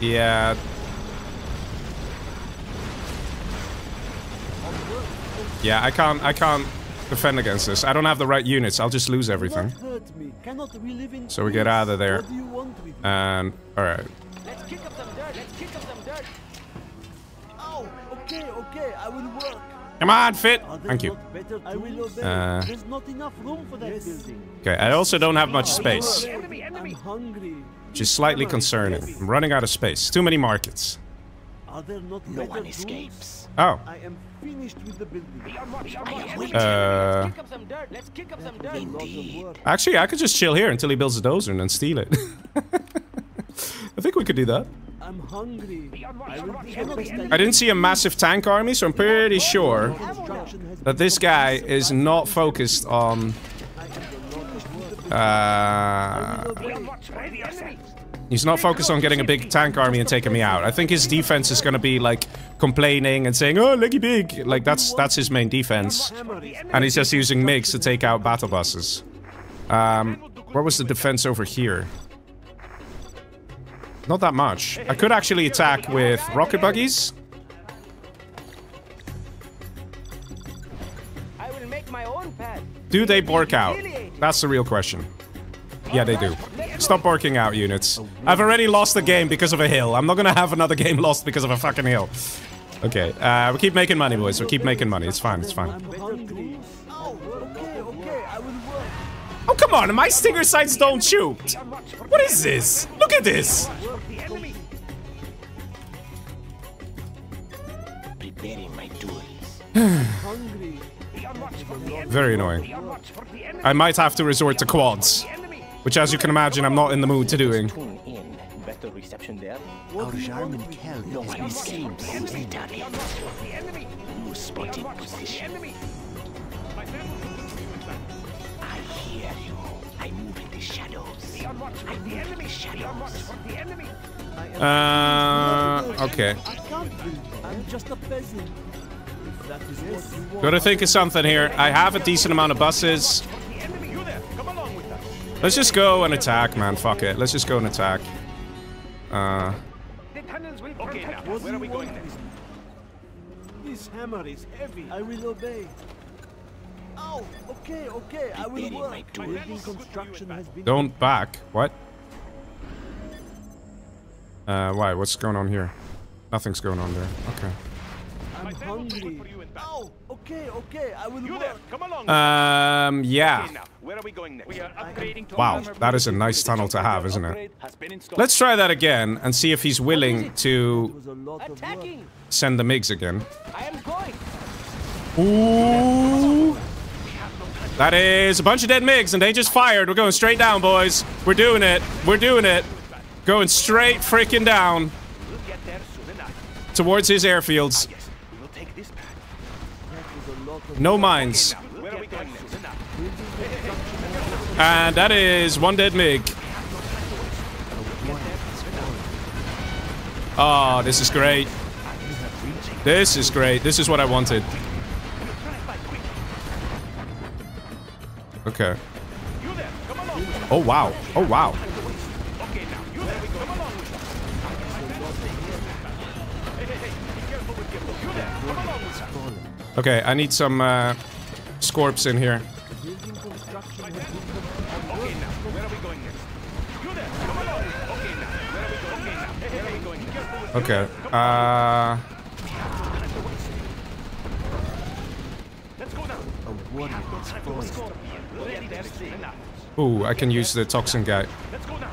Yeah. Yeah, I can't, I can't defend against this. I don't have the right units. I'll just lose everything. So we get out of there. And, alright. Come on, fit! Thank you. Uh, okay, I also don't have much space. Which is slightly concerning. I'm running out of space. Too many markets. No one escapes. Oh. I am finished with the building. Uh, actually, I could just chill here until he builds a dozer and then steal it. I think we could do that. I'm hungry. I didn't see a massive tank army, so I'm pretty sure that this guy is not focused on... Uh, He's not focused on getting a big tank army and taking me out. I think his defense is going to be, like, complaining and saying, oh, leggy big. Like, that's that's his main defense. And he's just using MiGs to take out battle buses. Um, what was the defense over here? Not that much. I could actually attack with rocket buggies. Do they bork out? That's the real question. Yeah, they do. Stop barking out, units. I've already lost the game because of a hill. I'm not gonna have another game lost because of a fucking hill. Okay, uh, we keep making money, boys. We keep making money. It's fine, it's fine. Oh, come on, my stinger sights don't shoot. What is this? Look at this. Preparing my duels. Very annoying. I might have to resort to quads, which, as you can imagine, I'm not in the mood to doing. Better reception there. Our Jarmen Kell is escaped from the target. You spotted position. I hear you. I move in the shadows. I move in the shadows. Uh, okay. I can't be. I'm just a peasant. Gotta think of something here. I have a decent amount of buses. Let's just go and attack, man. Fuck it. Let's just go and attack. Uh. Okay, now, where are we going next? This hammer is heavy. I will obey. Oh, okay, okay. I will work. Construction has been. Don't back. What? Uh, why? What's going on here? Nothing's going on there. Okay. I'm hungry. Oh, okay, okay. I will you work. There, come along. Um, yeah. Okay, now, where are we going next? We are upgrading to wow, that is a nice tunnel to have, isn't it? Let's try that again and see if he's willing to send the MiGs again. I am going. Ooh. That is a bunch of dead MiGs, and they just fired. We're going straight down, boys. We're doing it. We're doing it. Going straight freaking down towards his airfields. No mines. And that is one dead MiG. Oh, this is great. This is great. This is what I wanted. Okay. Oh, wow. Oh, wow. Okay, I need some uh, Scorps in here. Okay. Uh... Ooh, I can use the Toxin guy. Let's go now.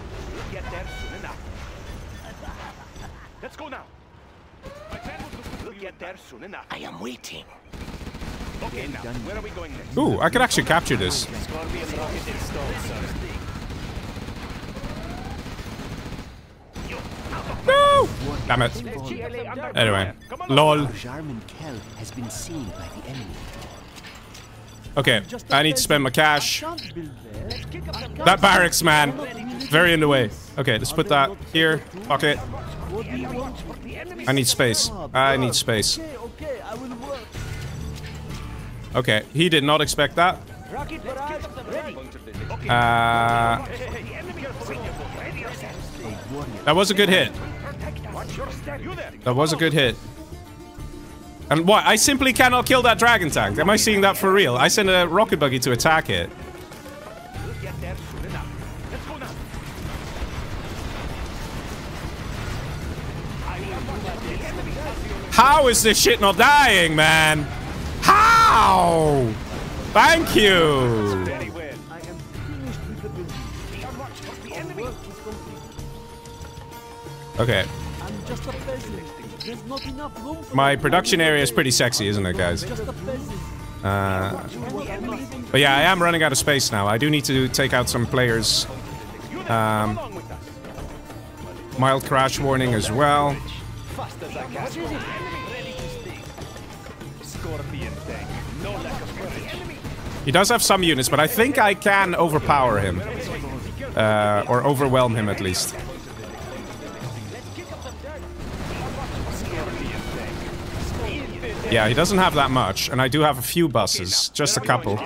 I am waiting. Okay, now, where are we going next? Ooh, I could actually capture this. No! Damn it. Anyway. LOL. Okay, I need to spend my cash. That barracks, man. Very in the way. Okay, let's put that here. Fuck it. I need space. I need space. Okay, he did not expect that. Uh, that was a good hit. That was a good hit. And what? I simply cannot kill that dragon tank. Am I seeing that for real? I sent a rocket buggy to attack it. How is this shit not dying, man? How? Thank you. Okay. My production area is pretty sexy, isn't it, guys? Uh, but yeah, I am running out of space now. I do need to take out some players. Um, mild crash warning as well. He does have some units, but I think I can overpower him. Uh, or overwhelm him, at least. Yeah, he doesn't have that much, and I do have a few buses, just a couple.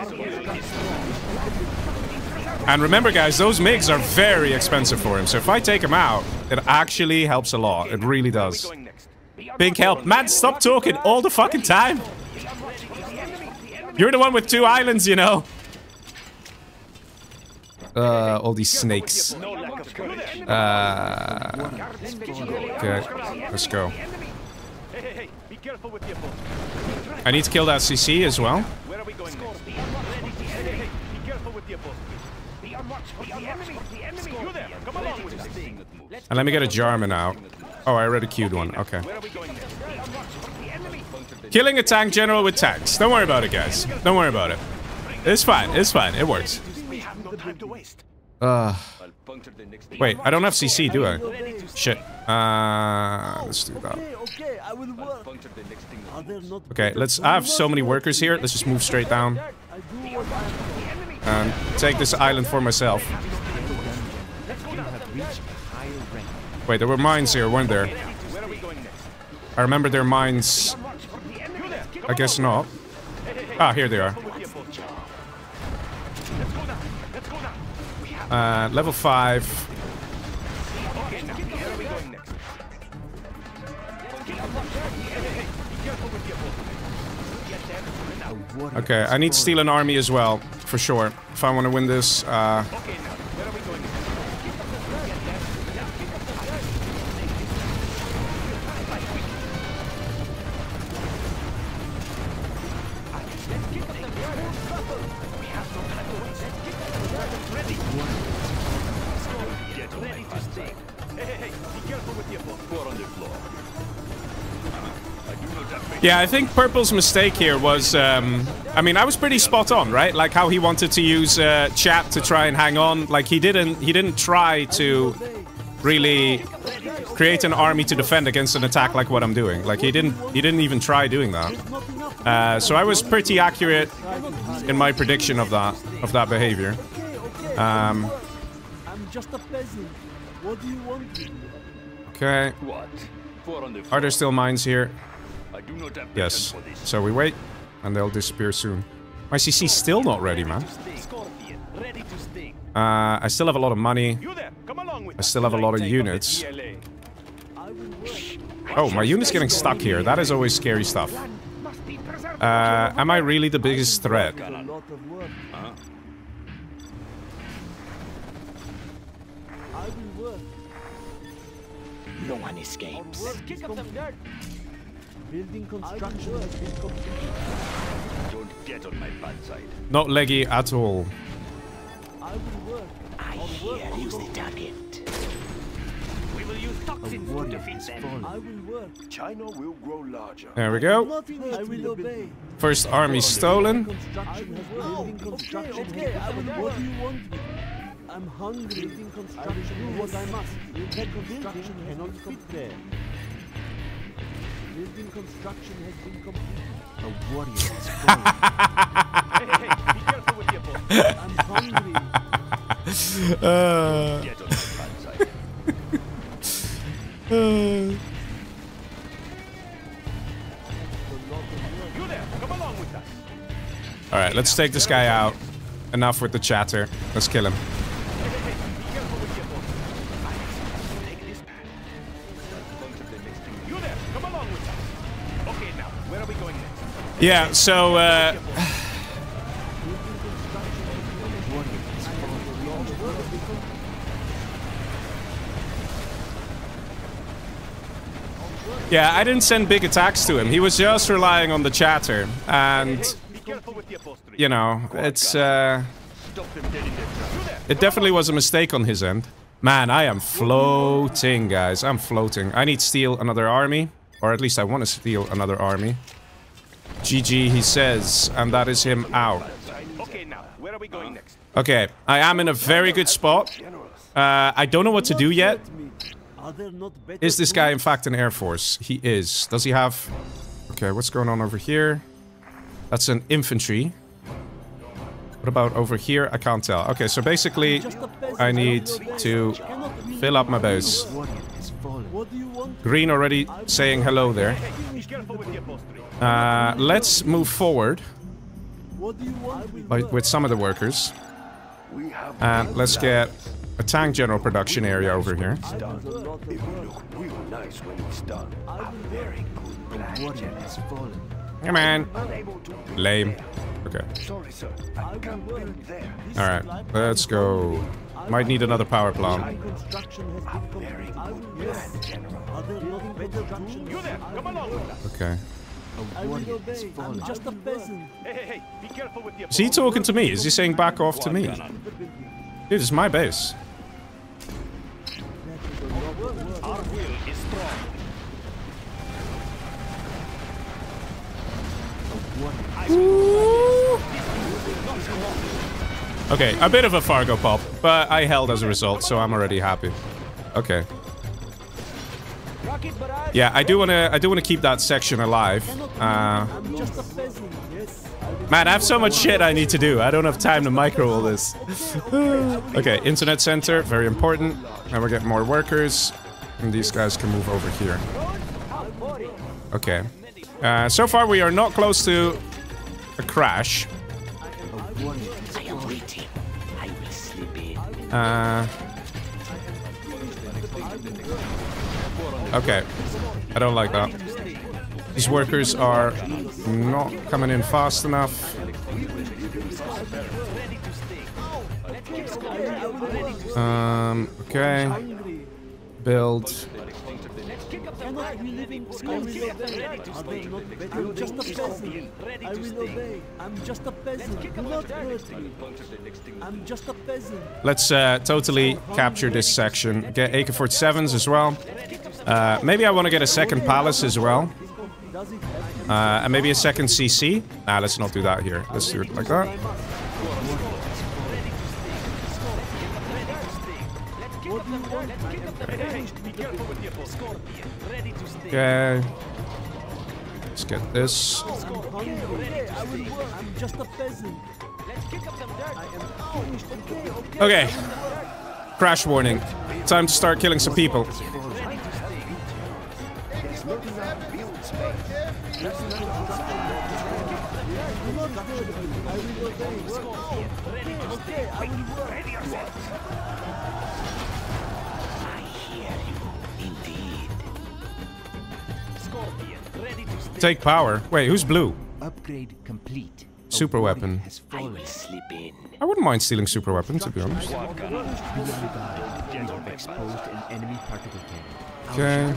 And remember, guys, those MiGs are very expensive for him, so if I take him out, it actually helps a lot. It really does. Big help. Man, stop talking all the fucking time. You're the one with two islands, you know. Uh, all these snakes. Uh, okay, let's go. I need to kill that C C as well. And let me get a Jarmen out. Oh, I already queued one. Okay. Killing a tank general with tanks. Don't worry about it, guys. Don't worry about it. It's fine. It's fine. It works. Uh, wait, I don't have C C, do I? Shit. Uh, let's do that. Okay, let's. I have so many workers here. Let's just move straight down and take this island for myself. Wait, there were mines here, weren't there? I remember there are mines. I guess not. Ah, here they are. Uh, level five. Okay, I need to steal an army as well, for sure. If I want to win this, uh... Yeah, I think Purple's mistake here was, um, I mean, I was pretty spot on, right? Like how he wanted to use uh, chat to try and hang on. Like he didn't, he didn't try to really create an army to defend against an attack like what I'm doing. Like he didn't, he didn't even try doing that. Uh, so I was pretty accurate in my prediction of that, of that behavior. Um, I'm just a peasant. What do you want? Okay. Are there still mines here? Yes. So we wait, and they'll disappear soon. My C C's still not ready, man. Uh, I still have a lot of money. I still have a lot of units. Oh, my unit's getting stuck here. That is always scary stuff. Uh, am I really the biggest threat? No one escapes. Building construction has been completed. Don't get on my bad side. Not leggy at all. I will work. I hear use the target. We will use toxins to defeat them. I will work. China will grow larger. There we go. I will obey. First army stolen. No. Okay, okay. I will work. I'm hungry. Building construction is what I must. Building construction cannot fit there. Building construction has been completed. A warrior has fallen. Hey, hey, be careful with your boat. I'm hungry. Uh. Get on the bad side. You there, come along with us. All right, let's take this guy out. Enough with the chatter. Let's kill him. Yeah, so, uh... yeah, I didn't send big attacks to him. He was just relying on the chatter. And, you know, it's, uh... it definitely was a mistake on his end. Man, I am floating, guys. I'm floating. I need to steal another army. Or at least I want to steal another army. G G, he says, and that is him out. Okay, now, where are we going next? Okay, I am in a very good spot. Uh, I don't know what to do yet. Is this guy, in fact, an Air Force? He is. Does he have... Okay, what's going on over here? That's an infantry. What about over here? I can't tell. Okay, so basically, I need to fill up my base. Green already saying hello there. Uh, let's move forward with some of the workers. And let's get a tank general production area over here. Come on. Lame. Okay. Alright, let's go. Might need another power plant. Okay. Is he talking to me? Is he saying back off to me? Dude, it's my base. Our will is strong. Ooh. Okay, a bit of a Fargo pop, but I held as a result, so I'm already happy. Okay. Yeah, I do wanna, I do wanna keep that section alive. Uh, man, I have so much shit I need to do. I don't have time to micro all this. Okay, internet center, very important. Now we get more workers, and these guys can move over here. Okay. Uh, so far, we are not close to a crash. Uh, okay. I don't like that. These workers are not coming in fast enough. Um, okay. Build. Let's uh, totally capture this section. Get A K forty-sevens as well. Uh, maybe I want to get a second palace as well. Uh, and maybe a second C C. Nah, let's not do that here. Let's do it like that. Okay. Let's get this. Okay. Crash warning. Time to start killing some people. Take power. Wait, who's blue? Upgrade complete. Super weapon. I will slip in. I wouldn't mind stealing super weapon, to be honest. Okay.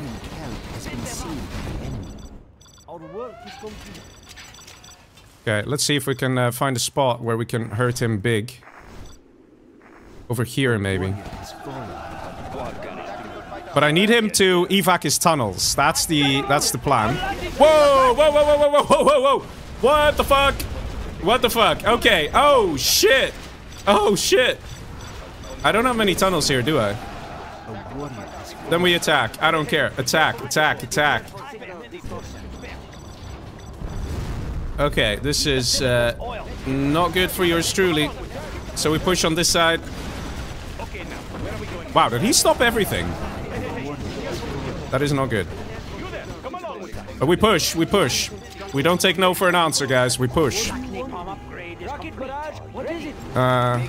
Okay, let's see if we can uh, find a spot where we can hurt him big. Over here, maybe. But I need him to evac his tunnels. That's the that's the plan. Whoa, whoa, whoa, whoa, whoa, whoa, whoa, whoa! What the fuck? What the fuck? Okay. Oh shit. Oh shit. I don't have many tunnels here, do I? Then we attack. I don't care. Attack, attack, attack. Okay, this is uh, not good for yours truly. So we push on this side. Wow, did he stop everything? That is not good. But we push, we push. We don't take no for an answer, guys. We push. Uh,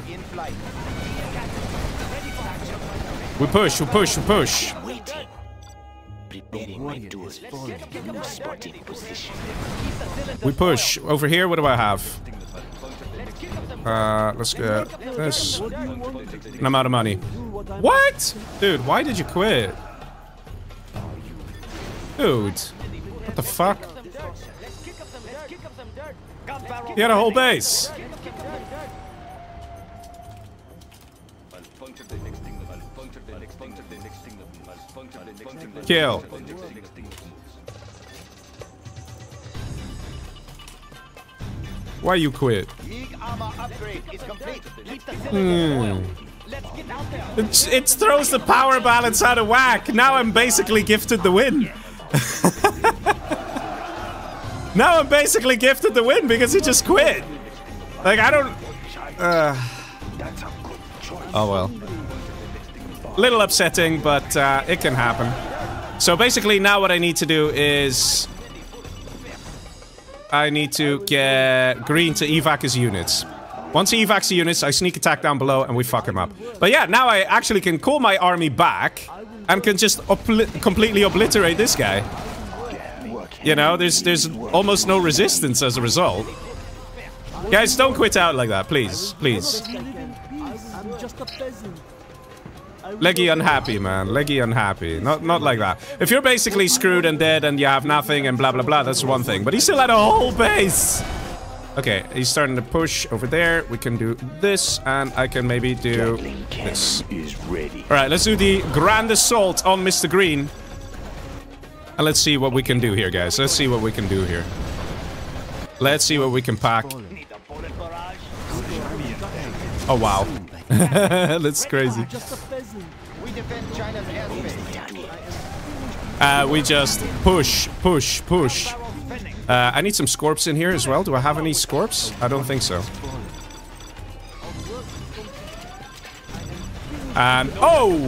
we push, we push, we push. We push. Over here, what do I have? Uh, let's get this. And I'm out of money. What? Dude, why did you quit? Dude, what the fuck? He had a whole base. Kill. Why you quit? Mm. It, it throws the power balance out of whack. Now I'm basically gifted the win. Now I'm basically gifted the win because he just quit. Like, I don't... Uh, oh, well. Little upsetting, but uh, it can happen. So basically now what I need to do is... I need to get green to evac his units. Once he evacs the units, I sneak attack down below and we fuck him up. But yeah, now I actually can call my army back and can just obli completely obliterate this guy. You know, there's there's almost no resistance as a result. Guys, don't quit out like that, please, please. Leggy unhappy, man. Leggy unhappy. Not not like that. If you're basically screwed and dead and you have nothing and blah blah blah, that's one thing. But he still had a whole base. Okay, he's starting to push over there. We can do this, and I can maybe do this. Alright, let's do the grand assault on Mister Green. And let's see what we can do here, guys. Let's see what we can do here. Let's see what we can pack. Oh, wow. That's crazy. Uh, we just push, push, push. Uh, I need some Scorps in here as well. Do I have any Scorps? I don't think so. And... oh!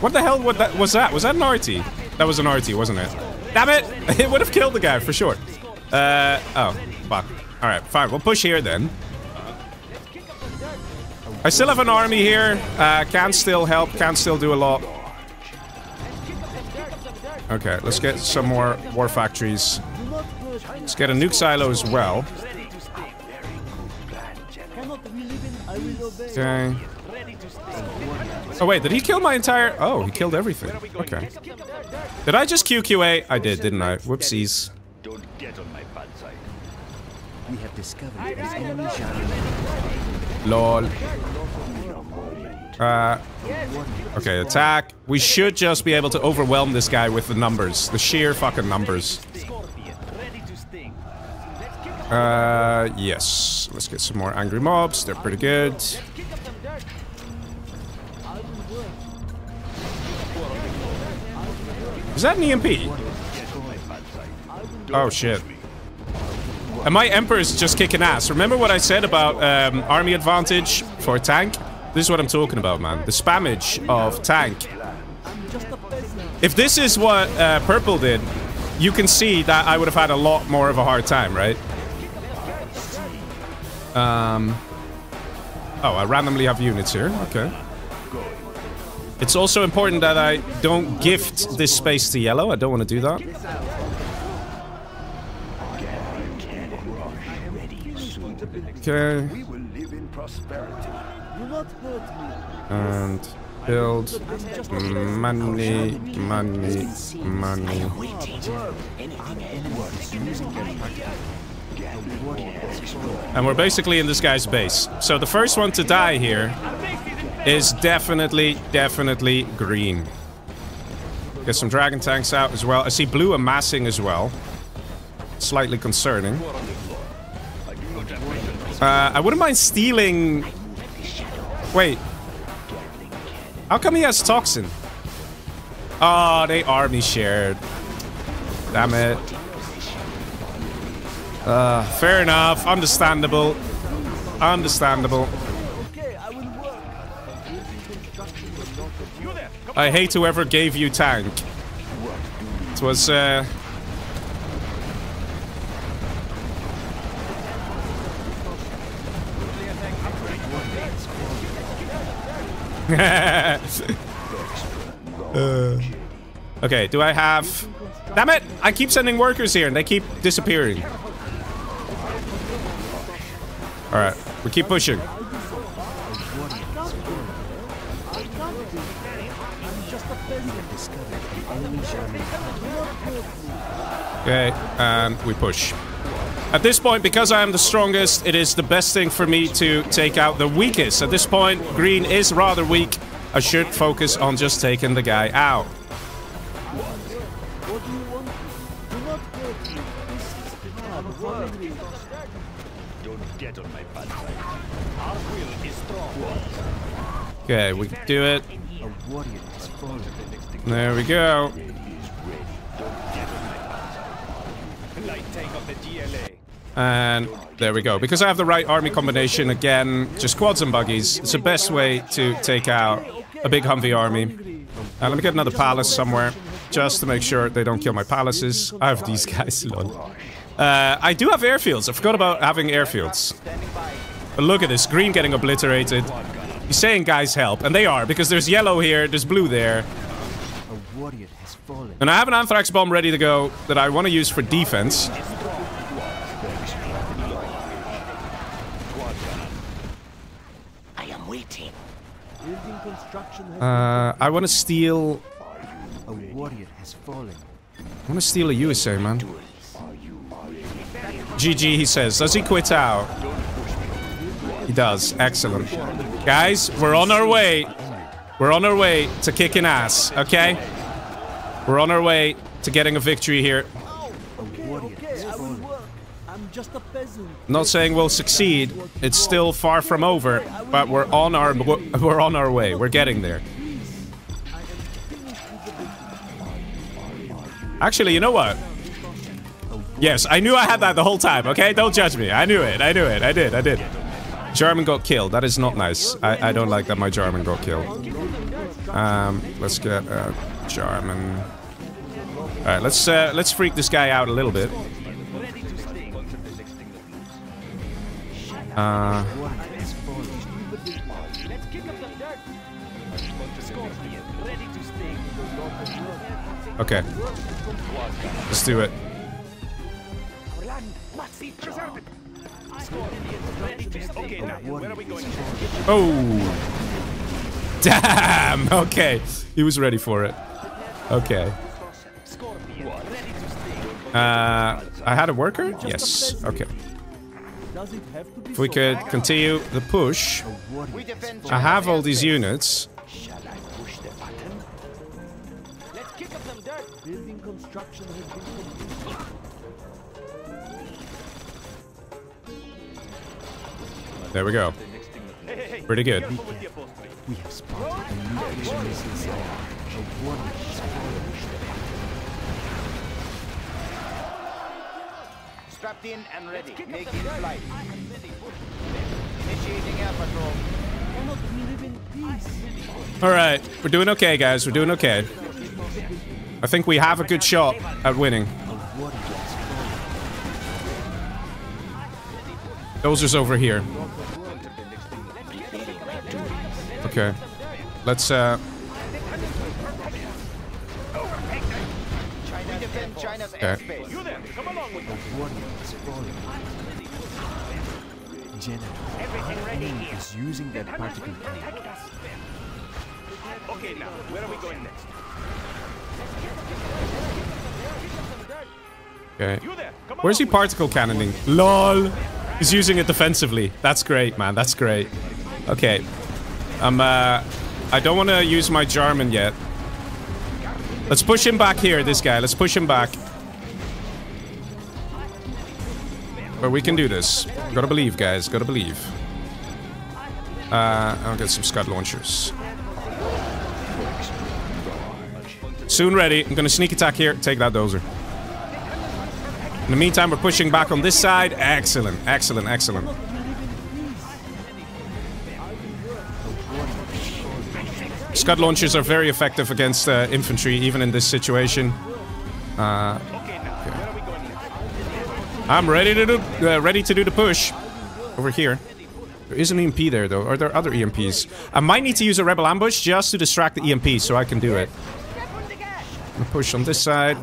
What the hell was that? Was that, was that an R T? That was an R T, wasn't it? Damn it! It would have killed the guy, for sure. Uh, oh, fuck. Alright, fine. We'll push here, then. I still have an army here. Uh, can still help. Can still do a lot. Okay, let's get some more war factories. Let's get a nuke silo as well. Okay. Oh wait, did he kill my entire... oh, he killed everything. Okay. Did I just Q Q A? I did, didn't I? Whoopsies. Lol. Uh, okay, attack. We should just be able to overwhelm this guy with the numbers. The sheer fucking numbers. Uh, yes. Let's get some more angry mobs. They're pretty good. Is that an E M P? Oh, shit. And my Emperor is just kicking ass. Remember what I said about um, army advantage for tank? This is what I'm talking about, man. The spammage of tank. If this is what uh, purple did, you can see that I would have had a lot more of a hard time, right? Um, oh, I randomly have units here. Okay. It's also important that I don't gift this space to yellow. I don't want to do that. Okay. And build money, money, money. And we're basically in this guy's base. So the first one to die here is definitely, definitely green. Get some dragon tanks out as well. I see blue amassing as well. Slightly concerning. Uh, I wouldn't mind stealing... wait. How come he has Toxin? Oh, they army shared. Damn it. Uh, fair enough. Understandable. Understandable. I hate whoever gave you tank. It was, uh... uh, okay, do I have... damn it! I keep sending workers here and they keep disappearing. Alright, we keep pushing. Okay, and we push. At this point, because I am the strongest, it is the best thing for me to take out the weakest. At this point, green is rather weak. I should focus on just taking the guy out. Okay, we can do it. There we go. And there we go. Because I have the right army combination, again, just quads and buggies. It's the best way to take out a big Humvee army. Uh, let me get another palace somewhere, just to make sure they don't kill my palaces. I have these guys, lol. Uh, I do have airfields. I forgot about having airfields. But look at this. Green getting obliterated. He's saying, guys, help. And they are, because there's yellow here, there's blue there. And I have an anthrax bomb ready to go that I want to use for defense. Uh, I want to steal... a warrior has fallen. I want to steal a U S A, man. G G, he says. Does he quit out? He does. Excellent. Guys, we're on our way. We're on our way to kicking ass, okay? We're on our way to getting a victory here. Not saying we'll succeed. It's still far from over, but we're on our we're on our way. We're getting there. Actually, you know what? Yes, I knew I had that the whole time, okay? Don't judge me. I knew it. I knew it. I did. I did. Jarmen got killed. That is not nice. I, I don't like that my Jarmen got killed. Um, let's get uh, Jarmen. All right, let's uh, let's freak this guy out a little bit. Uh, okay. Let's do it. Oh! Damn! Okay. He was ready for it. Okay. Uh, I had a worker? Yes. Okay. If we could continue the push. I have all these units. There we go. Pretty good. Strapped in and ready. Making flight. Initiating air patrol. All right, we're doing okay, guys. We're doing okay. I think we have a good shot at winning. Dozer's over here. Okay, let's uh. Okay. Everything ready here. Using that particle. Okay, now where are we going next? Okay. Where's he particle cannoning? LOL! He's using it defensively. That's great, man. That's great. Okay. Um uh I don't wanna use my Jarmen yet. Let's push him back here, this guy. Let's push him back. But we can do this. Gotta believe, guys. Gotta believe. Uh, I'll get some scud launchers. Soon ready. I'm gonna sneak attack here. Take that dozer. In the meantime, we're pushing back on this side. Excellent. Excellent. Excellent. Scud launchers are very effective against uh, infantry, even in this situation. Uh... I'm ready to do uh, ready to do the push over here. There is an E M P there though. Are there other E M Ps? I might need to use a rebel ambush just to distract the E M P so I can do it. Push on this side.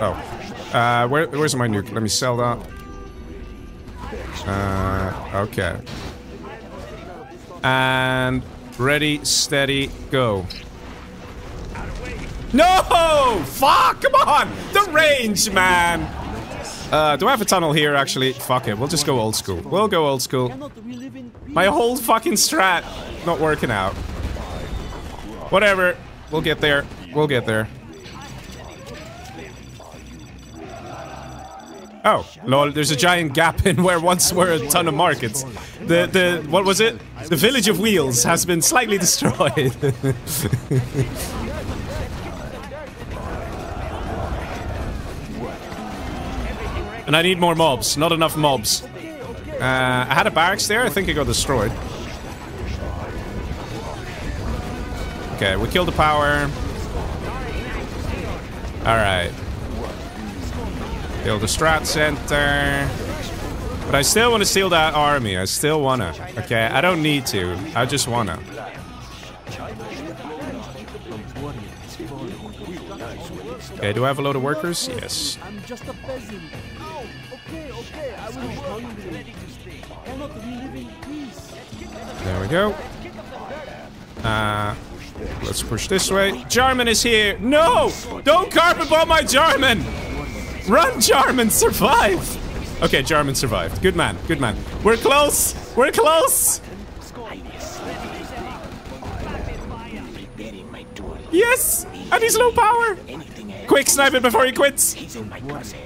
Oh, uh, where, where's my nuke? Let me sell that. Uh, okay. And ready, steady, go. No! Fuck! Come on! The range, man. Uh, do I have a tunnel here, actually? Fuck it, we'll just go old school. We'll go old school. My whole fucking strat not working out. Whatever. We'll get there. We'll get there. Oh, lol, there's a giant gap in where once were a ton of markets. The, the, what was it? The village of wheels has been slightly destroyed. And I need more mobs. Not enough mobs. Uh, I had a barracks there. I think it got destroyed. Okay, we killed the power. Alright. Kill the strat center. But I still want to steal that army. I still want to. Okay, I don't need to. I just want to. Okay, do I have a load of workers? Yes. There we go. Uh, let's push this way. Jarmen is here. No! Don't carpet bomb my Jarmen! Run, Jarmen! Survive! Okay, Jarmen survived. Good man, good man. We're close! We're close! Yes! And he's low power! Quick, snipe it before he quits!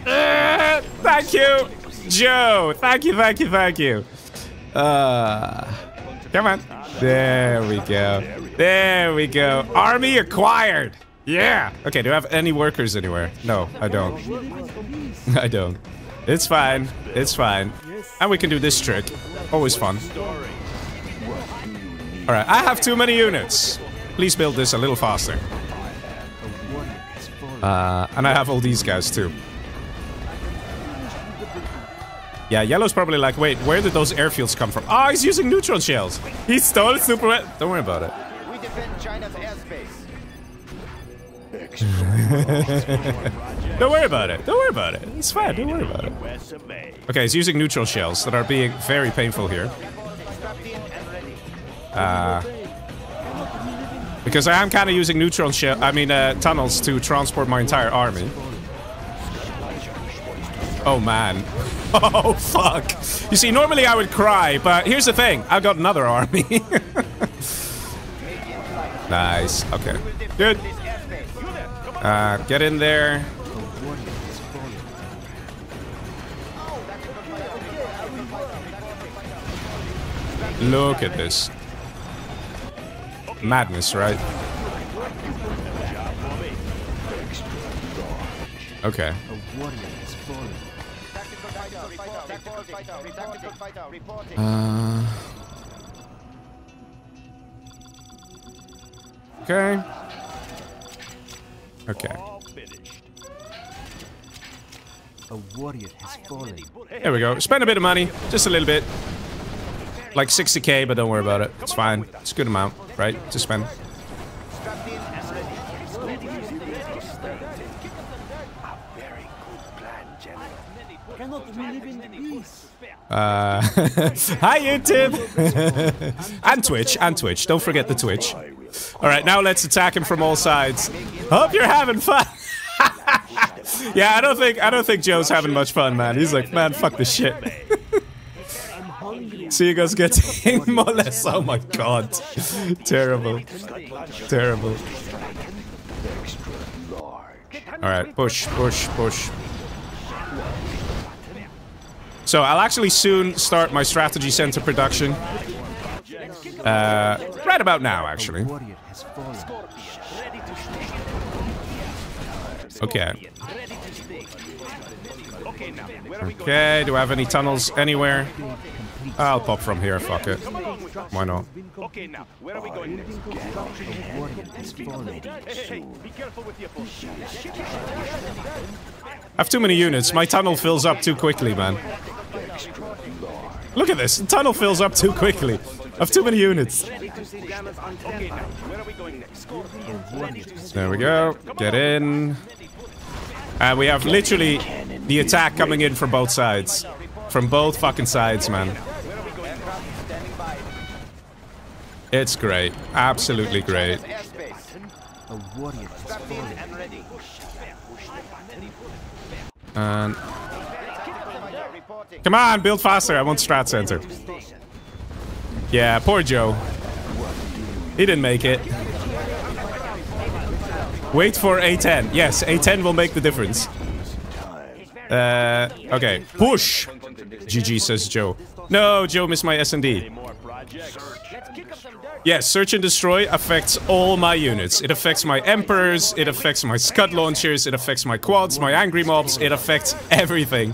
Uh, thank you! Joe! Thank you, thank you, thank you! Uh, come on. There we go. There we go. Army acquired! Yeah! Okay, do I have any workers anywhere? No, I don't. I don't. It's fine. It's fine. And we can do this trick. Always fun. Alright, I have too many units. Please build this a little faster. Uh, and I have all these guys too. Yeah, yellow's probably like, wait, where did those airfields come from? Ah, oh, he's using neutron shells. He stole Super Weapon. Don't worry about it. We defend China's airspace. Don't worry about it. Don't worry about it. It's fine. Don't worry about it. Okay, he's using neutral shells that are being very painful here. Uh, because I am kind of using neutron shell. I mean, uh, tunnels to transport my entire army. Oh man. Oh fuck. You see, normally I would cry, but here's the thing. I've got another army. Nice. Okay. Good. Uh, get in there. Look at this. Madness, right? Okay. Uh, okay. Okay. A warrior has fallen. There we go. Spend a bit of money, just a little bit, like sixty K, but don't worry about it. It's fine. It's a good amount, right? To spend. Uh, hi YouTube! And Twitch, and Twitch. Don't forget the Twitch. Alright, now let's attack him from all sides. Hope you're having fun! Yeah, I don't think I don't think Joe's having much fun, man. He's like, man, fuck this shit. See you guys getting more or less. Oh my god. Terrible. Terrible. Alright, push, push, push. So I'll actually soon start my strategy center production. Uh, right about now, actually. Okay. Okay, do I have any tunnels anywhere? I'll pop from here, fuck it. Why not? Okay, now, where are we going next? I have too many units. My tunnel fills up too quickly, man. Look at this. The tunnel fills up too quickly. I have too many units. There we go. Get in. And we have literally the attack coming in from both sides. From both fucking sides, man. It's great. Absolutely great. And... come on, build faster. I want Strat Center. Yeah, poor Joe. He didn't make it. Wait for A ten. Yes, A ten will make the difference. Uh, okay. Push! G G, says Joe. No, Joe missed my S and D. Yes, search and destroy affects all my units. It affects my emperors, it affects my scud launchers, it affects my quads, my angry mobs, it affects everything.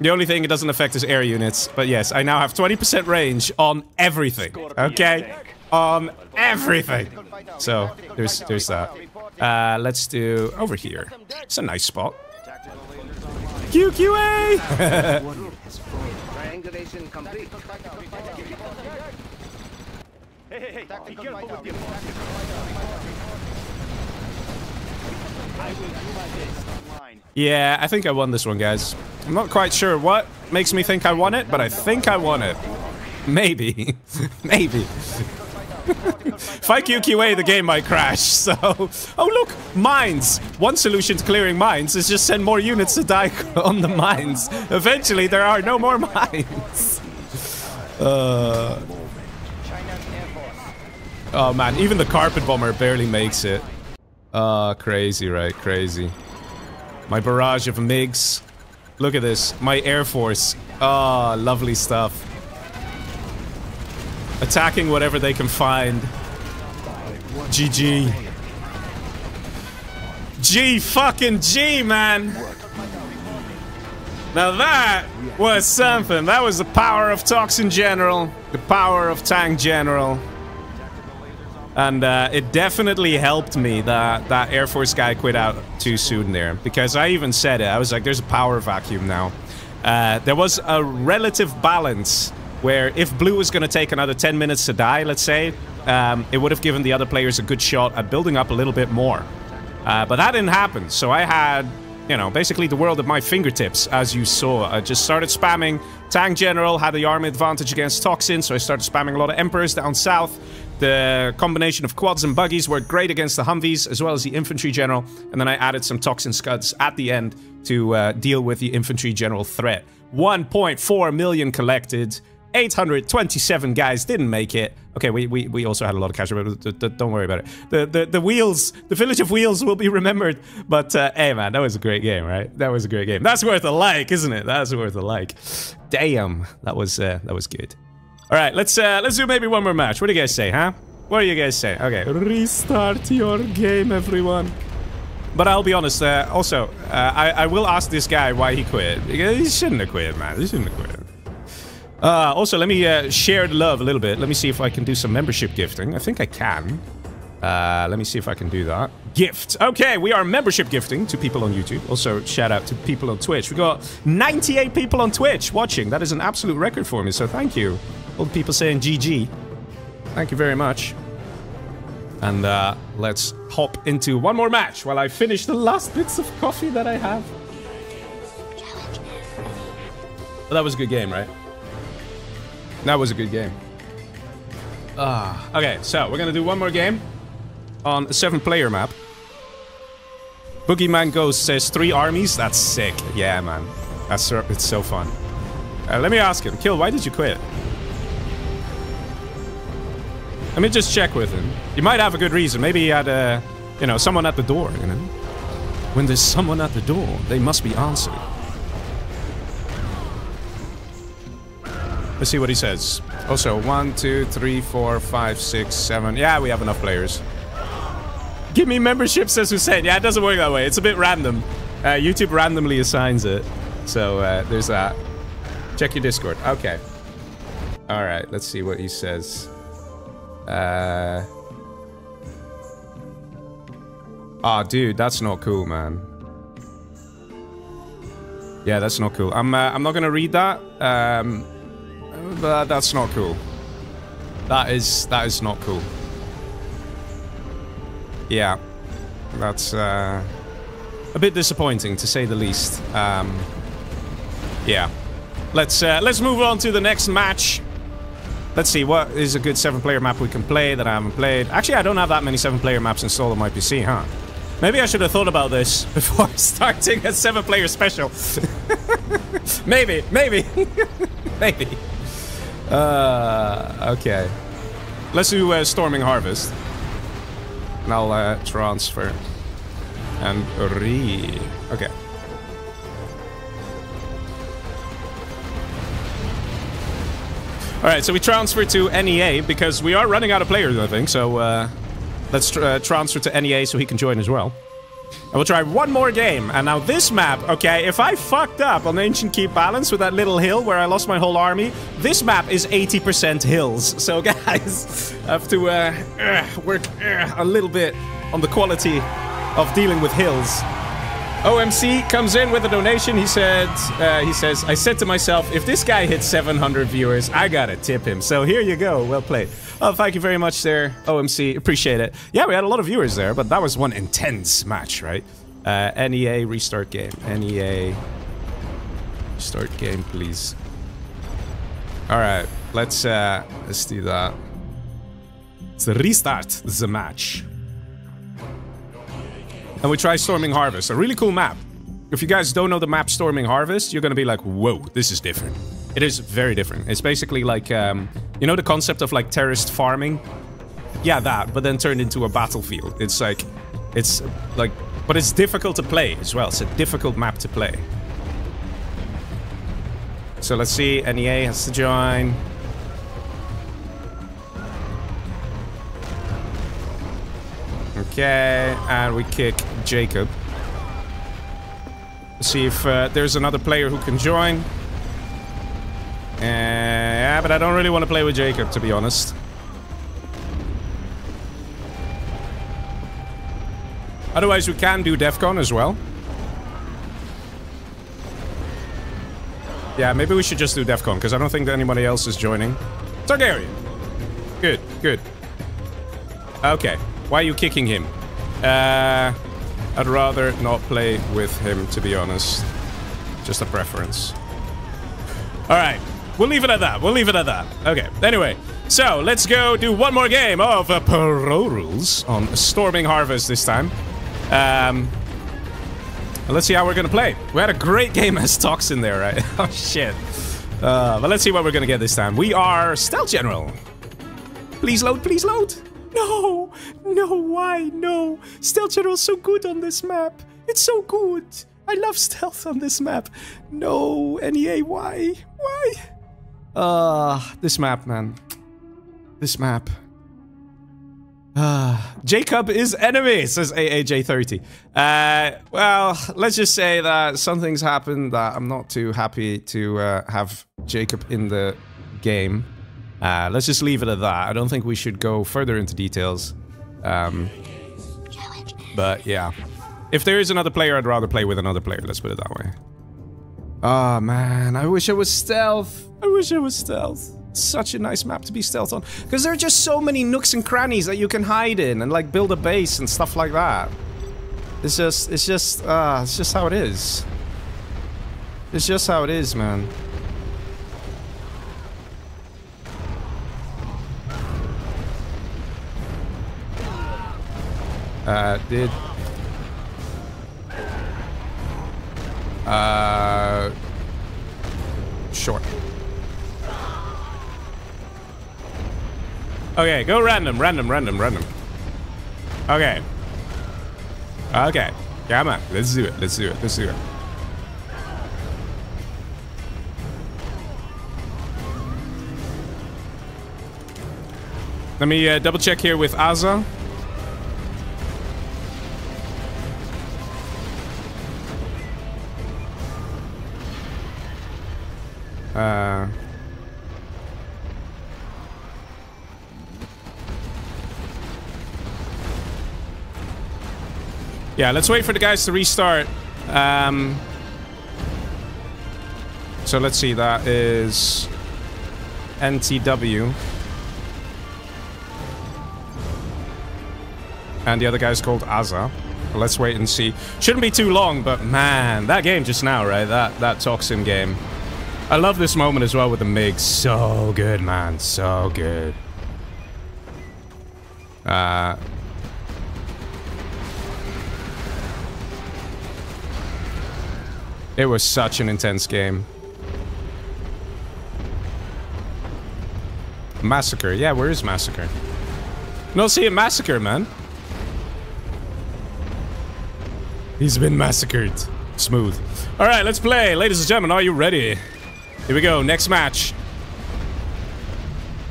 The only thing it doesn't affect is air units. But yes, I now have twenty percent range on everything. Okay? On everything. So, there's, there's that. Uh, let's do over here. It's a nice spot. Q Q A! Triangulation complete. Hey, hey, hey, be careful with your I will do my best online. Yeah, I think I won this one, guys. I'm not quite sure what makes me think I won it, but I think I won it. Maybe. Maybe. If I Q Q A, the game might crash, so... Oh look! Mines! One solution to clearing mines is just send more units to die on the mines. Eventually there are no more mines. Uh... Oh man, even the carpet bomber barely makes it. Uh, crazy, right? Crazy. My barrage of MiGs. Look at this. My Air Force. Ah, oh, lovely stuff. Attacking whatever they can find. G G. G fucking G, man! Now that was something. That was the power of Toxin General. The power of Tank General. And uh, it definitely helped me that that Air Force guy quit out too soon there. Because I even said it. I was like, there's a power vacuum now. Uh, there was a relative balance where if blue was going to take another ten minutes to die, let's say, um, it would have given the other players a good shot at building up a little bit more. Uh, but that didn't happen. So I had, you know, basically the world at my fingertips, as you saw. I just started spamming. Tank General had the army advantage against Toxin, so I started spamming a lot of Emperors down south. The combination of quads and buggies worked great against the Humvees, as well as the Infantry General. And then I added some Toxin Scuds at the end to uh, deal with the Infantry General threat. one point four million collected. eight hundred twenty-seven guys didn't make it. Okay, we, we, we also had a lot of cash, but don't worry about it. The, the, the wheels, the Village of Wheels will be remembered. But uh, hey man, that was a great game, right? That was a great game. That's worth a like, isn't it? That's worth a like. Damn, that was, uh, that was good. All right, let's uh, let's do maybe one more match. What do you guys say, huh? What do you guys say? Okay, restart your game, everyone. But I'll be honest. Uh, also, uh, I I will ask this guy why he quit. He shouldn't have quit, man. He shouldn't have quit. Uh, also, let me uh, share the love a little bit. Let me see if I can do some membership gifting. I think I can. Uh, let me see if I can do that. Gift. Okay, we are membership gifting to people on YouTube. Also, shout out to people on Twitch. We got ninety-eight people on Twitch watching. That is an absolute record for me, so thank you. All the people saying G G. Thank you very much. And uh, let's hop into one more match while I finish the last bits of coffee that I have. Well, that was a good game, right? That was a good game. Ah. Okay, so we're gonna do one more game. On a seven player map. Boogeyman Ghost says three armies. That's sick. Yeah, man. That's so, it's so fun. Uh, let me ask him. Kill, why did you quit? Let me just check with him. You might have a good reason. Maybe he had, uh, you know, someone at the door, you know? When there's someone at the door, they must be answered. Let's see what he says. Also, one, two, three, four, five, six, seven. Yeah, we have enough players. Give me membership, says Hussein. Yeah, it doesn't work that way. It's a bit random. Uh, YouTube randomly assigns it. So uh, there's that. Check your Discord. Okay. All right. Let's see what he says. Uh. Ah, oh, dude, that's not cool, man. Yeah, that's not cool. I'm. Uh, I'm not gonna read that. Um. But that's not cool. That is that is not cool. Yeah, that's uh, a bit disappointing to say the least. Um, yeah, let's uh, let's move on to the next match. Let's see what is a good seven player map we can play that I haven't played. Actually, I don't have that many seven player maps installed on my P C, huh? Maybe I should have thought about this before starting a seven player special. Maybe, maybe, maybe. Uh, okay. Let's do uh, Storming Harvest. And I'll uh, transfer. And re... Okay. Alright, so we transfer to N E A because we are running out of players, I think. So uh, let's tr uh, transfer to N E A so he can join as well. And we'll try one more game. And now this map, okay, if I fucked up on Ancient Keep Balanced with that little hill where I lost my whole army, this map is eighty percent hills. So guys, I have to uh, uh, work uh, a little bit on the quality of dealing with hills. O M C comes in with a donation. He said, uh, he says, I said to myself, if this guy hits seven hundred viewers, I gotta tip him. So here you go. Well played. Oh, thank you very much there, O M C. Appreciate it. Yeah, we had a lot of viewers there, but that was one intense match, right? Uh, N E A, restart game. N E A, restart game, please. All right, let's, uh, let's do that. So restart the match. And we try Storming Harvest, a really cool map. If you guys don't know the map Storming Harvest, you're gonna be like, whoa, this is different. It is very different. It's basically like, um, you know the concept of like terrorist farming? Yeah, that, but then turned into a battlefield. It's like, it's like, but it's difficult to play as well. It's a difficult map to play. So let's see, N E A has to join. Okay, and we kick Jacob. Let's see if uh, there's another player who can join. Uh, yeah, but I don't really want to play with Jacob, to be honest. Otherwise, we can do DEFCON as well. Yeah, maybe we should just do DEFCON, because I don't think that anybody else is joining. Targaryen! Good, good. Okay, why are you kicking him? Uh, I'd rather not play with him, to be honest. Just a preference. Alright, we'll leave it at that, we'll leave it at that. Okay, anyway. So, let's go do one more game of uh, Pro Rules on Storming Harvest this time. Um, let's see how we're gonna play. We had a great game as Toxin there, right? Oh, shit. Uh, but let's see what we're gonna get this time. We are Stealth General. Please load, please load. No, no, why, no. Stealth General's so good on this map. It's so good. I love stealth on this map. No, N E A, why? Why? Uh, this map, man. This map. Uh, Jacob is enemy, says A A J thirty. Uh, well, let's just say that something's happened that I'm not too happy to uh, have Jacob in the game. Uh, let's just leave it at that. I don't think we should go further into details. Um, but yeah. If there is another player, I'd rather play with another player. Let's put it that way. Oh man, I wish I was stealth. I wish I was stealth. Such a nice map to be stealth on, because there are just so many nooks and crannies that you can hide in and like build a base and stuff like that. It's just, it's just, ah, uh, it's just how it is. It's just how it is, man. Uh, did. Uh, sure. Okay, go random, random, random, random. Okay. Okay. Come on, let's do it, let's do it, let's do it. Let me uh, double check here with Azza. Uh... Yeah, let's wait for the guys to restart. Um, so let's see, that is N T W. And the other guy's called Azza. Let's wait and see. Shouldn't be too long, but man, that game just now, right? That, that Toxin game. I love this moment as well with the M I G. So good, man. So good. Uh... It was such an intense game. Massacre. Yeah, where is Massacre? No, see a Massacre, man. He's been massacred. Smooth. All right, let's play. Ladies and gentlemen, are you ready? Here we go. Next match.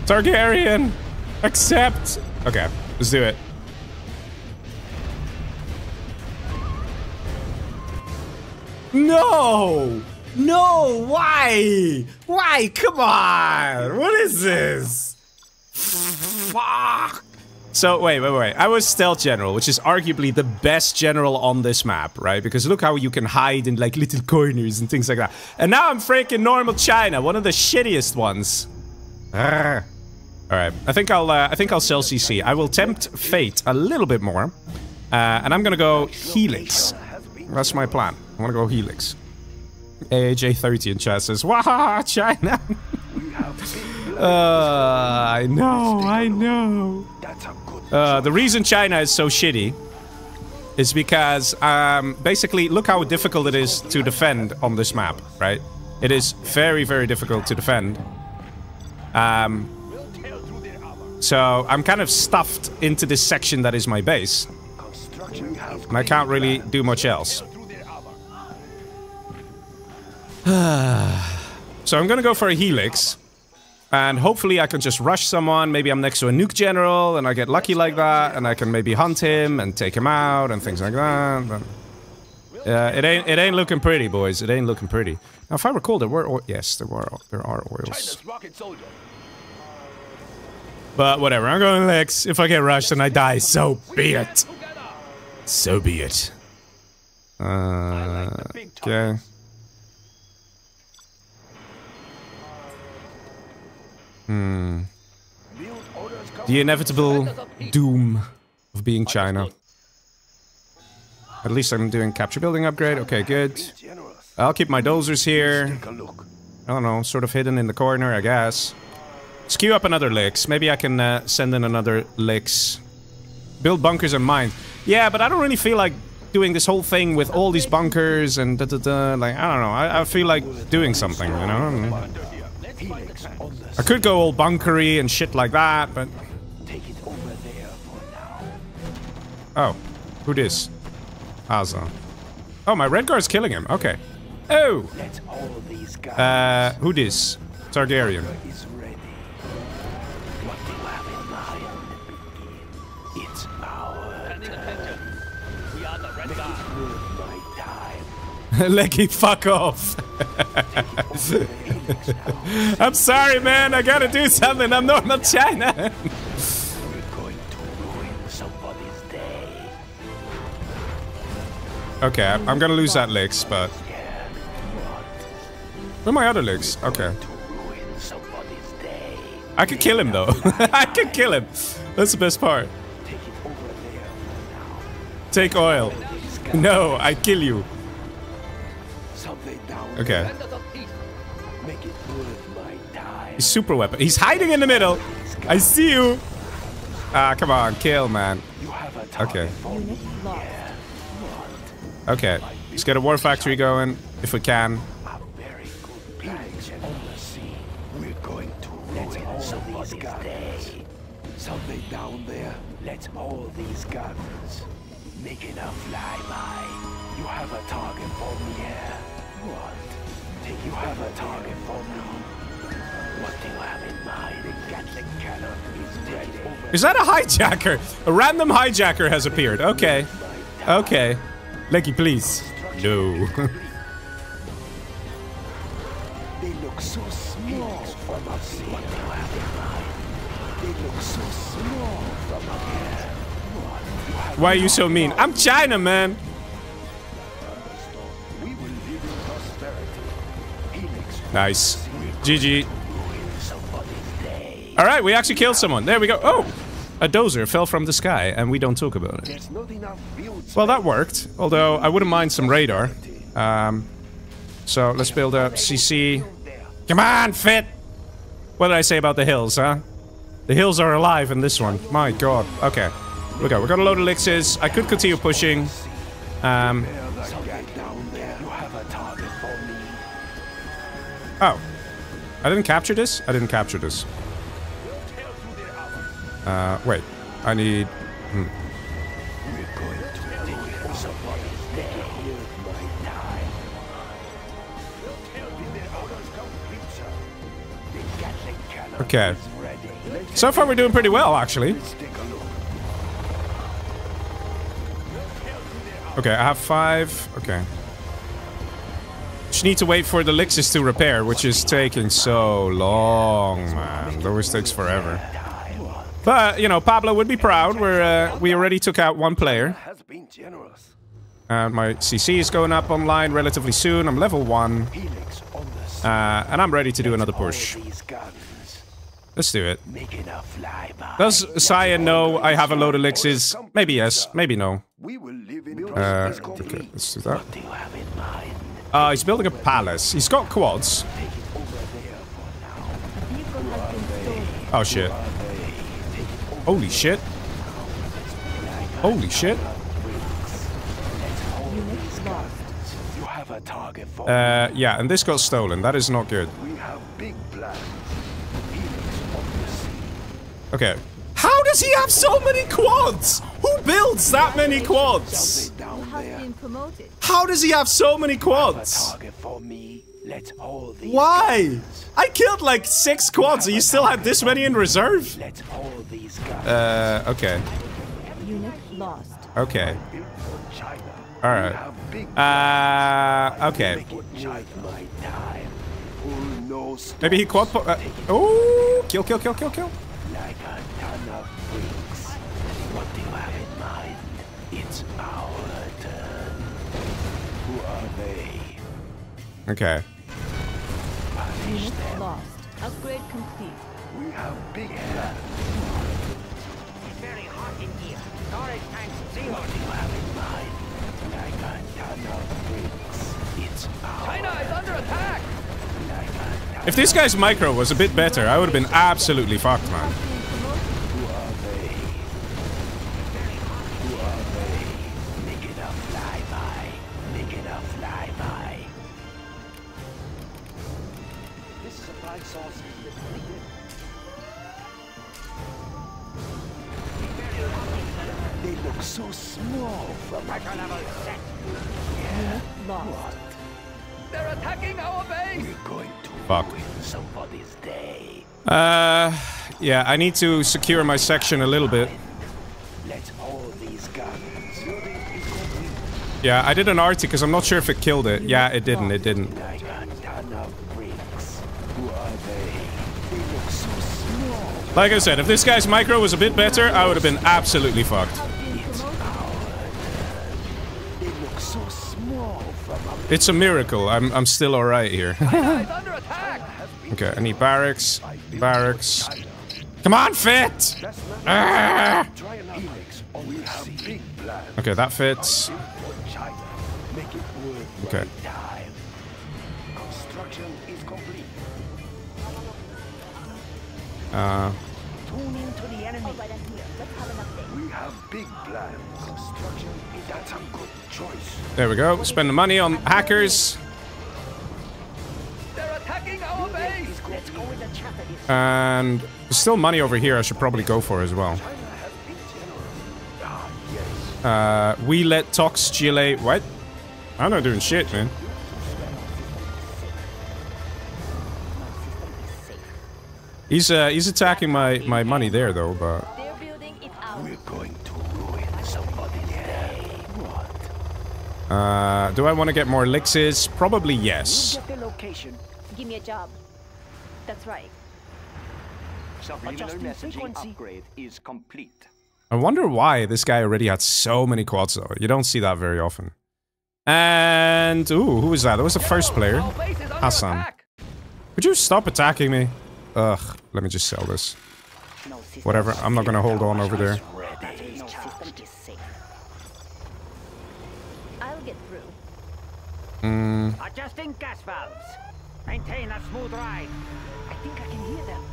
Targaryen. Accept. Okay, let's do it. No! No! Why? Why? Come on! What is this? Fuck! So, wait, wait, wait. I was Stealth General, which is arguably the best general on this map, right? Because look how you can hide in, like, little corners and things like that. And now I'm freaking normal China, one of the shittiest ones. Arrgh. All right. I think I'll, uh, I think I'll sell C C. I will tempt fate a little bit more. Uh, and I'm gonna go Helix. That's my plan. I want to go Helix. A A J thirty in chat says, "Wahaha, China!" uh, I know, I know. Uh, the reason China is so shitty is because, um, basically, look how difficult it is to defend on this map, right? It is very, very difficult to defend. Um, so I'm kind of stuffed into this section that is my base. And I can't really do much else. So I'm gonna go for a helix. And hopefully I can just rush someone. Maybe I'm next to a nuke general and I get lucky like that. And I can maybe hunt him and take him out and things like that. But, uh, it ain't it ain't looking pretty, boys. It ain't looking pretty. Now, if I recall, there were... Yes, there were there are oils. But whatever, I'm going Lex. If I get rushed and I die, so be it. So be it. Uh, okay. Hmm. The inevitable doom of being China. At least I'm doing capture building upgrade. Okay, good. I'll keep my dozers here. I don't know, sort of hidden in the corner, I guess. Skew up another Lix. Maybe I can uh, send in another Lix. Build bunkers and mines. Yeah, but I don't really feel like doing this whole thing with all these bunkers and da da da. Like, I don't know. I, I feel like doing something, you know? I could go all bunkery and shit like that, but... Oh. Who dis? Hassan. Oh, my red guard's killing him. Okay. Oh! Uh, who dis? Targaryen. Leggy, fuck off. I'm sorry, man. I gotta do something. I'm not, not China. We're going to ruin somebody's day. Okay, I'm gonna lose that Lix, but... Where are my other Lix? Okay. I could kill him, though. I could kill him. That's the best part. Take oil. No, I kill you. Okay. He's super weapon. He's hiding in the middle. I see you. Ah, come on, kill, man. Okay. Okay. Let's get a war factory going if we can. Something down there. Let's all these guns make enough flyby. You have a target for me here. What? Did you have a target for me? What do you have in mind? The Gatling cannon is ready. Is that a hijacker? A random hijacker has appeared. Okay. Okay. Leggy, please. No. They look so small from up here. What do you have in mind? They look so small from up here. What? Why are you so mean? I'm China, man. Nice. G G. Alright, we actually killed someone. There we go. Oh! A dozer fell from the sky, and we don't talk about it. Well, that worked. Although, I wouldn't mind some radar. Um, so, let's build up C C. Come on, Fit! What did I say about the hills, huh? The hills are alive in this one. My god. Okay. We got, we got a load of Lixes. I could continue pushing. Um... Oh. I didn't capture this? I didn't capture this. Uh, wait. I need... Hmm. Okay. So far we're doing pretty well, actually. Okay, I have five. Okay. Just need to wait for the Lixis to repair, which is taking so long, man. It always takes forever. But, you know, Pablo would be proud. We're, uh, we already took out one player. And my C C is going up online relatively soon. I'm level one. Uh, and I'm ready to do another push. Let's do it. Does Cyan know I have a load of Lixis? Maybe yes, maybe no. Uh, okay, let's do that. Uh, he's building a palace. He's got quads. Oh, shit. Holy shit. Holy shit. Uh, yeah, and this got stolen. That is not good. Okay. How does he have so many quads? Who builds that many quads? How does he have so many quads? Why? I killed like six quads and you still have this many in reserve? Uh, okay. Okay. Alright. Uh, okay. Maybe he quad... Uh, oh! Kill, kill, kill, kill, kill. Okay. Lost. Upgrade complete. We have big plans. It's very hot in here. Storage tanks zero. What do you have in mind? Like a ton of bricks. It's our China is under attack. Like if this guy's micro was a bit better, I would have been absolutely fucked, man. Who are they? Very hot. Who are they? Making a flyby. Making a flyby. They look so small from a level set. Yeah, what? They're attacking our base. We're going to fuck win somebody's day. Uh, yeah, I need to secure my section a little bit. Let's hold these guns. Yeah, I did an R T because I'm not sure if it killed it. Yeah, it didn't. It didn't. Like I said, if this guy's micro was a bit better, I would have been absolutely fucked. It's a miracle. I'm I'm still alright here. Okay, I need barracks. Barracks. Come on, fit! Ah! Okay, that fits. Okay. Uh, Tune into the enemy. We have big plans. Construction is that's a good choice. There we go. Spend the money on hackers. They're attacking our base. Let's go with the chapter. And there's still money over here I should probably go for as well. Uh, we let Tox G L A. What? I'm not doing shit, man. He's uh, he's attacking my my money there though, but they're building it out. We're going to ruin somebody's day. What? Uh, do I want to get more elixirs? Probably yes. You get the location. Give me a job. That's right. Subliminal messaging upgrade is complete. I wonder why this guy already had so many quads though. You don't see that very often. And ooh, who was that? That was the first player, Hassan. Would you stop attacking me? Ugh, let me just sell this. Whatever, I'm not gonna hold on over there. Mm. Adjusting gas valves. Maintain a smooth ride. I think I can hear them.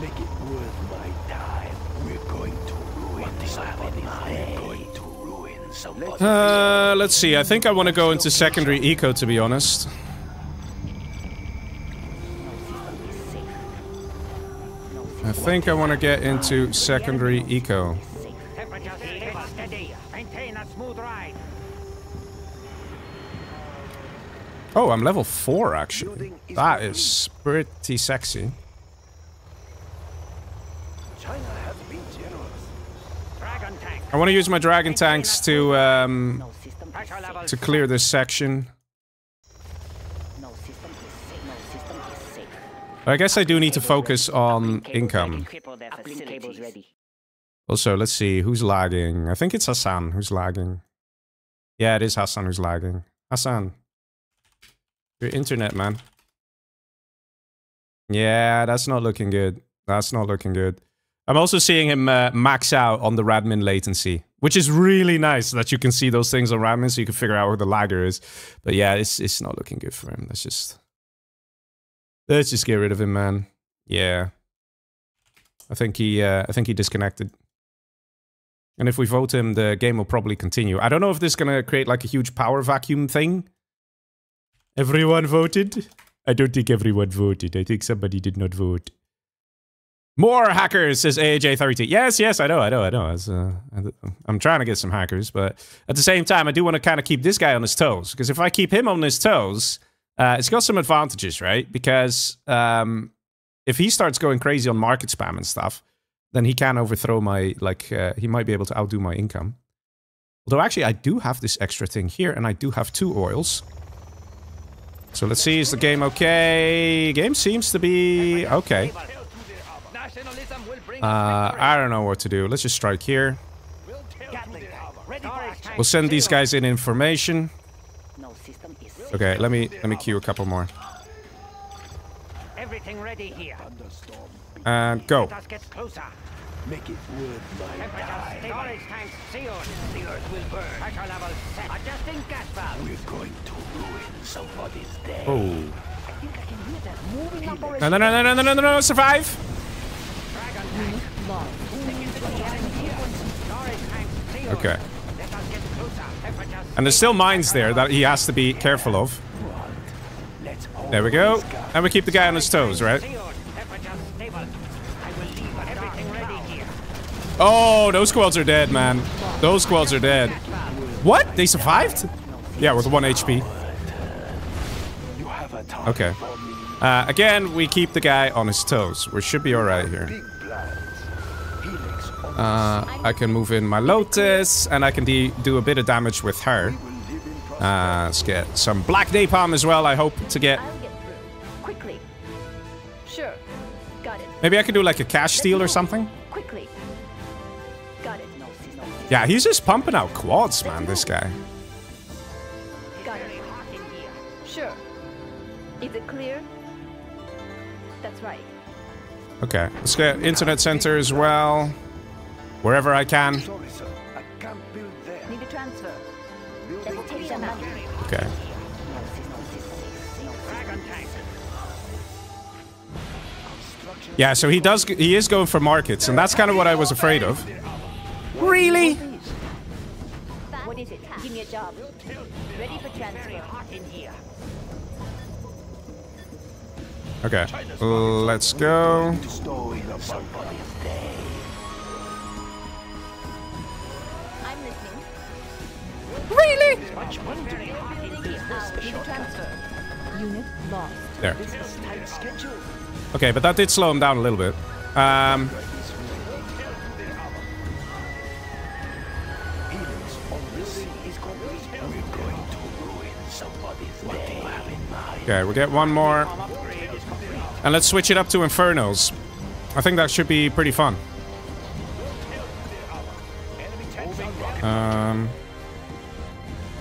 Make it worth my time. We're going to ruin somebody's day. Uh, let's see. I think I want to go into secondary eco, to be honest. I think I want to get into secondary eco. Oh, I'm level four actually. That is pretty sexy. I want to use my dragon tanks to um, to clear this section. I guess I do need to focus on income. Also, let's see, who's lagging? I think it's Hassan who's lagging. Yeah, it is Hassan who's lagging. Hassan. Your internet, man. Yeah, that's not looking good. That's not looking good. I'm also seeing him uh, max out on the Radmin latency, which is really nice that you can see those things on Radmin so you can figure out where the lagger is. But yeah, it's, it's not looking good for him. That's just... Let's just get rid of him, man. Yeah. I think he, uh, I think he disconnected. And if we vote him, the game will probably continue. I don't know if this is going to create like a huge power vacuum thing. Everyone voted? I don't think everyone voted. I think somebody did not vote. More hackers, says A J thirty. Yes, yes, I know, I know, I know. I was, uh, I'm trying to get some hackers, but at the same time, I do want to kind of keep this guy on his toes. Because if I keep him on his toes, uh, it's got some advantages, right? Because um, if he starts going crazy on market spam and stuff, then he can overthrow my, like, uh, he might be able to outdo my income. Although, actually, I do have this extra thing here, and I do have two oils. So let's see, is the game okay? Game seems to be okay. Uh, I don't know what to do. Let's just strike here. We'll send these guys in information. Okay, let me let me queue a couple more. Everything ready here. And go. Make it worth my time. Storage tanks sealed. The earth will burn. Pressure level set. Adjusting gas valve. We're going to ruin somebody's day. Oh. I think I can hear that moving up already. No, no, no, no, no, no, no, no, survive. Dragon tank lost. Storage tanks sealed. Okay. Let us get closer. And there's still mines there that he has to be careful of. There we go. And we keep the guy on his toes, right? Oh, those squads are dead, man. Those squads are dead. What? They survived? Yeah, with one H P. Okay. Uh, again, we keep the guy on his toes. We should be alright here. Uh, I can move in my Lotus, and I can do a bit of damage with her. Uh, let's get some black napalm as well, I hope to get. Quickly. Sure. Got it. Maybe I could do like a cash steal or something. Quickly. Yeah, he's just pumping out quads, man, this guy. Got it. Sure. Is it clear? That's right. Okay, let's get internet center as well. Wherever I can. Sorry, sir. I can't build there. Need a transfer. Okay. Yeah, so he does he is going for markets, and that's kind of what I was afraid of. Really? What is it? Give me a job. Ready for transfer. Hot in here. Okay. Let's go. I'm listening. Really? Unit lost. There. Okay, but that did slow him down a little bit. Um Okay, we'll get one more. And let's switch it up to Infernos. I think that should be pretty fun. Um,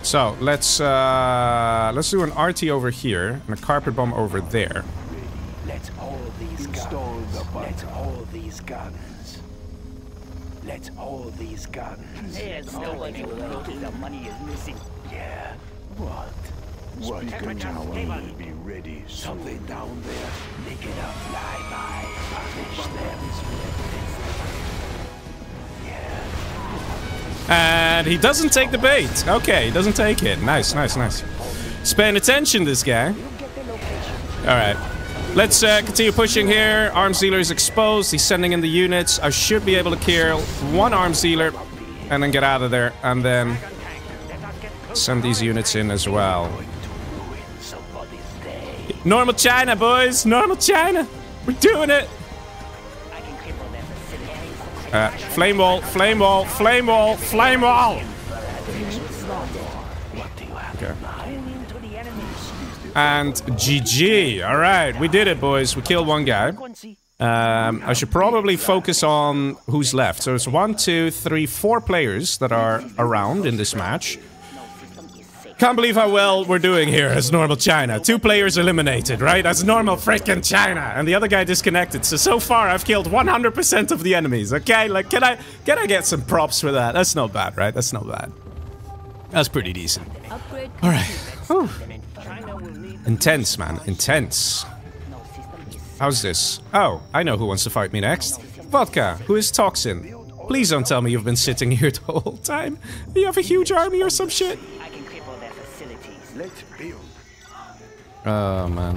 so, let's uh, let's do an R T over here and a carpet bomb over there. Let's haul these guns. Let's haul these guns. Let's haul these guns. There's no one who knows the money is missing. Yeah. What? What will be ready? Something down there. Make it up, fly by. Punish them. And he doesn't take the bait. Okay, he doesn't take it. Nice, nice, nice. He's paying attention, this guy. Alright. Let's uh, continue pushing here. Arms dealer is exposed. He's sending in the units. I should be able to kill one arms dealer and then get out of there. And then send these units in as well. Normal China, boys! Normal China! We're doing it! Uh, flame wall, flame wall, flame wall, flame wall! Okay. And G G! Alright, we did it, boys. We killed one guy. Um, I should probably focus on who's left. So it's one, two, three, four players that are around in this match. Can't believe how well we're doing here as normal China. Two players eliminated, right? As normal freaking China. And the other guy disconnected. So, so far, I've killed one hundred percent of the enemies, okay? Like, can I can I get some props for that? That's not bad, right? That's not bad. That's pretty decent. All right. Whew. Intense, man. Intense. How's this? Oh, I know who wants to fight me next. Vodka, who is Toxin. Please don't tell me you've been sitting here the whole time. You have a huge army or some shit. I can cripple their facilities. Let's build. Oh man.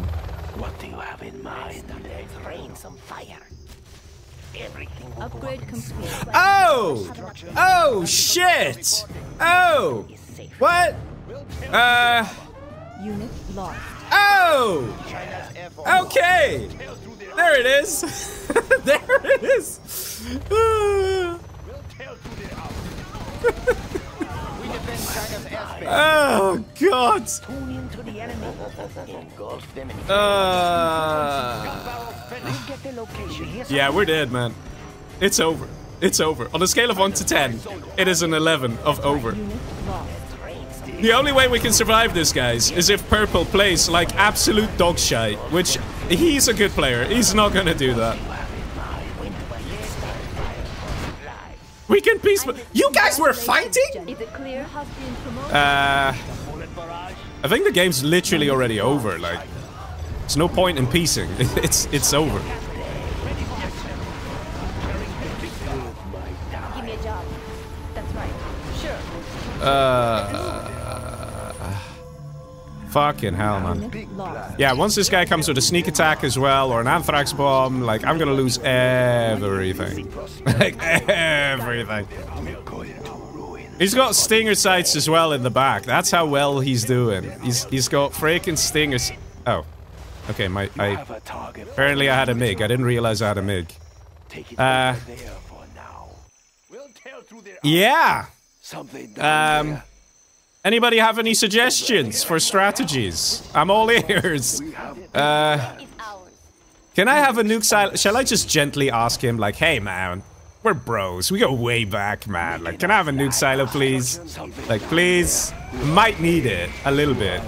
What do you have in mind? Rain some fire. Everything upgrade complete. Oh! Oh shit! Oh! What? Uh. Unit lost. Oh! Okay! There it is! There it is! Oh god! Uh, yeah, we're dead, man. It's over. It's over. On a scale of one to ten, it is an eleven of over. The only way we can survive this, guys, is if Purple plays like absolute dog shite, which he's a good player. He's not gonna do that. We can peace. You guys were fighting? Uh, I think the game's literally already over. Like, there's no point in piecing. It's it's over. Uh. Fucking hell, man. Yeah, once this guy comes with a sneak attack as well, or an anthrax bomb, like, I'm gonna lose everything. Like, everything. He's got stinger sights as well in the back. That's how well he's doing. He's He's got freaking stingers. Oh. Okay, my... I, apparently I had a M I G. I didn't realize I had a M I G. Uh... Yeah! Um... Anybody have any suggestions for strategies? I'm all ears. Uh, can I have a nuke silent? Shall I just gently ask him, like, hey, man, we're bros. We go way back, man. Like, can I have a nuke silo, please? Like, please? Might need it a little bit.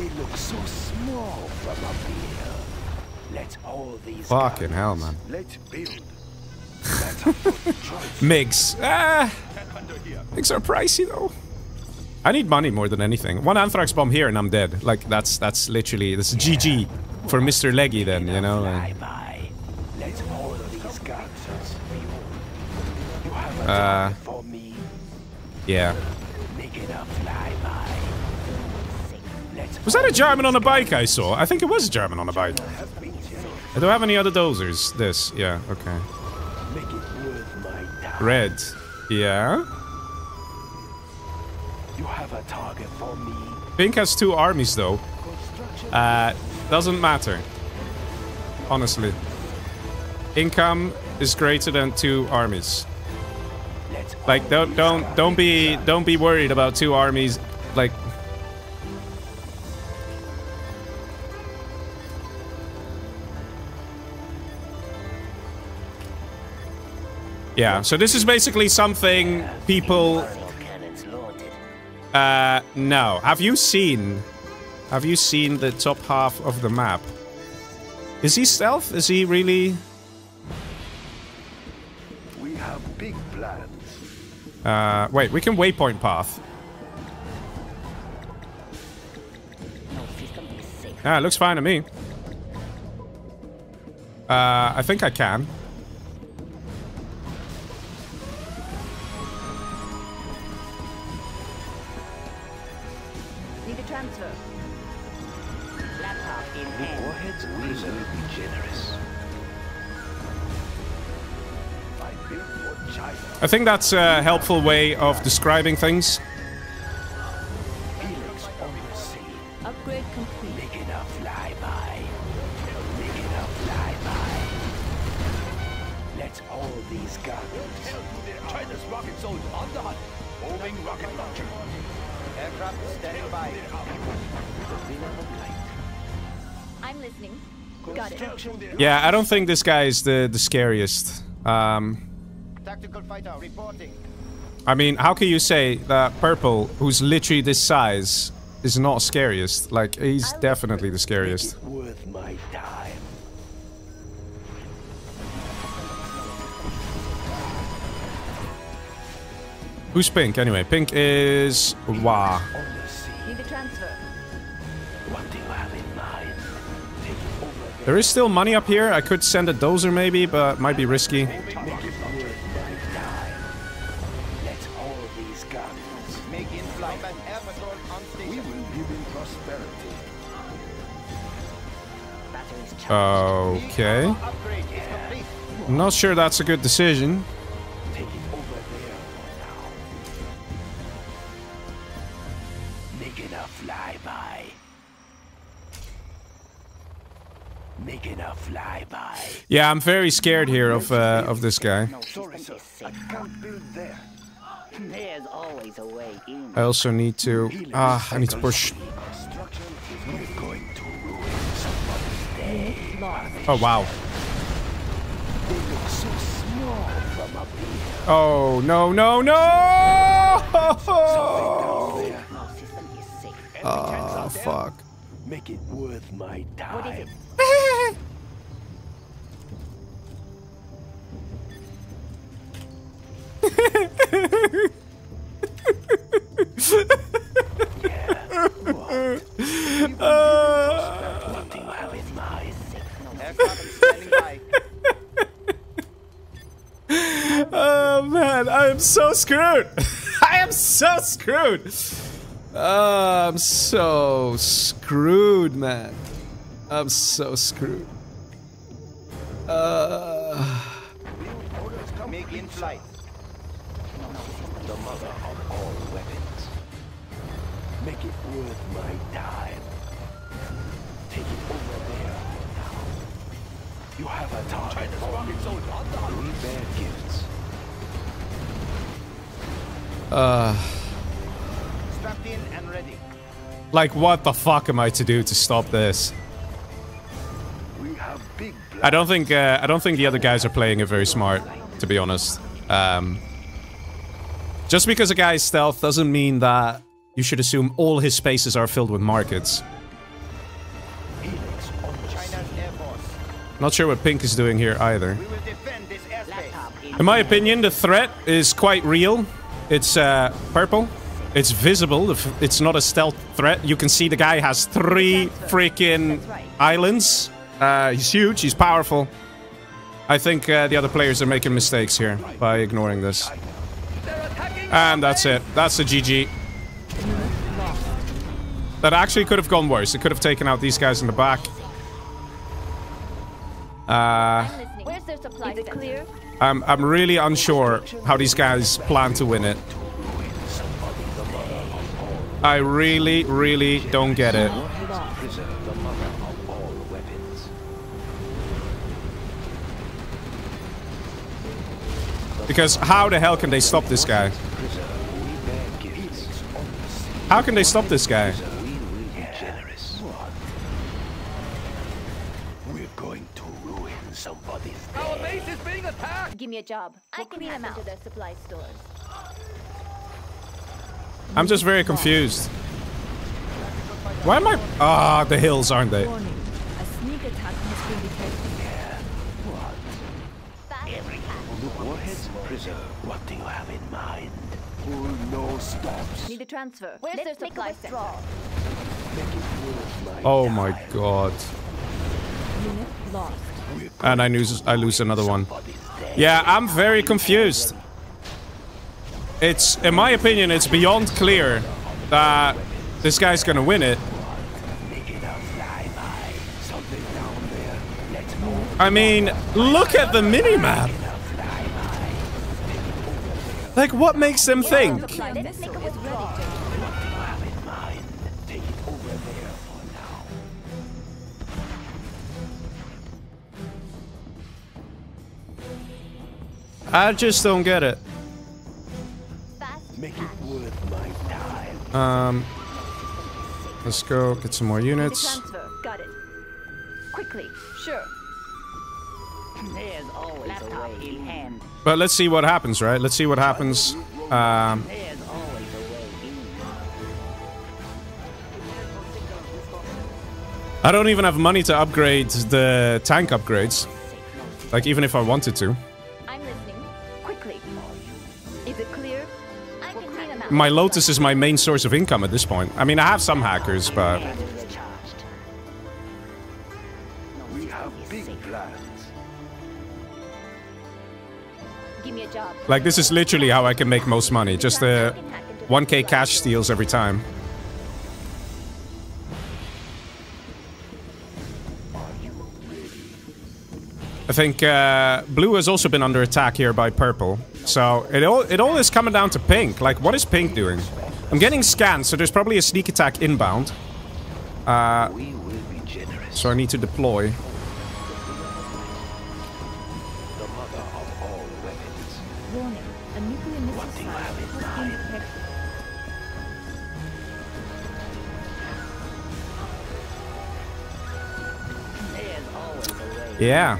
They look so small from up here. Let's hold these. Fucking hell, man. Let's build. Migs. Ah, Migs are pricey though. I need money more than anything. One anthrax bomb here and I'm dead. Like that's that's literally this is yeah. G G for Mister Leggy then, you know. Let's hold these guns. You have a for me. Yeah. Make it up fly by. Was that a Jarmen on a bike I saw? I think it was a Jarmen on a bike. I don't have any other dozers. This, yeah, okay. Red, yeah. Pink has two armies though. Uh, doesn't matter. Honestly. Income is greater than two armies. Like don't don't don't be don't be worried about two armies like. Yeah, so this is basically something people... Uh, no. Have you seen... Have you seen the top half of the map? Is he stealth? Is he really... We have big plans. Uh, wait, we can waypoint path. Ah, looks fine to me. Uh, I think I can. I think that's a helpful way of describing things. Upgrade complete. Make it a flyby. Make it a flyby. Let's hold these guns. China's rocket soldier on the hunt. Moving rocket launcher. Aircraft standing by. I'm listening. Got it. Yeah, I don't think this guy is the the scariest. Um. Tactical fighter reporting. I mean, how can you say that Purple, who's literally this size, is not scariest? Like, he's definitely the scariest. Worth my time. Who's Pink anyway? Pink is Wah. There is still money up here. I could send a dozer maybe, but it might be risky. Okay. I'm not sure that's a good decision. Yeah, I'm very scared here of uh, of this guy. I also need to. Ah, I need to push. Oh wow! Oh no no no! Oh fuck! Make it worth my time. Yeah, what? Uh, what do you have in mind? Oh man, I am so screwed. I am so screwed. Uh, I'm so screwed, man. I'm so screwed. Uh, make in flight. The mother of all weapons. Make it worth my time. Take it over there now. You have a target on its own. Three bad kids. Uh. Strapped in and ready. Like, what the fuck am I to do to stop this? We have big. I don't think. Uh, I don't think the other guys are playing it very smart, to be honest. Um. Just because a guy is stealth doesn't mean that you should assume all his spaces are filled with markets. Not sure what Pink is doing here either. In my opinion, the threat is quite real. It's uh, purple. It's visible. It's not a stealth threat. You can see the guy has three freaking islands. Uh, he's huge. He's powerful. I think uh, the other players are making mistakes here by ignoring this. And that's it. That's a G G. That actually could have gone worse. It could have taken out these guys in the back. Uh, I'm, I'm really unsure how these guys plan to win it. I really, really don't get it. Because how the hell can they stop this guy? How can they stop this guy? We're going to ruin somebody's day. Our base is being attacked. Give me a job. I can beat them out. I'm just very confused. Why am I? Ah, the hills, aren't they? What do you have in mind? Oh, no stops. Need a transfer. Where's the supply center? Oh my god. Unit lost. And I lose I lose another one. Yeah, I'm very confused. It's, in my opinion, it's beyond clear that this guy's gonna win it. I mean, look at the minimap. Like, what makes them think? I just don't get it. Um, let's go get some more units. Got it. Quickly, sure. There's always a way in hand. But let's see what happens, right? Let's see what happens. Um, I don't even have money to upgrade the tank upgrades. Like, even if I wanted to. I'm listening. Quickly. Is it clear? I'm My Lotus is my main source of income at this point. I mean, I have some hackers, but... We have big plans. Give me a job. Like, this is literally how I can make most money. Just the uh, one K cash steals every time. I think uh, blue has also been under attack here by purple. So it all, it all is coming down to pink. Like, what is pink doing? I'm getting scanned, so there's probably a sneak attack inbound. Uh, so I need to deploy. Yeah.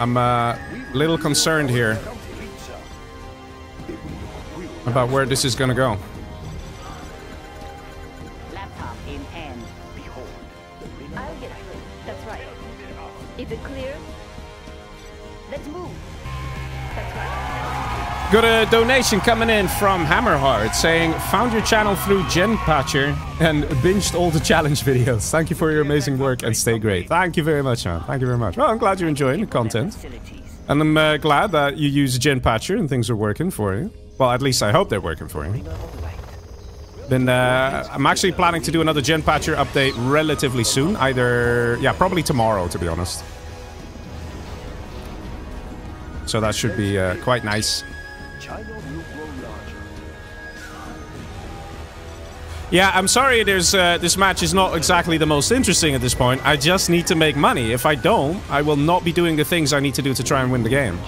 I'm uh, a little concerned here about where this is gonna go. Laptop in hand. Behold. I'll get it. That's right. Is it clear? Let's move. That's right. Got a donation coming in from Hammerheart saying, "Found your channel through GenPatcher and binged all the challenge videos. Thank you for your amazing work and stay great." Thank you very much, man. Thank you very much. Well, I'm glad you're enjoying the content. And I'm uh, glad that you use GenPatcher and things are working for you. Well, at least I hope they're working for you. Then uh, I'm actually planning to do another GenPatcher update relatively soon. Either, yeah, probably tomorrow, to be honest. So that should be uh, quite nice. Yeah, I'm sorry. There's uh, this match is not exactly the most interesting at this point. I just need to make money. If I don't, I will not be doing the things I need to do to try and win the game.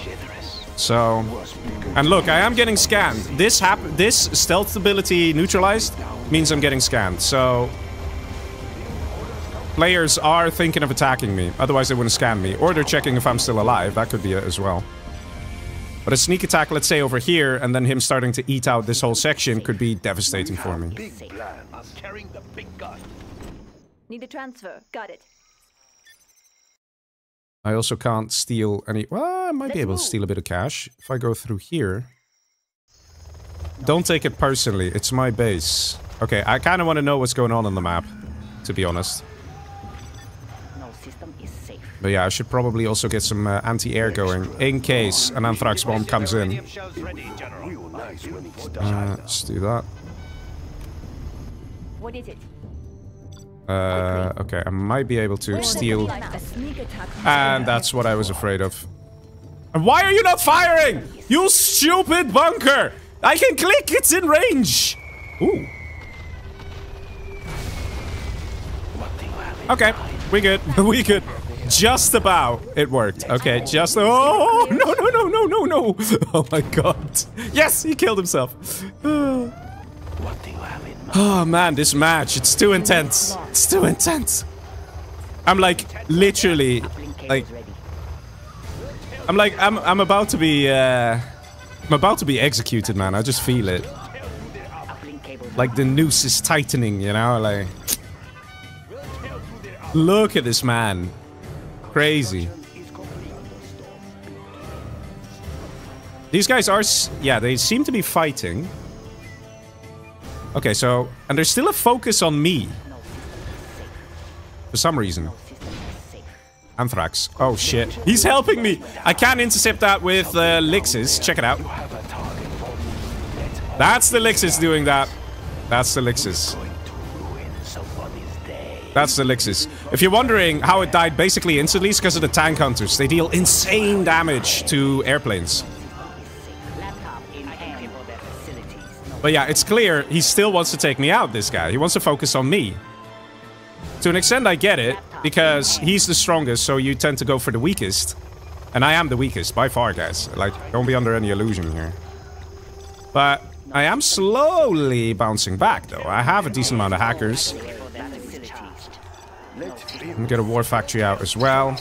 So, and look, I am getting scanned. This hap this stealth ability neutralized means I'm getting scanned. So, players are thinking of attacking me. Otherwise, they wouldn't scan me. Or they're checking if I'm still alive. That could be it as well. But a sneak attack, let's say, over here, and then him starting to eat out this whole section could be devastating for me. Need a transfer. Got it. I also can't steal any... Well, I might be able to steal a bit of cash. If I go through here... Don't take it personally. It's my base. Okay, I kind of want to know what's going on on the map, to be honest. But yeah, I should probably also get some uh, anti-air going, in case an anthrax bomb comes in. Uh, let's do that. What is it? Uh, okay, I might be able to steal. And that's what I was afraid of. And why are you not firing? You stupid bunker! I can click, it's in range! Ooh. Okay, we good. We good. Just about. It worked. Okay, just... Oh, no, no, no, no, no, no! Oh my god. Yes, he killed himself. What do you have in mind? Oh man, this match, it's too intense. It's too intense. I'm like, literally, like... I'm like, I'm, I'm about to be, uh... I'm about to be executed, man. I just feel it. Like, the noose is tightening, you know? Like... Look at this man. Crazy. These guys are... S yeah, they seem to be fighting. Okay, so... And there's still a focus on me. For some reason. Anthrax. Oh, shit. He's helping me! I can intercept that with uh, Lixis. Check it out. That's the Lixis doing that. That's the Lixis. That's the Lixis. If you're wondering how it died basically instantly, it's because of the tank hunters. They deal insane damage to airplanes. But yeah, it's clear he still wants to take me out, this guy. He wants to focus on me. To an extent, I get it, because he's the strongest, so you tend to go for the weakest. And I am the weakest, by far, guys. Like, don't be under any illusion here. But I am slowly bouncing back, though. I have a decent amount of hackers. Let me get a war factory out as well,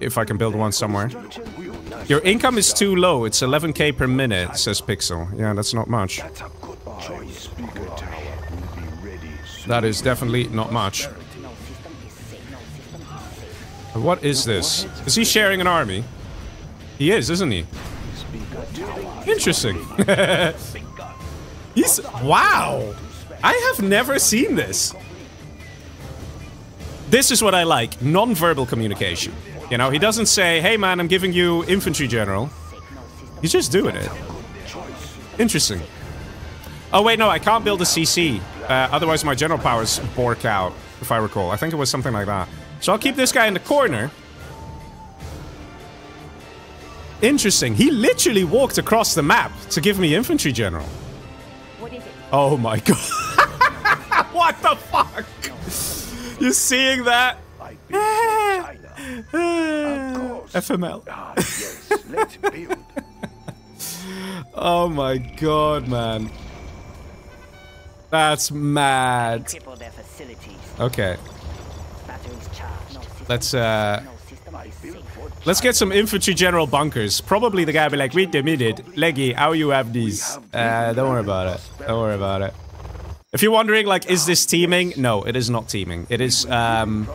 if I can build one somewhere. Your income is too low. It's eleven K per minute, says Pixel. Yeah, that's not much. That is definitely not much. What is this? Is he sharing an army? He is, isn't he? Interesting. He's... Wow! I have never seen this. This is what I like. Non-verbal communication. You know, he doesn't say, hey man, I'm giving you Infantry General. He's just doing it. Interesting. Oh wait, no, I can't build a C C. Uh, otherwise my general powers bork out, if I recall. I think it was something like that. So I'll keep this guy in the corner. Interesting. He literally walked across the map to give me Infantry General. What is it? Oh my god. What the fuck? You're seeing that? F M L. Ah, yes, let's build. Oh my god, man. That's mad. Okay. Let's uh let's get some Infantry General bunkers. Probably the guy will be like, wait a minute, Leggy, how you have these? Uh don't worry about it. Don't worry about it. If you're wondering, like, is this teaming? No, it is not teaming. It is um,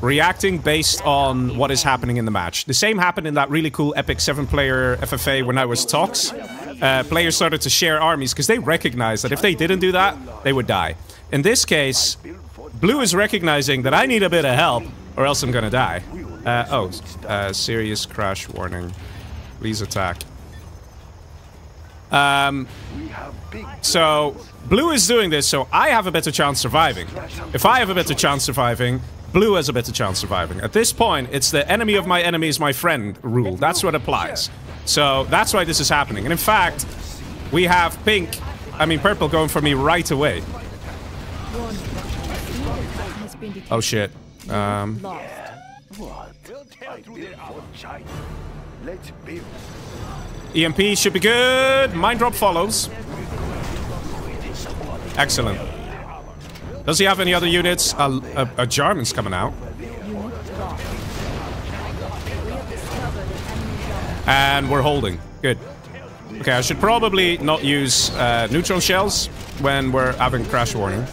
reacting based on what is happening in the match. The same happened in that really cool epic seven player F F A when I was Tox. Uh, players started to share armies because they recognized that if they didn't do that, they would die. In this case, Blue is recognizing that I need a bit of help or else I'm gonna die. Uh, oh, uh, serious crash warning. Please attack. Um, so... Blue is doing this, so I have a better chance surviving. If I have a better chance surviving, Blue has a better chance surviving. At this point, it's the enemy of my enemy is my friend rule. That's what applies. So that's why this is happening. And in fact, we have pink, I mean purple, going for me right away. Oh shit. Um... E M P should be good. Mind drop follows. Excellent. Does he have any other units? A, a, a Jarman's coming out. And we're holding. Good. Okay, I should probably not use uh, neutron shells when we're having crash warning.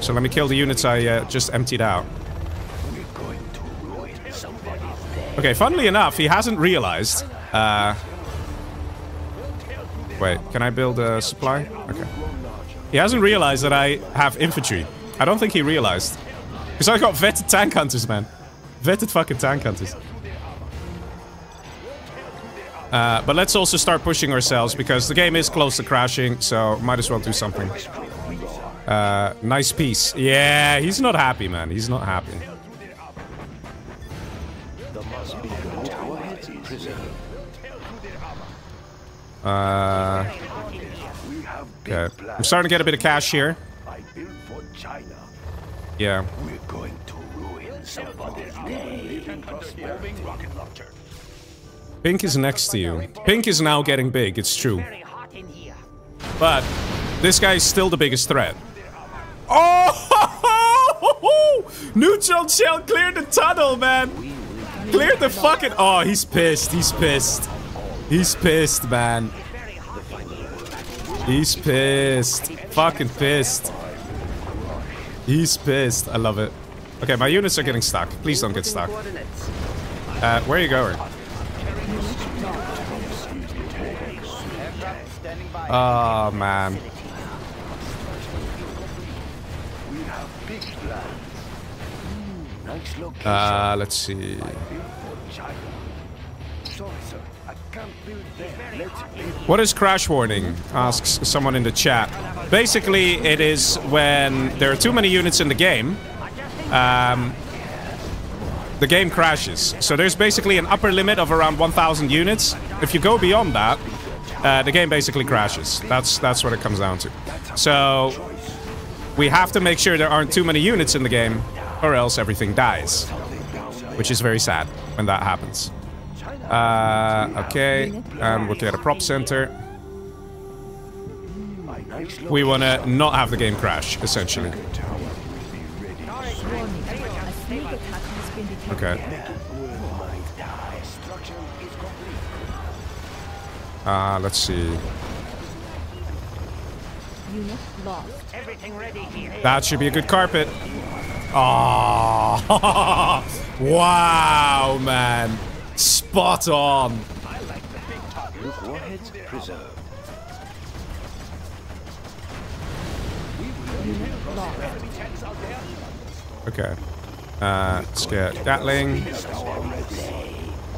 So let me kill the units I uh, just emptied out. Okay, funnily enough, he hasn't realized. Uh, wait, can I build a supply? Okay. He hasn't realized that I have infantry. I don't think he realized. Because I got vetted tank hunters, man. Vetted fucking tank hunters. Uh, but let's also start pushing ourselves because the game is close to crashing, so might as well do something. Uh, nice piece. Yeah, he's not happy, man. He's not happy. Uh... Okay. I'm starting to get a bit of cash here. Yeah. We're going to ruin somebody's day. Pink is next to you. Pink is now getting big, it's true. But this guy is still the biggest threat. Oh! Neutron shell cleared the tunnel, man! Cleared the fucking... Oh, he's pissed, he's pissed. He's pissed, man. He's pissed. Fucking pissed. He's pissed. I love it. Okay, my units are getting stuck. Please don't get stuck. Uh, where are you going? Oh, man. Uh, let's see. What is crash warning? Asks someone in the chat. Basically, it is when there are too many units in the game, um, the game crashes. So there's basically an upper limit of around one thousand units. If you go beyond that, uh, the game basically crashes. That's, that's what it comes down to. So we have to make sure there aren't too many units in the game, or else everything dies. Which is very sad when that happens. Uh, okay, and we'll get a prop center. We want to not have the game crash, essentially. Okay. Uh, let's see. That should be a good carpet. Oh, wow, man. Spot on. Okay. Uh, let's get Gatling.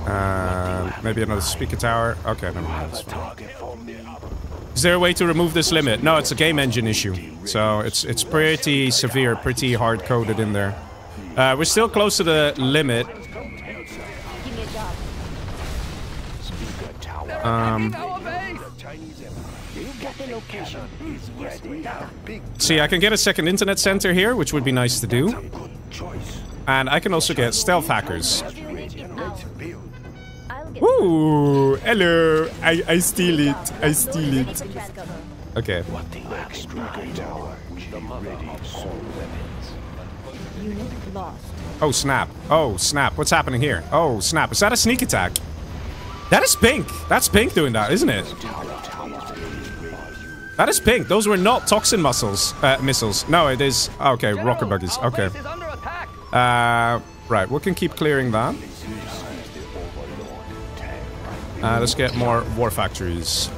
Um, maybe another speaker tower. Okay, never mind. That's fine. Is there a way to remove this limit? No, it's a game engine issue. So it's it's pretty severe, pretty hard-coded in there. Uh, we're still close to the limit. Um, see, I can get a second internet center here, which would be nice to do. And I can also get stealth hackers. Ooh, hello. I, I steal it. I steal it. Okay. Oh, snap. Oh, snap. What's happening here? Oh, snap. Is that a sneak attack? That is pink. That's pink doing that, isn't it? That is pink. Those were not toxin muscles, uh, missiles. No, it is. Okay, rocket buggies. Okay. Uh, right, we can keep clearing that. Uh, let's get more war factories.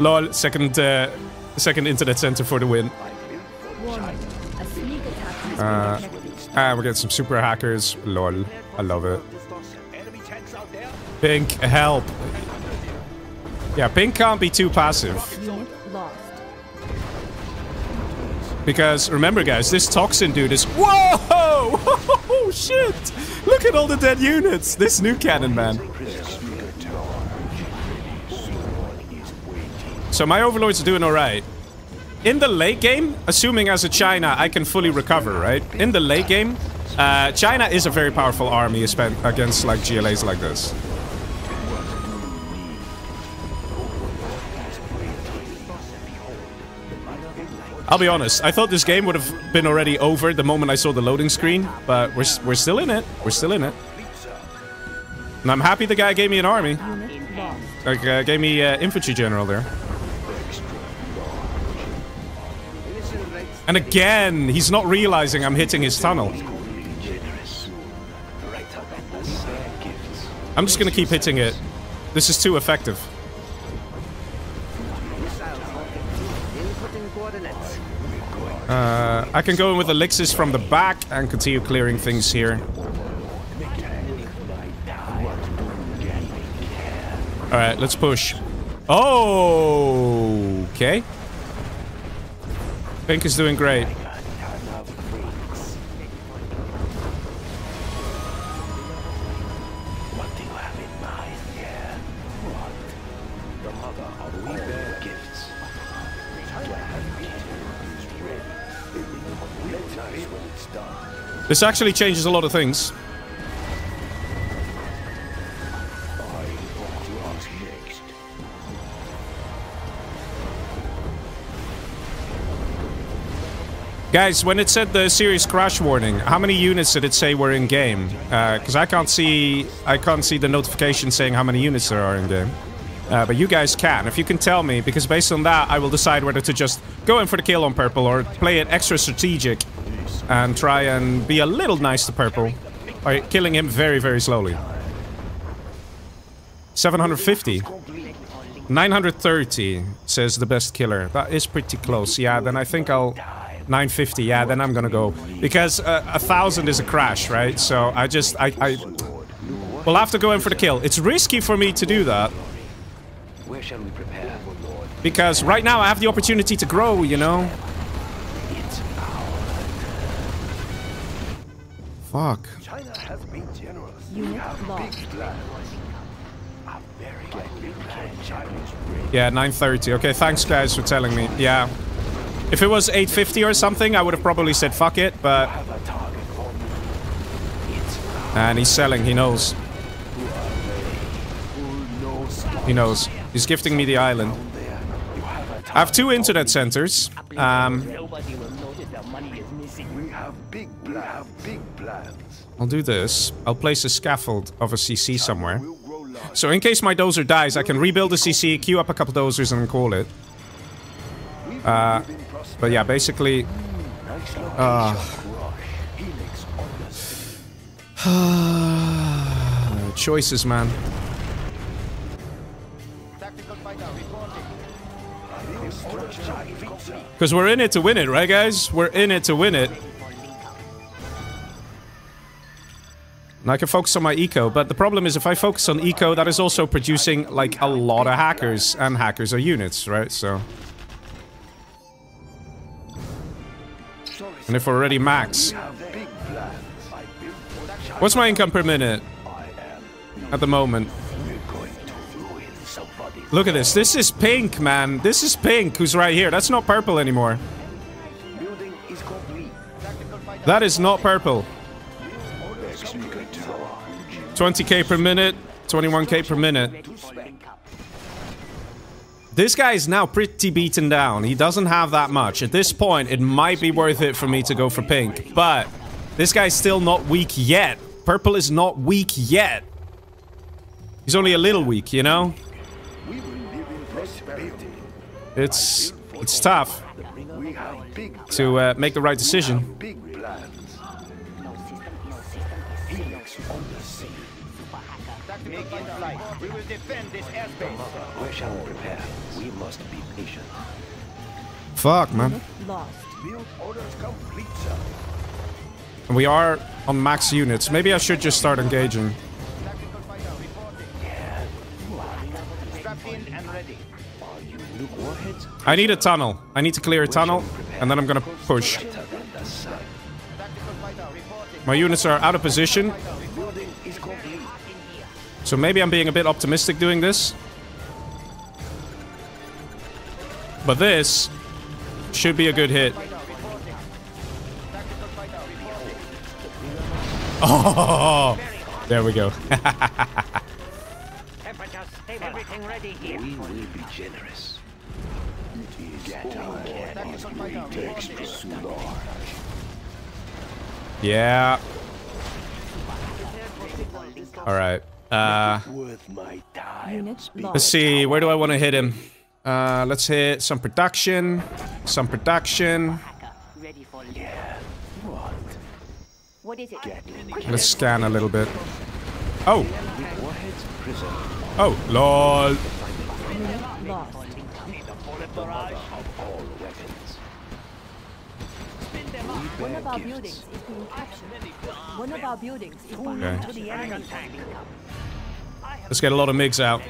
Lol, second, uh, second internet center for the win. Uh, and we get some super hackers. Lol, I love it. Pink, help. Yeah, Pink can't be too passive. Because, remember guys, this Toxin dude is... Whoa! Oh, shit! Look at all the dead units! This new cannon, man. So my overlords are doing alright. In the late game, assuming as a China I can fully recover, right? In the late game, uh, China is a very powerful army against like G L As like this. I'll be honest, I thought this game would have been already over the moment I saw the loading screen, but we're, we're still in it. We're still in it. And I'm happy the guy gave me an army. Like, uh, gave me uh, Infantry General there. And again, he's not realizing I'm hitting his tunnel. I'm just gonna keep hitting it. This is too effective. Uh, I can go in with elixirs from the back and continue clearing things here. Alright, let's push. Oh, okay. Pink is doing great. This actually changes a lot of things. Guys, when it said the serious crash warning, how many units did it say were in game? Because uh, I can't see, I can't see the notification saying how many units there are in game. Uh, but you guys can, if you can tell me, because based on that, I will decide whether to just go in for the kill on purple or play it extra strategic. And try and be a little nice to purple. Alright, killing him very, very slowly. seven hundred fifty. nine hundred thirty says the best killer. That is pretty close. Yeah, then I think I'll... nine fifty, yeah, then I'm gonna go. Because uh, one thousand is a crash, right? So I just... I, I... We'll have to go in for the kill. It's risky for me to do that. Because right now I have the opportunity to grow, you know? Fuck. China has been generous. Yeah, nine thirty. Okay, thanks guys for telling me. Yeah. If it was eight fifty or something, I would have probably said fuck it, but... And he's selling, he knows. He knows. He's gifting me the island. I have two internet centers. Um... I'll do this. I'll place a scaffold of a C C somewhere. So in case my dozer dies, I can rebuild a C C, queue up a couple dozers and call it. Uh, but yeah, basically... Uh, choices, man. Because we're in it to win it, right, guys? We're in it to win it. And I can focus on my eco, but the problem is if I focus on eco, that is also producing, like, a lot of hackers, and hackers are units, right? So... and if we're already max... what's my income per minute? At the moment. Look at this. This is pink, man. This is pink, who's right here. That's not purple anymore. That is not purple. twenty K per minute, twenty-one K per minute. This guy is now pretty beaten down. He doesn't have that much. At this point, it might be worth it for me to go for pink. But this guy's still not weak yet. Purple is not weak yet. He's only a little weak, you know? It's... it's tough to uh, make the right decision. We will defend this airspace. We shall prepare. We must be patient. Fuck, man. And we are on max units. Maybe I should just start engaging. I need a tunnel. I need to clear a tunnel, and then I'm gonna push. My units are out of position. So maybe I'm being a bit optimistic doing this. But this should be a good hit. Oh, there we go. Everything ready here. We will be generous. Yeah. All right. Uh, let's see, where do I want to hit him? Uh, let's hit some production, some production. Let's scan a little bit. Oh! Oh, lol! One of our buildings is being captured. One of our buildings is going to the enemy tank. Let's get a lot of MiGs out.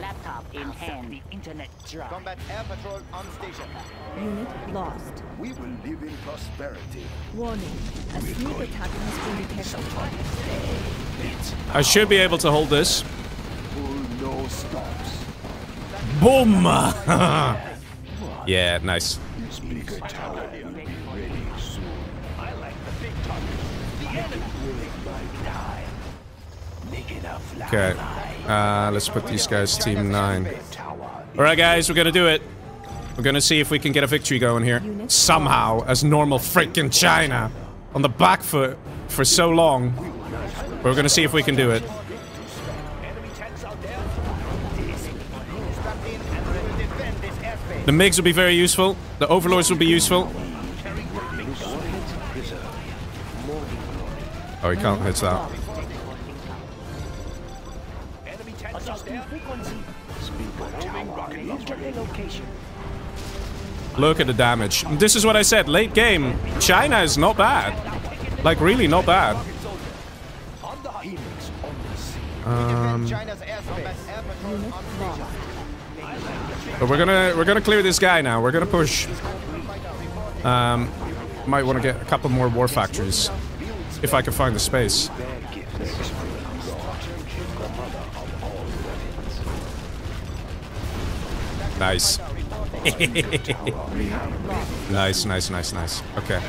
Laptop in hand. Internet drive. Combat air patrol on station. Unit lost. We will live in prosperity. Warning. A sneak attack has been detected. I should be able to hold this. No stops. Boom! Yeah, nice. Okay, uh, let's put these guys team nine. Alright guys, we're gonna do it. We're gonna see if we can get a victory going here. Somehow, as normal freaking China. On the back foot for so long. But we're gonna see if we can do it. The MiGs will be very useful. The Overlords will be useful. Oh, he can't hit that. Look at the damage. This is what I said. Late game, China is not bad. Like, really not bad. Um, but we're gonna we're gonna clear this guy now. We're gonna push. Um, might want to get a couple more war factories if I can find the space. Nice. Nice, nice, nice, nice. Okay.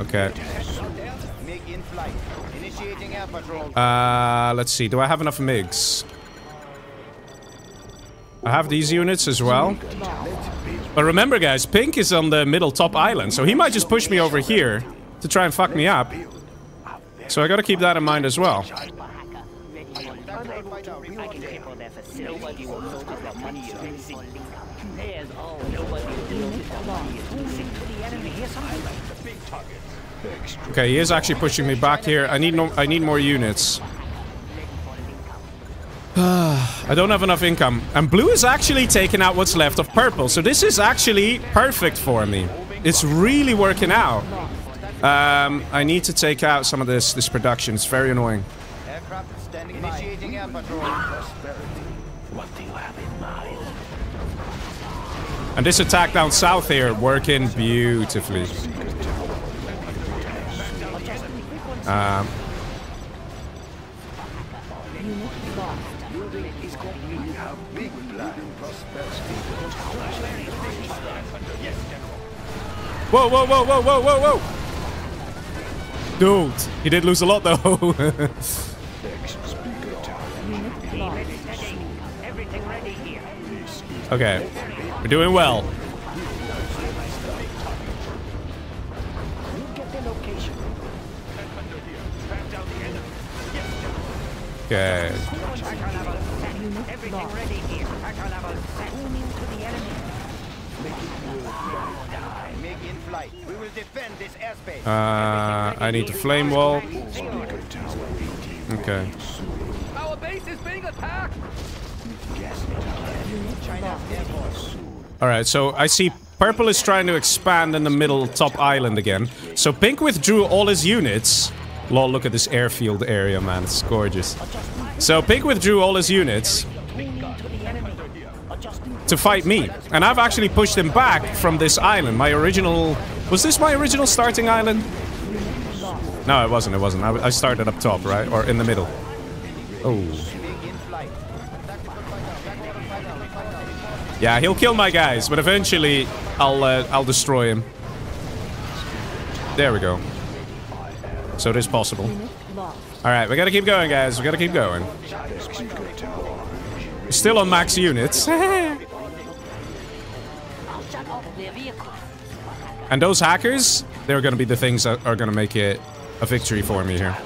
Okay. Uh, let's see. Do I have enough MiGs? I have these units as well. But remember, guys, Pink is on the middle top island, so he might just push me over here to try and fuck me up. So I gotta keep that in mind as well. Okay, he is actually pushing me back here. I need no- I need more units. I don't have enough income. And blue is actually taking out what's left of purple. So this is actually perfect for me. It's really working out. Um, I need to take out some of this, this production. It's very annoying. Aircraft standing by. Initiating air patrol. What do you have in mind? And this attack down south here, working beautifully. Um... Whoa, whoa, whoa, whoa, whoa, whoa, whoa! Dude, he did lose a lot, though. Okay, we're doing well. Okay. Uh, I need the flame wall. Okay. Our base is being attacked. All right, so I see purple is trying to expand in the middle top island again. So pink withdrew all his units. Lol, look at this airfield area, man. It's gorgeous. So pink withdrew all his units to fight me, and I've actually pushed him back from this island. My original... was this my original starting island? No, it wasn't, it wasn't. I, I started up top, right? Or in the middle. Oh. Yeah, he'll kill my guys, but eventually I'll, uh, I'll destroy him. There we go. So it is possible. Alright, we gotta keep going, guys. We gotta keep going. Still on max units. And those hackers, they're gonna be the things that are gonna make it a victory for me here.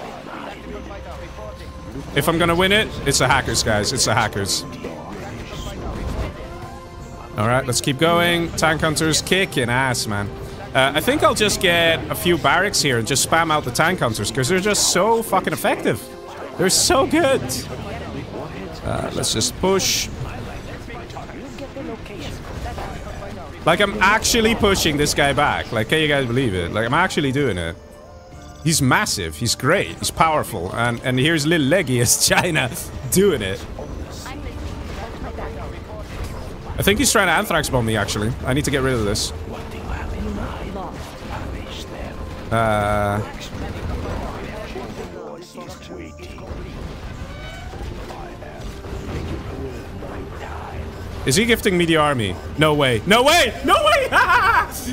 If I'm gonna win it, it's the hackers, guys. It's the hackers. Alright, let's keep going. Tank hunters kicking ass, man. Uh, I think I'll just get a few barracks here and just spam out the tank hunters, because they're just so fucking effective. They're so good. Uh, let's just push. Like, I'm actually pushing this guy back. Like, can you guys believe it? Like, I'm actually doing it. He's massive. He's great. He's powerful. And and here's little leggy as China doing it. I think he's trying to anthrax bomb me, actually. I need to get rid of this. Uh... Is he gifting me the army? No way. No way! No way!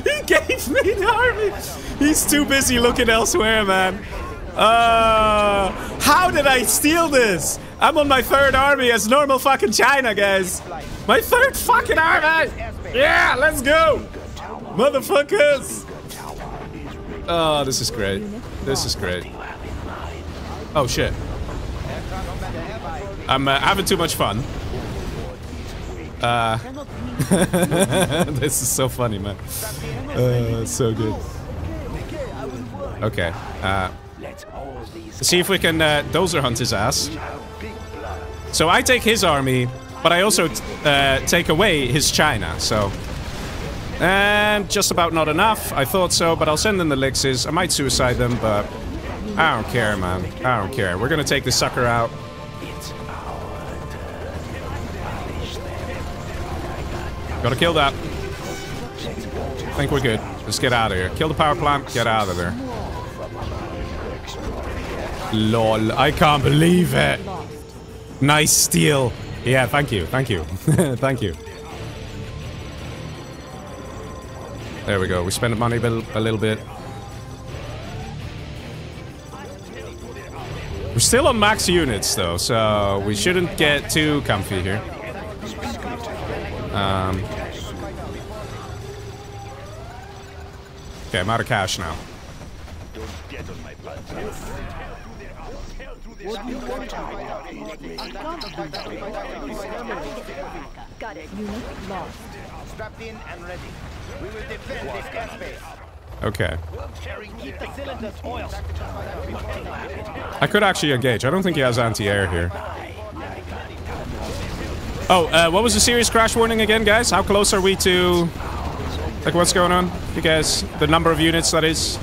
He gave me the army! He's too busy looking elsewhere, man. Uh, how did I steal this? I'm on my third army as normal fucking China, guys. My third fucking army! Yeah, let's go! Motherfuckers! Oh, this is great. This is great. Oh, shit. I'm uh, having too much fun. Uh, this is so funny, man. Uh, so good. Okay. Uh, see if we can uh, dozer hunt his ass. So I take his army, but I also uh, take away his China. So, and just about not enough. I thought so, but I'll send them the Lixes. I might suicide them, but I don't care, man. I don't care. We're gonna take this sucker out. Gotta kill that. I think we're good. Let's get out of here. Kill the power plant. Get out of there. Lol. I can't believe it. Nice steal. Yeah, thank you. Thank you. Thank you. There we go. We spent money a little bit. We're still on max units, though, so we shouldn't get too comfy here. Um, okay, I'm out of cash now. Okay. I could actually engage. I don't think he has anti-air here. Oh, uh, what was the serious crash warning again, guys? How close are we to... Like, what's going on? You guys, the number of units, that is.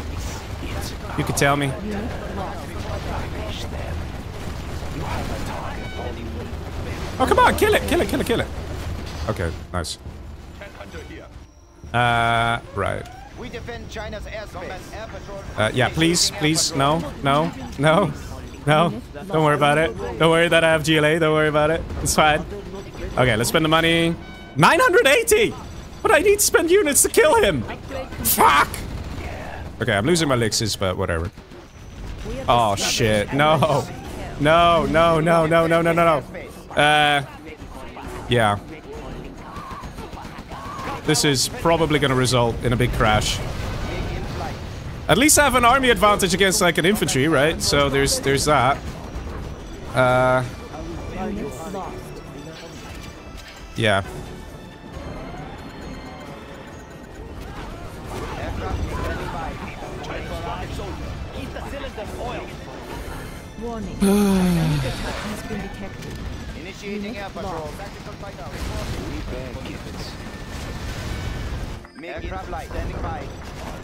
You could tell me. Oh, come on, kill it, kill it, kill it, kill it. Okay, nice. Uh, right. Uh, yeah, please, please, no, no, no, no. Don't worry about it. Don't worry that I have G L A, don't worry about it. It's fine. Okay, let's spend the money. nine hundred eighty! But I need to spend units to kill him! Fuck! Okay, I'm losing my Lixis, but whatever. Oh, shit, no. No, no, no, no, no, no, no, no. Uh, yeah. This is probably going to result in a big crash. At least I have an army advantage against, like, an infantry, right? So there's there's that. Uh, yeah.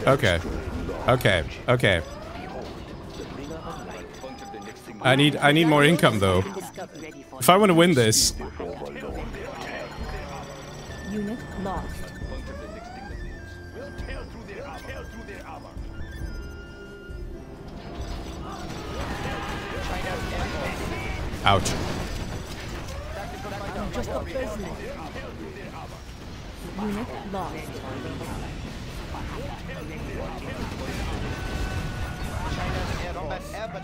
Okay. Okay. Okay. I need I need more income though. If I want to win this. Unit lost. Ouch. Unit lost.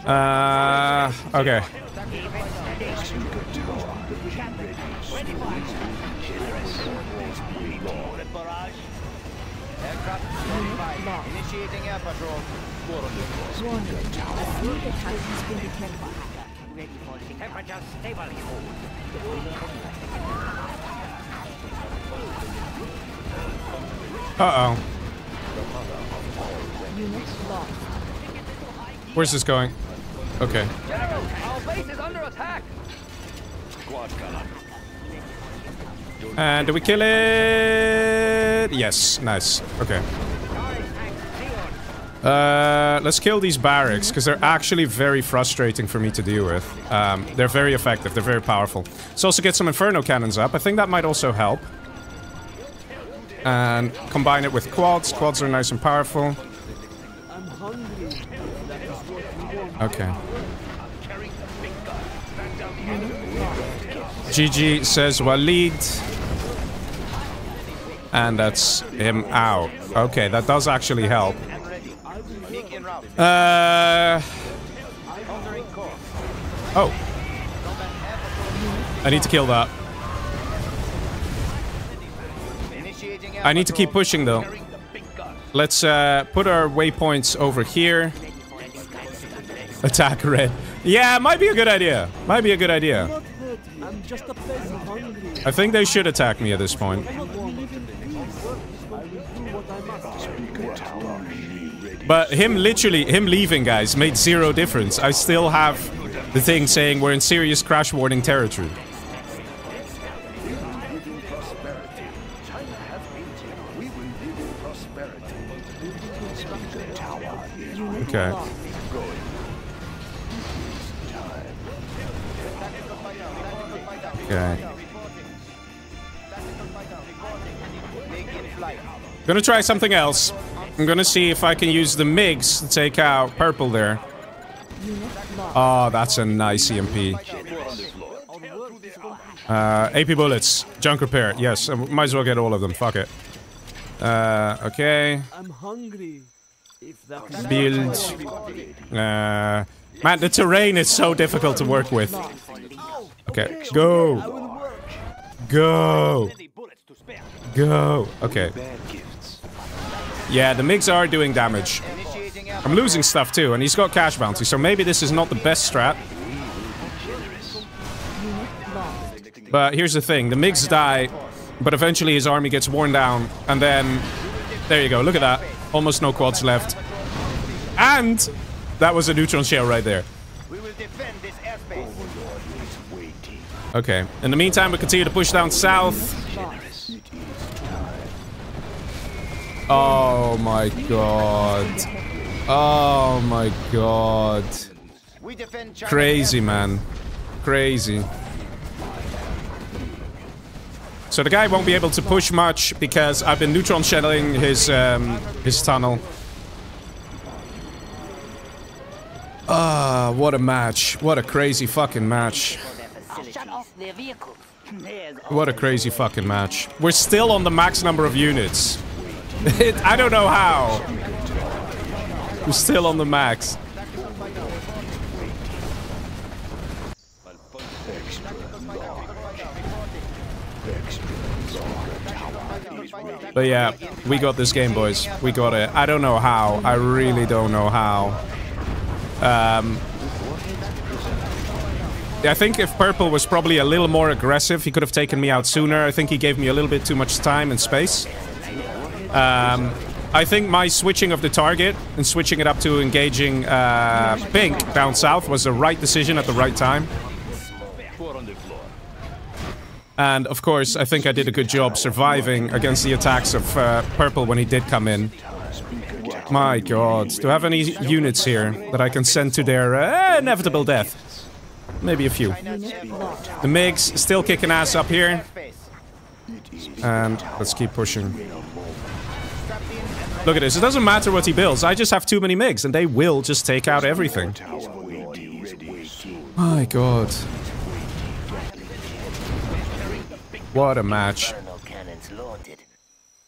Uh, okay. Uh-oh. Where's this going? Okay. General, our base is under attack. And do we kill it? Yes, nice. Okay. Uh, let's kill these barracks, because they're actually very frustrating for me to deal with. Um, they're very effective, they're very powerful. Let's also get some Inferno Cannons up. I think that might also help. And combine it with quads. Quads are nice and powerful. Okay. G G says Walid. And that's him out. Okay, that does actually help. Uh... Oh. I need to kill that. I need to keep pushing though. Let's uh, put our waypoints over here. Attack red. Yeah, might be a good idea. Might be a good idea. I think they should attack me at this point. But him literally, him leaving, guys, made zero difference. I still have the thing saying we're in serious crash warning territory. Okay. Okay. Gonna try something else. I'm gonna see if I can use the MiGs to take out purple there. Oh, that's a nice E M P. Uh, A P bullets. Junk repair. Yes, I might as well get all of them. Fuck it. Uh, okay. I'm hungry. Build. Uh, man, the terrain is so difficult to work with. Okay, go. Go. Go. Okay. Yeah, the MiGs are doing damage. I'm losing stuff too, and he's got cash bounty, so maybe this is not the best strat. But here's the thing, the MiGs die, but eventually his army gets worn down, and then... There you go, look at that. Almost no quads left. And that was a neutron shell right there. We will defend this airspace. Okay. In the meantime, we continue to push down south. Oh my god. Oh my god. Crazy, man. Crazy. So the guy won't be able to push much because I've been neutron shelling his um, his tunnel. Ah, what a match. What a crazy fucking match. What a crazy fucking match. We're still on the max number of units. It, I don't know how. We're still on the max. But yeah, we got this game, boys. We got it. I don't know how. I really don't know how. Um, I think if Purple was probably a little more aggressive, he could have taken me out sooner. I think he gave me a little bit too much time and space. Um, I think my switching of the target and switching it up to engaging uh, Pink down south was the right decision at the right time. And of course, I think I did a good job surviving against the attacks of uh, Purple when he did come in. My god, do I have any units here that I can send to their uh, inevitable death? Maybe a few. The MiGs still kicking ass up here. And let's keep pushing. Look at this, it doesn't matter what he builds, I just have too many MiGs and they will just take out everything. My god. What a match.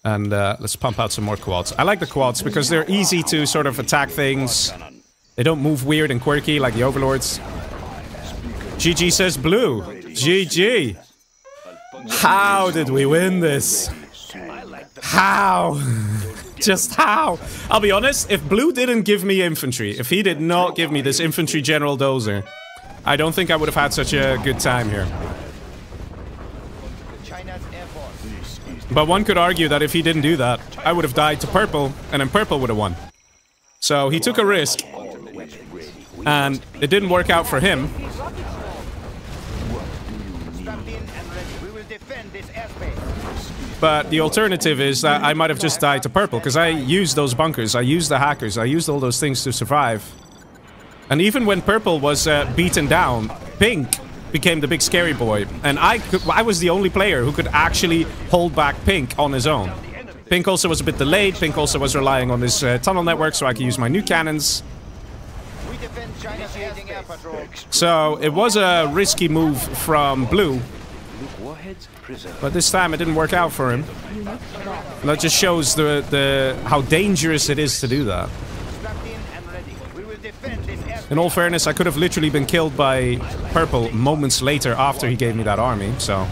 And uh, let's pump out some more quads. I like the quads because they're easy to sort of attack things. They don't move weird and quirky like the overlords. G G says blue. G G. How did we win this? How? Just how? I'll be honest, if blue didn't give me infantry, if he did not give me this infantry general dozer, I don't think I would have had such a good time here. But one could argue that if he didn't do that, I would have died to purple, and then purple would have won. So he took a risk, and it didn't work out for him. But the alternative is that I might have just died to purple, because I used those bunkers, I used the hackers, I used all those things to survive. And even when purple was uh, beaten down, Pink became the big scary boy, and I could, I was the only player who could actually hold back Pink on his own. Pink also was a bit delayed, Pink also was relying on this uh, tunnel network so I could use my new cannons. So it was a risky move from blue, but this time it didn't work out for him. And that just shows the, the how dangerous it is to do that. In all fairness, I could have literally been killed by Purple moments later after he gave me that army, so...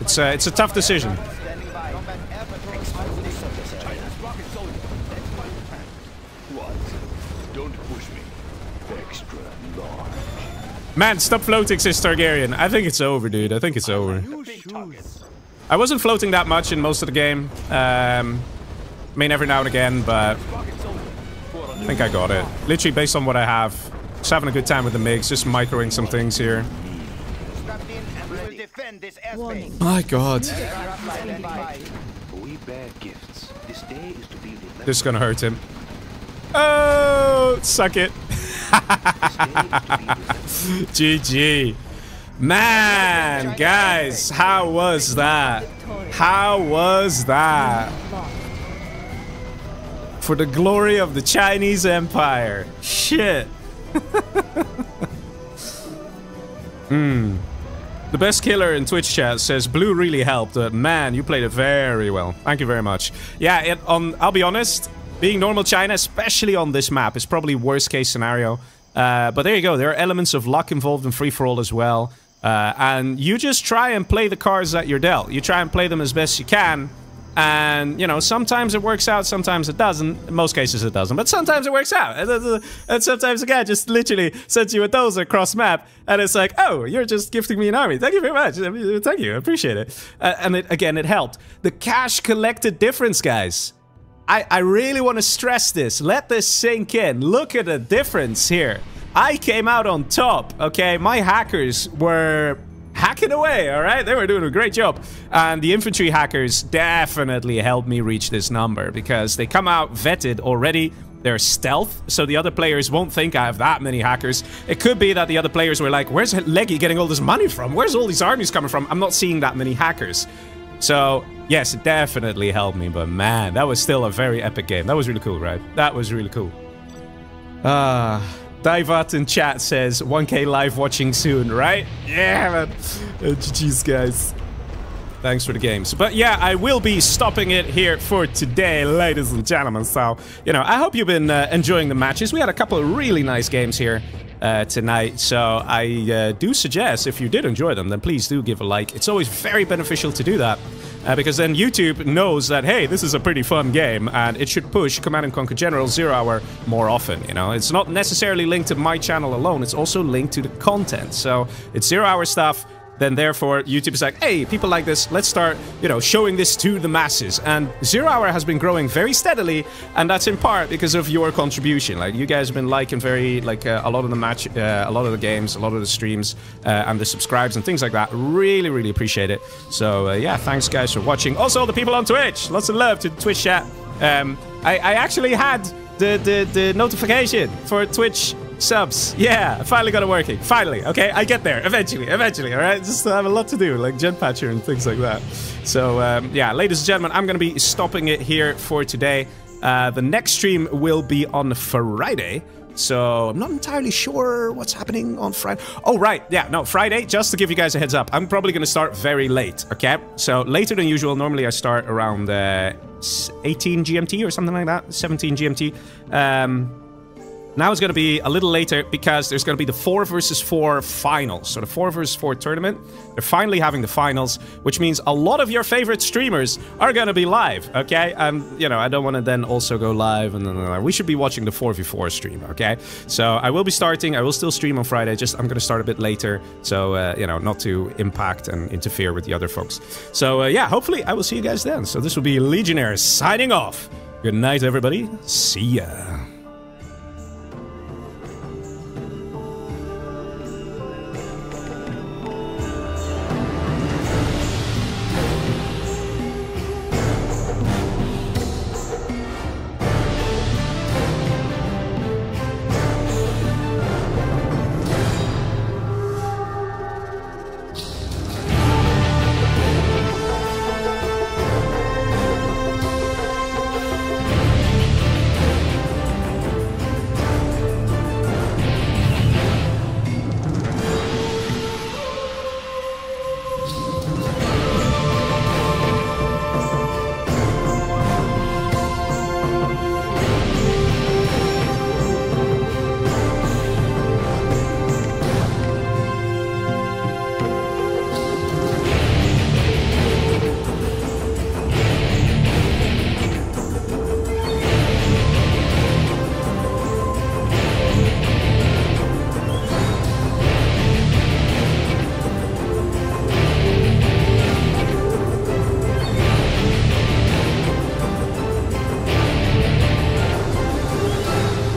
It's a, it's a tough decision. Man, stop floating, says Targaryen. I think it's over, dude. I think it's over. I wasn't floating that much in most of the game. Um, I mean, every now and again, but... I think I got it. Literally based on what I have. Just having a good time with the MiGs, just microing some things here. My god. This is gonna hurt him. Oh, suck it. G G. Man, guys, how was that? How was that? For the glory of the Chinese Empire. Shit. mm. The best killer in Twitch chat says blue really helped. Uh, man, you played it very well. Thank you very much. Yeah, it, on, I'll be honest. Being normal China, especially on this map, is probably worst case scenario. Uh, but there you go. There are elements of luck involved in free-for-all as well. Uh, and you just try and play the cards that you're dealt. You try and play them as best you can. And, you know, sometimes it works out, sometimes it doesn't. In most cases it doesn't, but sometimes it works out. And sometimes a guy just literally sends you a dozer across map, and it's like, oh, you're just gifting me an army. Thank you very much. Thank you, I appreciate it. Uh, and it, again, it helped. The cash collected difference, guys. I, I really want to stress this. Let this sink in. Look at the difference here. I came out on top, okay? My hackers were hacking away, all right? They were doing a great job. And the infantry hackers definitely helped me reach this number because they come out vetted already. They're stealth, so the other players won't think I have that many hackers. It could be that the other players were like, where's Leggy getting all this money from? Where's all these armies coming from? I'm not seeing that many hackers. So, yes, it definitely helped me, but man, that was still a very epic game. That was really cool, right? That was really cool. Ah... Uh... Daivat in chat says, one K live watching soon, right? Yeah, man. Oh, G G's, guys. Thanks for the games. But yeah, I will be stopping it here for today, ladies and gentlemen. So, you know, I hope you've been uh, enjoying the matches. We had a couple of really nice games here uh, tonight. So I uh, do suggest, if you did enjoy them, then please do give a like. It's always very beneficial to do that. Uh, because then YouTube knows that, hey, this is a pretty fun game, and it should push Command and Conquer General Zero Hour more often, you know? It's not necessarily linked to my channel alone, it's also linked to the content. So, it's Zero Hour stuff, then therefore YouTube is like, hey, people like this, let's start, you know, showing this to the masses. And Zero Hour has been growing very steadily, and that's in part because of your contribution. Like, you guys have been liking very, like, uh, a lot of the match, uh, a lot of the games, a lot of the streams, uh, and the subscribes and things like that. Really, really appreciate it. So, uh, yeah, thanks guys for watching. Also, all the people on Twitch, lots of love to the Twitch chat. Um, I, I actually had the, the, the notification for Twitch subs. Yeah, I finally got it working. Finally, okay? I get there. Eventually, eventually, alright? Just have a lot to do, like GenPatcher and things like that. So, um, yeah, ladies and gentlemen, I'm gonna be stopping it here for today. Uh, the next stream will be on Friday. So, I'm not entirely sure what's happening on Friday. Oh, right. Yeah, no, Friday, just to give you guys a heads up, I'm probably going to start very late, okay? So, later than usual. Normally, I start around uh, eighteen G M T or something like that, seventeen G M T. Um, now it's going to be a little later because there's going to be the four versus four finals. So, the four versus four tournament, they're finally having the finals, which means a lot of your favorite streamers are going to be live, okay? Um, you know, I don't want to then also go live, and then we should be watching the four v four stream, okay? So, I will be starting, I will still stream on Friday, just I'm going to start a bit later, so, uh, you know, not to impact and interfere with the other folks. So, uh, yeah, hopefully I will see you guys then. So, this will be Legionnaires signing off. Good night, everybody. See ya.